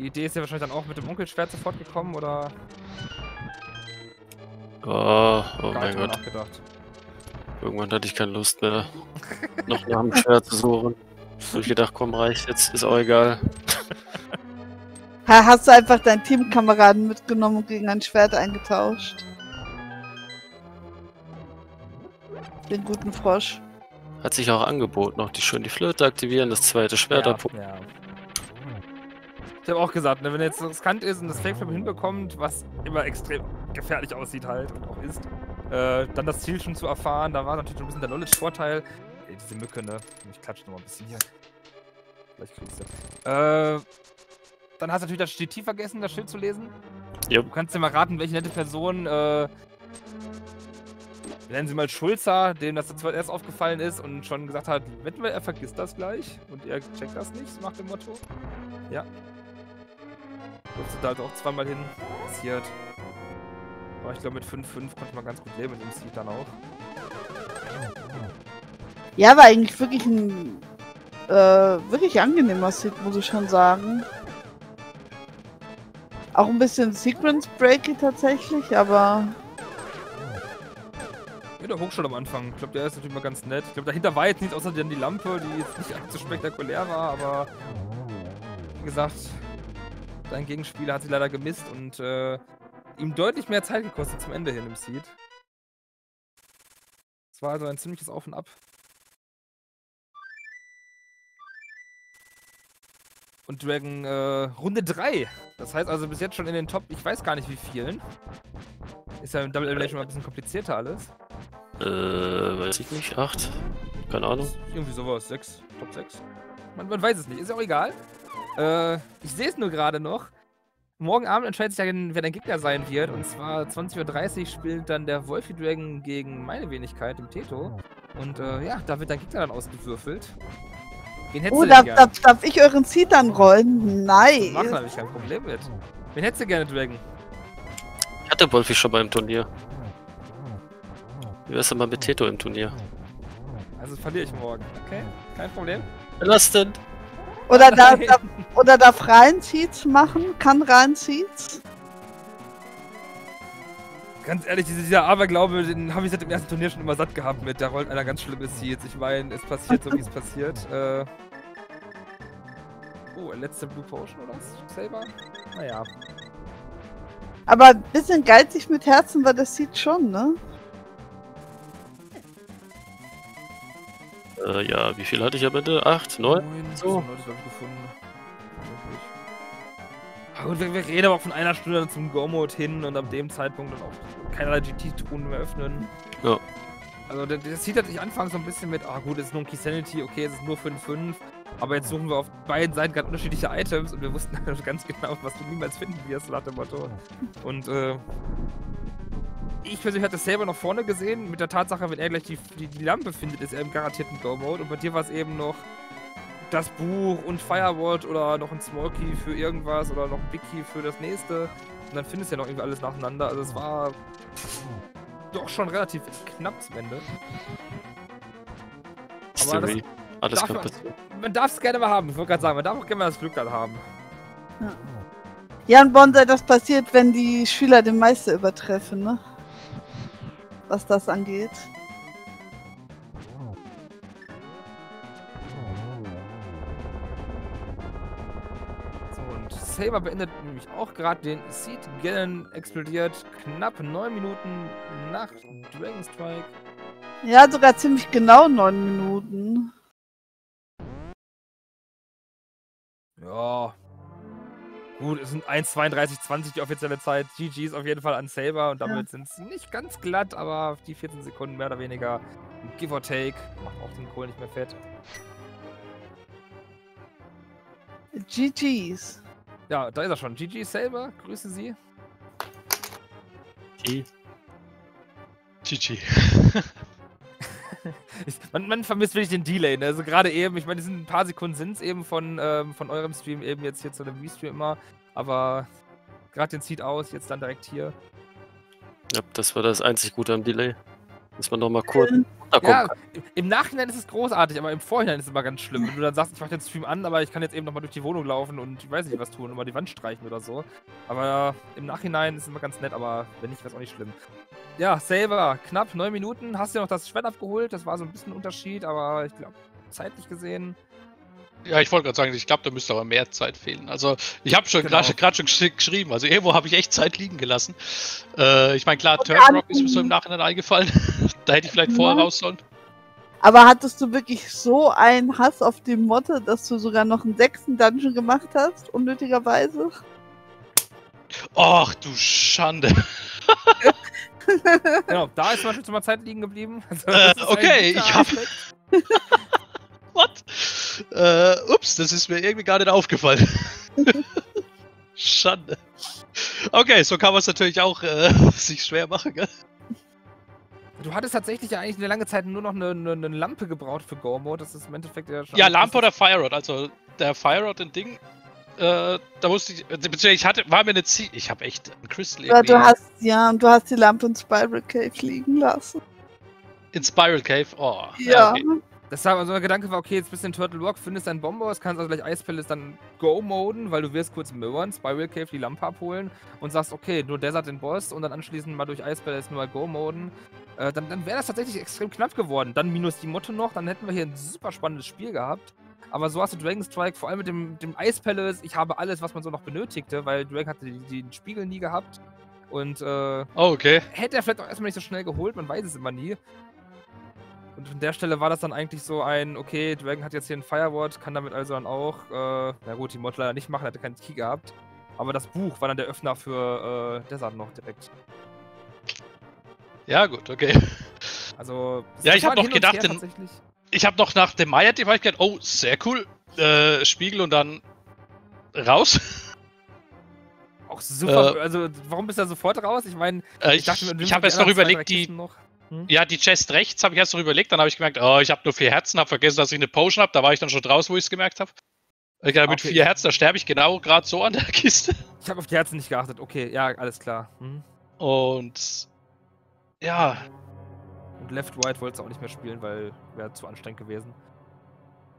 Die Idee ist ja wahrscheinlich dann auch mit dem Onkelschwert sofort gekommen, oder? Oh, oh mein Gott. Irgendwann hatte ich keine Lust mehr, noch nach dem Schwert zu suchen. Hab ich gedacht, komm, reicht jetzt, ist auch egal. Hast du einfach deinen Teamkameraden mitgenommen und gegen ein Schwert eingetauscht? Den guten Frosch. Hat sich auch angeboten, noch die Flöte aktivieren, das zweite Schwert abholen. Ja. Ich habe auch gesagt, ne, wenn jetzt riskant ist und das Fake Flame hinbekommt, was immer extrem gefährlich aussieht halt und auch ist, dann das Ziel schon zu erfahren, da war natürlich schon ein bisschen der Knowledge-Vorteil. Ey, diese Mücke, ne? Ich klatsche nochmal ein bisschen hier. Vielleicht kriegst du das. Dann hast du natürlich das Stativ vergessen, das Schild zu lesen. Yep. Du kannst dir mal raten, welche nette Person, nennen sie mal Schulzer, dem das zuerst aufgefallen ist und schon gesagt hat, wetten wir, er vergisst das gleich und er checkt das nicht, so nach dem Motto. Ja. Durfte da halt auch zweimal hin, passiert. Aber ich glaube, mit 5-5 konnte man ganz gut leben mit dem Seed dann auch. Ja, war eigentlich wirklich ein wirklich angenehmer Seed, muss ich schon sagen. Auch ein bisschen Sequence-breaky tatsächlich, aber... Ja, der Hochschul am Anfang. Ich glaube, der ist natürlich mal ganz nett. Ich glaube, dahinter war jetzt nichts, außer die Lampe, die jetzt nicht allzu spektakulär war, aber... Wie gesagt, dein Gegenspieler hat sie leider gemisst und ihm deutlich mehr Zeit gekostet zum Ende hin im Seed. Es war also ein ziemliches Auf und Ab. Und Dragon Runde 3. Das heißt also bis jetzt schon in den Top, ich weiß gar nicht wie vielen. Ist ja im Double Elimination mal ein bisschen komplizierter alles. Weiß ich nicht, 8? Keine Ahnung. Irgendwie sowas, 6, Top 6. Man weiß es nicht, ist ja auch egal. Ich sehe es nur gerade noch. Morgen Abend entscheidet sich ja, wer dein Gegner sein wird. Und zwar 20:30 Uhr spielt dann der Wolfie Dragon gegen meine Wenigkeit im Teto. Und ja, da wird dein Gegner dann ausgewürfelt. Oh, darf ich euren Seed dann rollen? Nein. Nice. Da habe ich kein Problem mit. Wen hättest du gerne, Dragon? Ich hatte Wolfi schon mal im Turnier. Wie wär's denn mal mit Teto im Turnier? Also verliere ich morgen. Okay, kein Problem. Belastend. Oder darf Ryan Seeds machen? Kann Ryan Seeds? Ganz ehrlich, dieser Aberglaube, den habe ich seit dem ersten Turnier schon immer satt gehabt mit. Da rollt einer ganz schlimme Seeds. Ich meine, es passiert so, wie es passiert. Oh, letzte Blue Potion, oder? Saber? Naja. Aber ein bisschen geizig mit Herzen war das Seed schon, ne? Ja, wie viel hatte ich am Ende? 8, 9? So. Gut, wir reden aber auch von einer Stunde zum Go-Mode hin und ab dem Zeitpunkt dann auch keinerlei GT-Truhen mehr öffnen. Ja. Also das sieht natürlich anfangs so ein bisschen mit, ah gut, es ist nur ein Key-Sanity, okay, es ist nur 5-5, aber jetzt suchen wir auf beiden Seiten gerade unterschiedliche Items und wir wussten ganz genau, was du niemals finden wirst, nach dem Motto. Und ich persönlich hatte Saber noch vorne gesehen, mit der Tatsache, wenn er gleich die Lampe findet, ist er im garantierten Go-Mode und bei dir war es eben noch das Buch und Firewatch oder noch ein Small Key für irgendwas oder noch ein Big Key für das nächste. Und dann findest du ja noch irgendwie alles nacheinander. Also es war doch schon relativ knapp zum Ende. Aber das alles darf man darf es gerne mal haben, ich wollte gerade sagen, man darf auch gerne mal das Glück dann haben. Ja, ja und Bonsai, das passiert, wenn die Schüler den Meister übertreffen, ne? Was das angeht. Saber beendet nämlich auch gerade den Seed. Gillen explodiert knapp 9 Minuten nach Dragon Strike. Ja, sogar ziemlich genau 9 Minuten. Ja. Gut, es sind 1:32:20 die offizielle Zeit. GG ist auf jeden Fall an Saber und damit sind es nicht ganz glatt, aber die 14 Sekunden mehr oder weniger. Give or take. Macht auch den Kohl nicht mehr fett. GG's. Ja, da ist er schon. GG Saber, grüße Sie. GG. Man vermisst wirklich den Delay, ne? Also gerade eben, ich meine, es sind ein paar Sekunden sind's eben von eurem Stream eben jetzt hier zu dem Restream immer, aber gerade den Seed aus, jetzt dann direkt hier. Ja, das war das einzig Gute am Delay. Dass man noch mal kurz Ja, im Nachhinein ist es großartig, aber im Vorhinein ist es immer ganz schlimm. Wenn du dann sagst, ich mach den Stream an, aber ich kann jetzt eben nochmal durch die Wohnung laufen und ich weiß nicht was tun, mal die Wand streichen oder so. Aber im Nachhinein ist es immer ganz nett, aber wenn nicht, wäre es auch nicht schlimm. Ja, Saber, knapp 9 Minuten. Hast du ja noch das Schwert abgeholt? Das war so ein bisschen ein Unterschied, aber ich glaube, zeitlich gesehen... Ja, ich wollte gerade sagen, ich glaube, da müsste aber mehr Zeit fehlen. Also, ich habe schon gerade schon geschrieben, also irgendwo habe ich echt Zeit liegen gelassen. Ich meine, klar, Turnrock ist mir so im Nachhinein eingefallen. Da hätte ich vielleicht vorher raus sollen. Aber hattest du wirklich so einen Hass auf die Motte, dass du sogar noch einen 6. Dungeon gemacht hast, unnötigerweise? Och, du Schande. Genau, da ist zum Beispiel mal Zeit liegen geblieben. Also, okay, ich habe... What? Ups, das ist mir irgendwie gar nicht aufgefallen. Schande. Okay, so kann man es natürlich auch sich schwer machen, gell? Du hattest tatsächlich ja eigentlich eine lange Zeit nur noch eine Lampe gebraucht für Go-Mode. Das ist im Endeffekt ja schon... Ja, Lampe oder Fire-Rod. Also, der Fire-Rod, ein Ding, da musste ich... Beziehungsweise, ich hatte... War mir eine Ziel... Ich habe echt einen Crystal irgendwie... Ja, und du hast die Lampe in Spiral Cave liegen lassen. In Spiral Cave? Oh. Ja. Okay. Das war, also mein Gedanke war, okay, jetzt bist du in Turtle Rock, findest deinen Bombos, kannst also gleich Ice Palace dann Go-Moden, weil du wirst kurz mirren, Spiral Cave die Lampe abholen und sagst, okay, nur Desert den Boss und dann anschließend mal durch Ice Palace nur Go-Moden. Dann wäre das tatsächlich extrem knapp geworden. Dann minus die Motte noch, dann hätten wir hier ein super spannendes Spiel gehabt. Aber so hast du Dragon Strike, vor allem mit dem Ice Palace, ich habe alles, was man so noch benötigte, weil Dragon hatte den Spiegel nie gehabt. Und hätte er vielleicht auch erstmal nicht so schnell geholt, man weiß es immer nie. Und von der Stelle war das dann eigentlich so ein, okay, Dragon hat jetzt hier ein Fireward, kann damit also dann auch, na gut, die Mod leider nicht machen, hatte keinen Key gehabt. Aber das Buch war dann der Öffner für Desert noch direkt. Ja gut, okay. Also, ja, ich habe noch gedacht, ich habe noch nach dem Maya-Device gedacht, oh, sehr cool, Spiegel und dann raus. Auch super, also warum bist du da sofort raus? Ich meine, ich habe jetzt noch überlegt, ja, die Chest rechts habe ich erst noch überlegt, dann habe ich gemerkt, oh, ich habe nur 4 Herzen, habe vergessen, dass ich eine Potion habe, da war ich dann schon draus, wo ich es gemerkt habe. Okay, mit 4 Herzen, da sterbe ich genau gerade so an der Kiste. Ich habe auf die Herzen nicht geachtet, okay, ja, alles klar. Hm. Und... ja. Und Left-Right wollte es auch nicht mehr spielen, weil wäre zu anstrengend gewesen.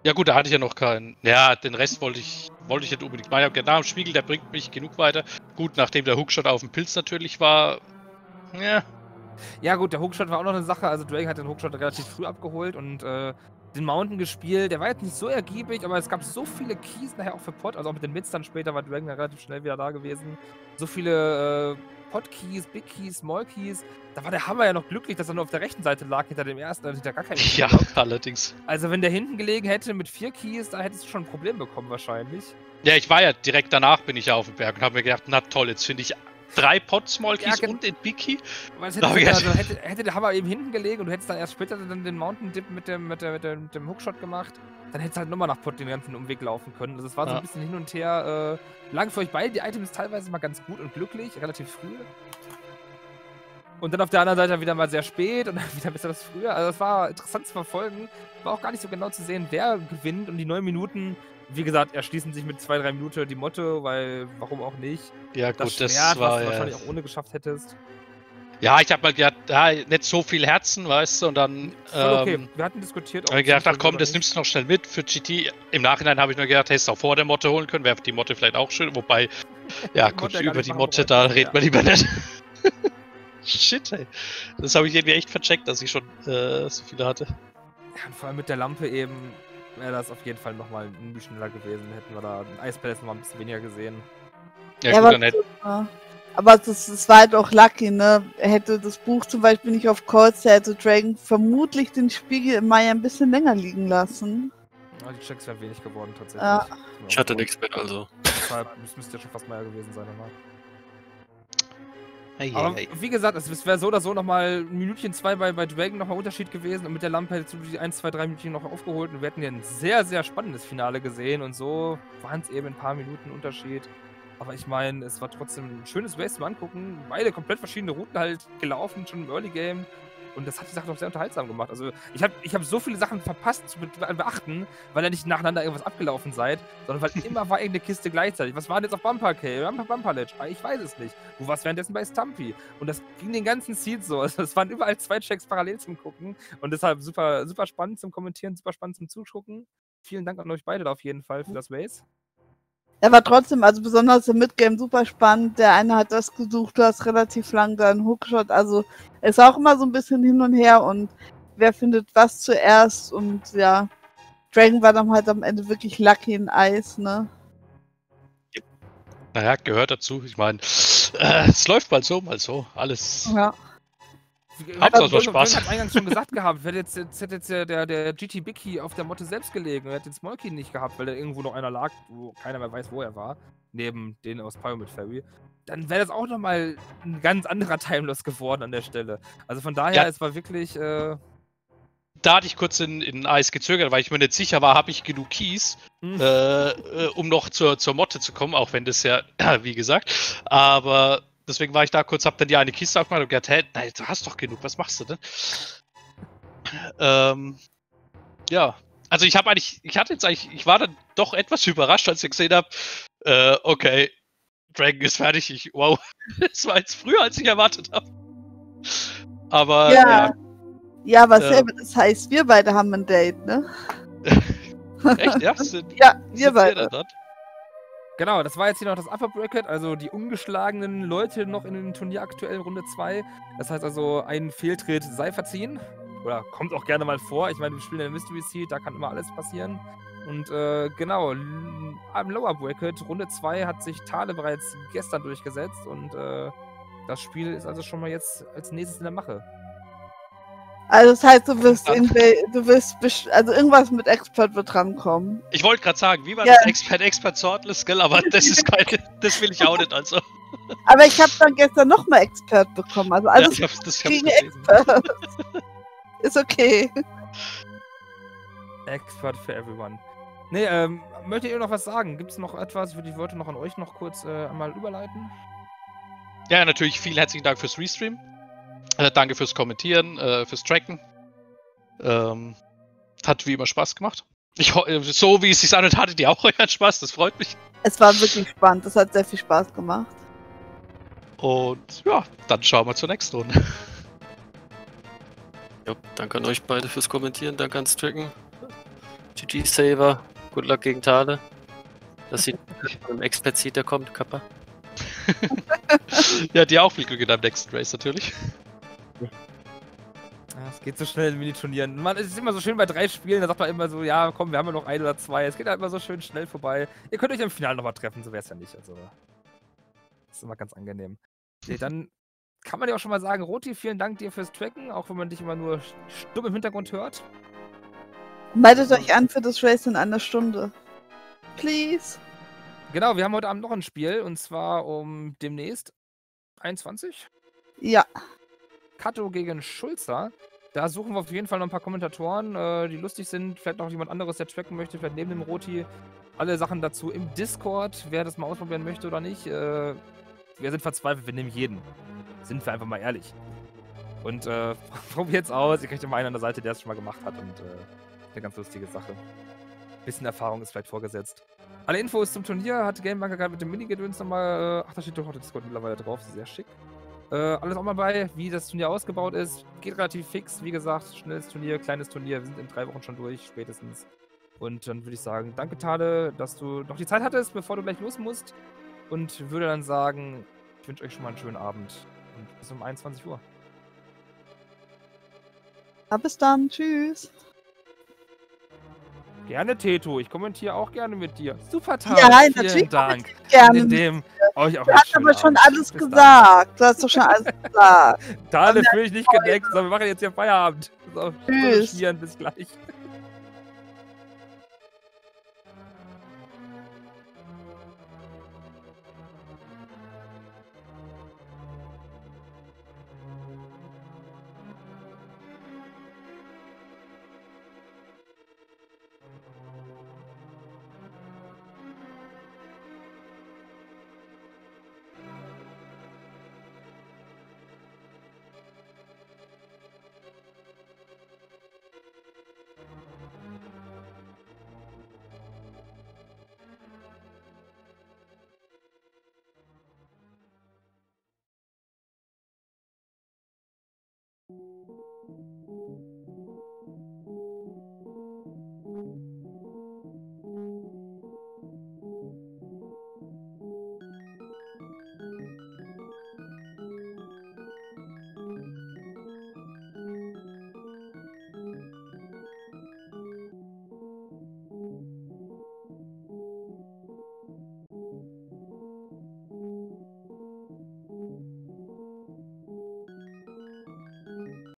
Ja gut, da hatte ich ja noch keinen... Ja, den Rest wollte ich nicht unbedingt machen. Ich habe gedacht, am Spiegel, der bringt mich genug weiter. Gut, nachdem der Hookshot auf dem Pilz natürlich war... Ja... Ja gut, der Hookshot war auch noch eine Sache, also Drake hat den Hookshot relativ früh abgeholt und den Mountain gespielt, der war jetzt nicht so ergiebig, aber es gab so viele Keys nachher auch für Pot, also auch mit den Mids dann später war Dragon ja relativ schnell wieder da gewesen, so viele Pot-Keys, Big-Keys, Small-Keys, da war der Hammer ja noch glücklich, dass er nur auf der rechten Seite lag, hinter dem ersten, also hinter gar keinen. Ja, allerdings. Also wenn der hinten gelegen hätte mit 4 Keys, da hättest du schon ein Problem bekommen wahrscheinlich. Ja, ich war ja direkt danach bin ich ja auf dem Berg und habe mir gedacht, na toll, jetzt finde ich... 3 Pot-Small-Keys und den Big-Key. Hätte der Hammer eben hinten gelegen und du hättest dann erst später dann den Mountain-Dip mit dem Hookshot gemacht, dann hättest du halt nochmal nach Pot den ganzen Umweg laufen können. Also es war so ein bisschen hin und her lang für euch beide. Die Items teilweise mal ganz gut und glücklich, relativ früh. Und dann auf der anderen Seite wieder mal sehr spät und dann wieder ein bisschen was früher. Also es war interessant zu verfolgen. War auch gar nicht so genau zu sehen, wer gewinnt. Und die 9 Minuten, wie gesagt, erschließen sich mit 2-3 Minuten die Motte, weil warum auch nicht. Ja gut, das Schwert, was du wahrscheinlich auch ohne geschafft hättest. Ja, ich habe mal gedacht, ja, nicht so viel Herzen, weißt du, und dann... Voll okay, wir hatten diskutiert... Ich habe gedacht, ach komm, das nimmst du noch schnell mit für GT. Im Nachhinein habe ich nur gedacht, hättest du auch vor der Motte holen können, wäre die Motte vielleicht auch schön, wobei... Ja gut, über die Motte, da redet man lieber nicht. Shit, ey. Das habe ich irgendwie echt vercheckt, dass ich schon so viele hatte. Ja, und vor allem mit der Lampe eben... wäre das auf jeden Fall nochmal ein bisschen schneller gewesen. Hätten wir da ein Ice Palace noch ein bisschen weniger gesehen. Ja, gut, dann hätte... Aber das war halt auch lucky, ne? Hätte das Buch zum Beispiel nicht auf Calls, hätte Dragon vermutlich den Spiegel im Mai ein bisschen länger liegen lassen. Ja, die Checks wären wenig geworden, tatsächlich. Ja. Ich hatte nichts mit, also. Das müsste ja schon fast Meier gewesen sein, nochmal. Aber wie gesagt, es wäre so oder so nochmal ein Minütchen, 2 bei Dragon nochmal Unterschied gewesen und mit der Lampe hättest du die 1, 2, 3 Minütchen noch aufgeholt und wir hätten ja ein sehr, sehr spannendes Finale gesehen und so waren es eben ein paar Minuten Unterschied. Aber ich meine, es war trotzdem ein schönes Race zum Angucken. Beide komplett verschiedene Routen halt gelaufen, schon im Early Game. Und das hat die Sache doch sehr unterhaltsam gemacht. Also ich hab so viele Sachen verpasst zu beachten, weil da nicht nacheinander irgendwas abgelaufen seid, sondern weil immer war irgendeine Kiste gleichzeitig. Was war denn jetzt auf Bumper K? Bumper Ledge? Ich weiß es nicht. Du warst währenddessen bei Stumpy. Und das ging den ganzen Seed so. Also es waren überall zwei Checks parallel zum Gucken. Und deshalb super, super spannend zum Kommentieren, super spannend zum Zuschucken. Vielen Dank an euch beide auf jeden Fall für das Race. Er war trotzdem, also besonders im Midgame, super spannend. Der eine hat das gesucht, du hast relativ lang deinen Hookshot. Also es war auch immer so ein bisschen hin und her und wer findet was zuerst. Und ja, Dragon war dann halt am Ende wirklich lucky in Eis, ne? Naja, gehört dazu. Ich meine, es läuft mal so, alles. Ja. Hauptsache was Spaß. Ich habe eingangs schon gesagt gehabt, hätte jetzt der GT Bicky auf der Motte selbst gelegen und hätte den Smolky nicht gehabt, weil da irgendwo noch einer lag, wo keiner mehr weiß, wo er war, neben denen aus Pyramid Ferry, dann wäre das auch nochmal ein ganz anderer Timeloss geworden an der Stelle. Also von daher, ja. Es war wirklich... Da hatte ich kurz in Eis gezögert, weil ich mir nicht sicher war, habe ich genug Keys, um noch zur Motte zu kommen, auch wenn das ja, wie gesagt, aber... Deswegen war ich da kurz, hab dann die eine Kiste aufgemacht und gedacht, hey, nein, du hast doch genug, was machst du denn? Ja, also ich war dann doch etwas überrascht, als ich gesehen habe, okay, Dragon ist fertig, wow, es war jetzt früher, als ich erwartet habe. Aber, ja, aber selber, das heißt, wir beide haben ein Date, ne? Echt, ja? Ja, wir beide. Genau, das war jetzt hier noch das Upper Bracket, also die ungeschlagenen Leute noch in dem Turnier aktuell Runde 2. Das heißt also, ein Fehltritt sei verziehen. Oder kommt auch gerne mal vor. Ich meine, wir spielen in der Mystery Seed, da kann immer alles passieren. Und genau, am Lower Bracket, Runde 2 hat sich Tale bereits gestern durchgesetzt. Und das Spiel ist also schon mal jetzt als nächstes in der Mache. Also das heißt, du wirst irgendwas mit Expert wird rankommen. Ich wollte gerade sagen, wie war das Expert Sortless, gell? Aber das ist keine, das will ich auch nicht, also. Aber ich habe dann gestern nochmal Expert bekommen, also alles ja, gegen Expert. Ist okay. Expert for everyone. Nee, möchtet ihr noch was sagen? Gibt es noch etwas? Ich wollte noch an euch noch kurz einmal überleiten. Ja, natürlich vielen herzlichen Dank fürs Restream. Danke fürs Kommentieren, fürs Tracken. Hat wie immer Spaß gemacht. So wie es sich anhört, hattet ihr auch euren Spaß, das freut mich. Es war wirklich spannend, das hat sehr viel Spaß gemacht. Und ja, dann schauen wir zur nächsten Runde. Ja, danke an euch beide fürs Kommentieren, danke ans Tracken. GG Saber, good luck gegen Tale. Das sieht im Expert-Seed, der kommt, Kappa. Ja, dir auch viel Glück in deinem nächsten Race, natürlich. Es geht so schnell in Miniturnieren. Man, es ist immer so schön bei 3 Spielen, da sagt man immer so, ja komm, wir haben ja noch 1 oder 2. Es geht halt immer so schön schnell vorbei. Ihr könnt euch im Finale nochmal treffen, so wäre es ja nicht. Also, das ist immer ganz angenehm. Okay, dann kann man dir auch schon mal sagen, Roti, vielen Dank dir fürs Tracken, auch wenn man dich immer nur stumm im Hintergrund hört. Meldet euch an für das Race in einer Stunde. Please. Genau, wir haben heute Abend noch ein Spiel, und zwar um demnächst 21. Ja. Kato gegen Schulzer. Da suchen wir auf jeden Fall noch ein paar Kommentatoren, die lustig sind. Vielleicht noch jemand anderes, der tracken möchte, vielleicht neben dem Roti. Alle Sachen dazu im Discord, wer das mal ausprobieren möchte oder nicht. Wir sind verzweifelt, wir nehmen jeden. Sind wir einfach mal ehrlich. Und probiert's aus. Ihr kriegt immer einen an der Seite, der es schon mal gemacht hat. Und eine ganz lustige Sache. Ein bisschen Erfahrung ist vielleicht vorgesetzt. Alle Infos zum Turnier hat Gamebanker gerade mit dem Minigedöns nochmal. Ach, da steht doch auch der Discord mittlerweile drauf. Sehr schick. Alles auch mal bei, wie das Turnier ausgebaut ist. Geht relativ fix, wie gesagt. Schnelles Turnier, kleines Turnier. Wir sind in 3 Wochen schon durch, spätestens. Und dann würde ich sagen, danke Tale, dass du noch die Zeit hattest, bevor du gleich los musst. Und würde dann sagen, ich wünsche euch schon mal einen schönen Abend. Und bis um 21 Uhr. Ja, bis dann, tschüss. Gerne, Teto. Ich kommentiere auch gerne mit dir. Super, Tal. Ja, nein, natürlich. Dank. Gerne. Du hast aber schon alles gesagt. Du hast doch schon alles gesagt. Tal, das will ich nicht gedeckt, sondern wir machen jetzt hier Feierabend. So, tschüss. Bis gleich.